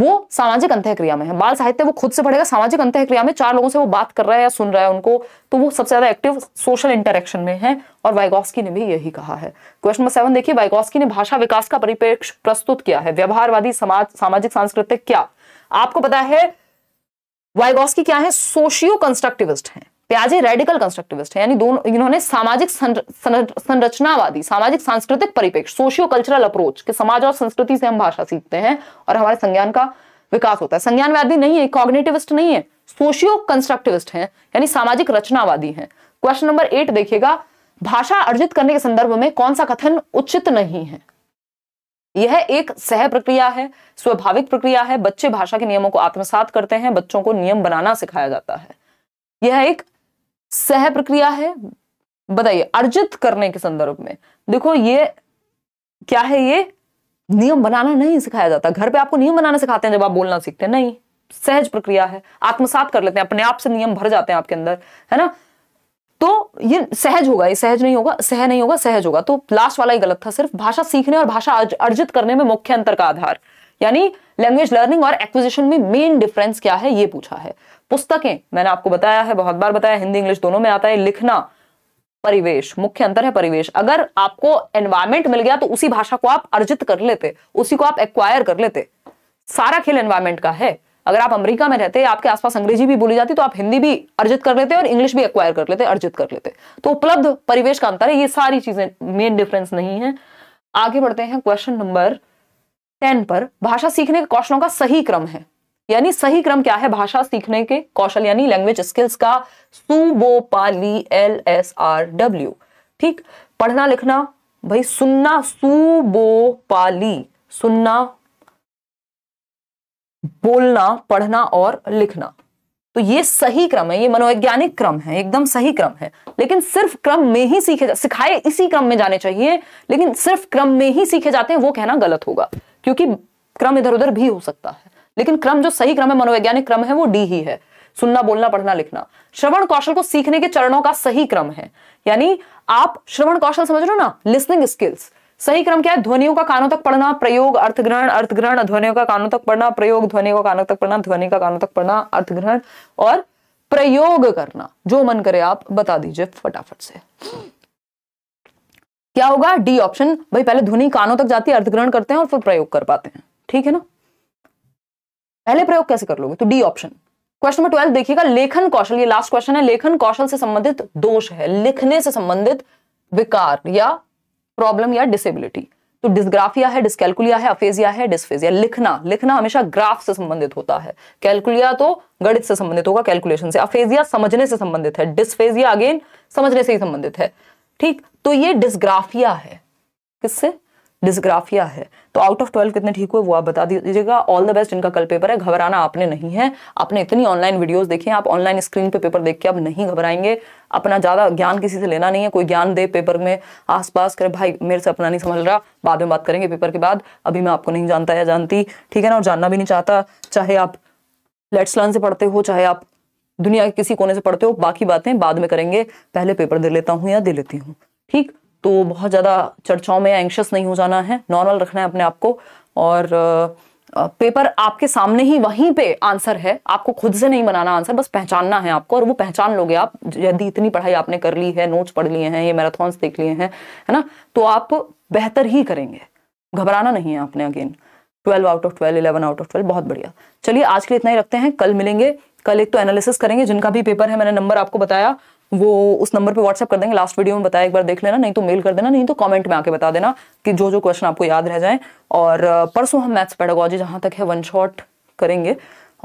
वो सामाजिक अंतःक्रिया में है। बाल साहित्य वो खुद से पढ़ेगा, सामाजिक अंतःक्रिया में चार लोगों से वो बात कर रहा है या सुन रहा है उनको, तो वो सबसे ज्यादा एक्टिव सोशल इंटरेक्शन में है, और वाइगोस्की ने भी यही कहा है। क्वेश्चन नंबर 7 देखिए, वाइगोस्की ने भाषा विकास का परिप्रेक्ष्य प्रस्तुत किया है, व्यवहारवादी, समाज, सामाजिक, सांस्कृतिक। क्या आपको पता है वाइगोस्की क्या है? सोशियो कंस्ट्रक्टिविस्ट है। प्याजे रेडिकल कंस्ट्रक्टिविस्ट है, यानी दोनों, इन्होंने सामाजिक संरचनावादी, सामाजिक सांस्कृतिक परिप्रेक्ष्य, सोशियो कल्चरल अप्रोच, कि समाज और संस्कृति से हम भाषा सीखते हैं और हमारे संज्ञान का विकास होता है। संज्ञानवादी नहीं है, कॉग्निटिविस्ट नहीं है, सोशियो कंस्ट्रक्टिविस्ट है, यानी सामाजिक रचनावादी है। क्वेश्चन नंबर 8 देखिएगा, भाषा अर्जित करने के संदर्भ में कौन सा कथन उचित नहीं है? यह एक सह प्रक्रिया है, स्वाभाविक प्रक्रिया है, बच्चे भाषा के नियमों को आत्मसात करते हैं, बच्चों को नियम बनाना सिखाया जाता है, यह एक सह प्रक्रिया है। बताइए, अर्जित करने के संदर्भ में देखो ये क्या है, ये नियम बनाना नहीं सिखाया जाता। घर पे आपको नियम बनाना सिखाते हैं जब आप बोलना सीखते हैं, नहीं, सहज प्रक्रिया है, आत्मसात कर लेते हैं, अपने आप से नियम भर जाते हैं आपके अंदर, है ना। तो ये सहज होगा, ये सहज नहीं होगा, सह नहीं होगा, सहज होगा। तो लास्ट वाला ही गलत था। सिर्फ भाषा सीखने और भाषा अर्जित करने में मुख्य अंतर का आधार, यानी लैंग्वेज लर्निंग और एक्विजिशन में मेन डिफरेंस क्या है ये पूछा है। पुस्तकें, मैंने आपको बताया है, बहुत बार बताया, हिंदी इंग्लिश दोनों में आता है। लिखना, परिवेश, मुख्य अंतर है परिवेश। अगर आपको एनवायरमेंट मिल गया तो उसी भाषा को आप अर्जित कर लेते, उसी को आप एक्वायर कर लेते। सारा खेल एनवायरमेंट का है। अगर आप अमेरिका में रहते, आपके आसपास अंग्रेजी भी बोली जाती, तो आप हिंदी भी अर्जित कर लेते और इंग्लिश भी एक्वायर कर लेते, अर्जित कर लेते। तो उपलब्ध परिवेश का अंतर है, ये सारी चीजें मेन डिफरेंस नहीं है। आगे बढ़ते हैं क्वेश्चन नंबर 10 पर, भाषा सीखने के कौशलों का सही क्रम है, यानी सही क्रम क्या है? भाषा सीखने के कौशल यानी लैंग्वेज स्किल्स का SUBOPALI LSRW। ठीक, पढ़ना लिखना, भाई सुनना, SUBOPALI, सुनना, बोलना, पढ़ना और लिखना, तो ये सही क्रम है, ये मनोवैज्ञानिक क्रम है, एकदम सही क्रम है। लेकिन सिर्फ क्रम में ही सिखाए, इसी क्रम में जाने चाहिए, लेकिन सिर्फ क्रम में ही सीखे जाते हैं वो कहना गलत होगा, क्योंकि क्रम इधर उधर भी हो सकता है। लेकिन क्रम जो सही क्रम है, मनोवैज्ञानिक क्रम है, वो डी ही है, सुनना, बोलना, पढ़ना, लिखना। श्रवण कौशल को सीखने के चरणों का सही क्रम है, यानी आप श्रवण कौशल समझ लो ना, लिसनिंग स्किल्स। सही क्रम क्या है? ध्वनियों का कानों तक पढ़ना, प्रयोग, अर्थग्रहण, अर्थग्रहण, ध्वनियों का कानों तक पढ़ना, प्रयोग, ध्वनियों का कानों तक पढ़ना, ध्वनि का कानों तक पढ़ना, अर्थग्रहण और प्रयोग करना। जो मन करे आप बता दीजिए फटाफट से, क्या होगा? D option. भाई पहले ध्वनि कानों तक जाती है, अर्थग्रहण करते हैं और फिर प्रयोग कर पाते हैं, ठीक है ना। पहले प्रयोग कैसे कर लोगे? तो डी ऑप्शन। क्वेश्चन नंबर 12 देखिएगा, लेखन कौशल, ये लास्ट क्वेश्चन है, लेखन कौशल से संबंधित दोष है, लिखने से संबंधित विकार या प्रॉब्लम या डिसेबिलिटी। तो डिस्ग्राफिया है, डिस्कैलकुलिया है, अफेजिया है, डिस्फेजिया। लिखना, लिखना हमेशा ग्राफ से संबंधित होता है, कैलकुलिया तो गणित से संबंधित होगा, कैलकुलेशन से, अफेजिया समझने से संबंधित है, डिस्फेजिया अगेन समझने से ही संबंधित है। ठीक, तो ये डिस्ग्राफिया है, किससे? डिस्ग्राफिया है। तो आउट ऑफ 12 कितने ठीक हुए वो आप बता दीजिएगा। ऑल द बेस्ट, इनका कल पेपर है, घबराना आपने नहीं है, आपने इतनी ऑनलाइन वीडियोस देखी हैं, आप ऑनलाइन स्क्रीन पे पेपर देख के आप नहीं घबराएंगे। अपना ज्यादा ज्ञान किसी से लेना नहीं है, कोई ज्ञान दे पेपर में आसपास करे, भाई मेरे से अपना नहीं समझ रहा, बाद में बात करेंगे पेपर के बाद, अभी मैं आपको नहीं जानता या जानती, ठीक है ना, और जानना भी नहीं चाहता। चाहे आप लेट्स लर्न से पढ़ते हो, चाहे आप दुनिया के किसी कोने से पढ़ते हो, बाकी बातें बाद में करेंगे, पहले पेपर दे लेता हूँ या दे लेती हूँ। ठीक, तो बहुत ज़्यादा चर्चाओं में एंक्शस नहीं हो जाना है, नॉर्मल रखना है अपने आप को, और पेपर आपके सामने ही वहीं पे आंसर है, आपको खुद से नहीं बनाना आंसर, बस पहचानना है आपको, और वो पहचान लोगे आप यदि इतनी पढ़ाई आपने कर ली है, नोट्स पढ़ लिए हैं, ये मैराथॉन्स देख लिए हैं, है ना, तो आप बेहतर ही करेंगे, घबराना नहीं है आपने। Again 12 out of 12, 11 out of 12, बहुत बढ़िया। चलिए आज के लिए इतना ही रखते हैं, कल मिलेंगे, कल एक तो एनालिसिस करेंगे, जिनका भी पेपर है मैंने नंबर आपको बताया वो उस नंबर पे व्हाट्सएप कर देंगे, लास्ट वीडियो में बताया, एक बार देख लेना, नहीं तो मेल कर देना, नहीं तो कमेंट में आके बता देना कि जो जो क्वेश्चन आपको याद रह जाएं। और परसों हम मैथ्स पेडागॉजी जहाँ तक है वन शॉट करेंगे,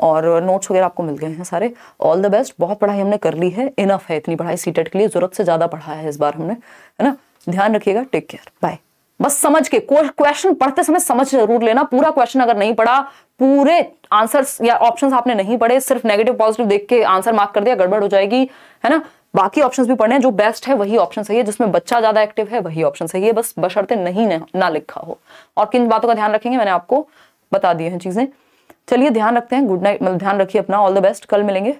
और नोट्स वगैरह आपको मिल गए हैं सारे। ऑल द बेस्ट, बहुत पढ़ाई हमने कर ली है, इनफ है इतनी पढ़ाई सीटेट के लिए, जरूरत से ज़्यादा पढ़ा है इस बार हमने, है ना। ध्यान रखिएगा, टेक केयर, बाय। बस समझ के क्वेश्चन पढ़ते समय समझ जरूर लेना, पूरा क्वेश्चन अगर नहीं पढ़ा, पूरे आंसर्स या ऑप्शंस आपने नहीं पढ़े, सिर्फ नेगेटिव पॉजिटिव देख के आंसर मार्क कर दिया, गड़बड़ हो जाएगी, है ना। बाकी ऑप्शंस भी पढ़ने, जो बेस्ट है वही ऑप्शन सही है, जिसमें बच्चा ज्यादा एक्टिव है वही ऑप्शन सही है, बस बशर्ते नहीं ना लिखा हो। और किन बातों का ध्यान रखेंगे मैंने आपको बता दिए हैं चीजें। चलिए ध्यान रखते हैं, गुड नाइट, ध्यान रखिए अपना, ऑल द बेस्ट, कल मिलेंगे।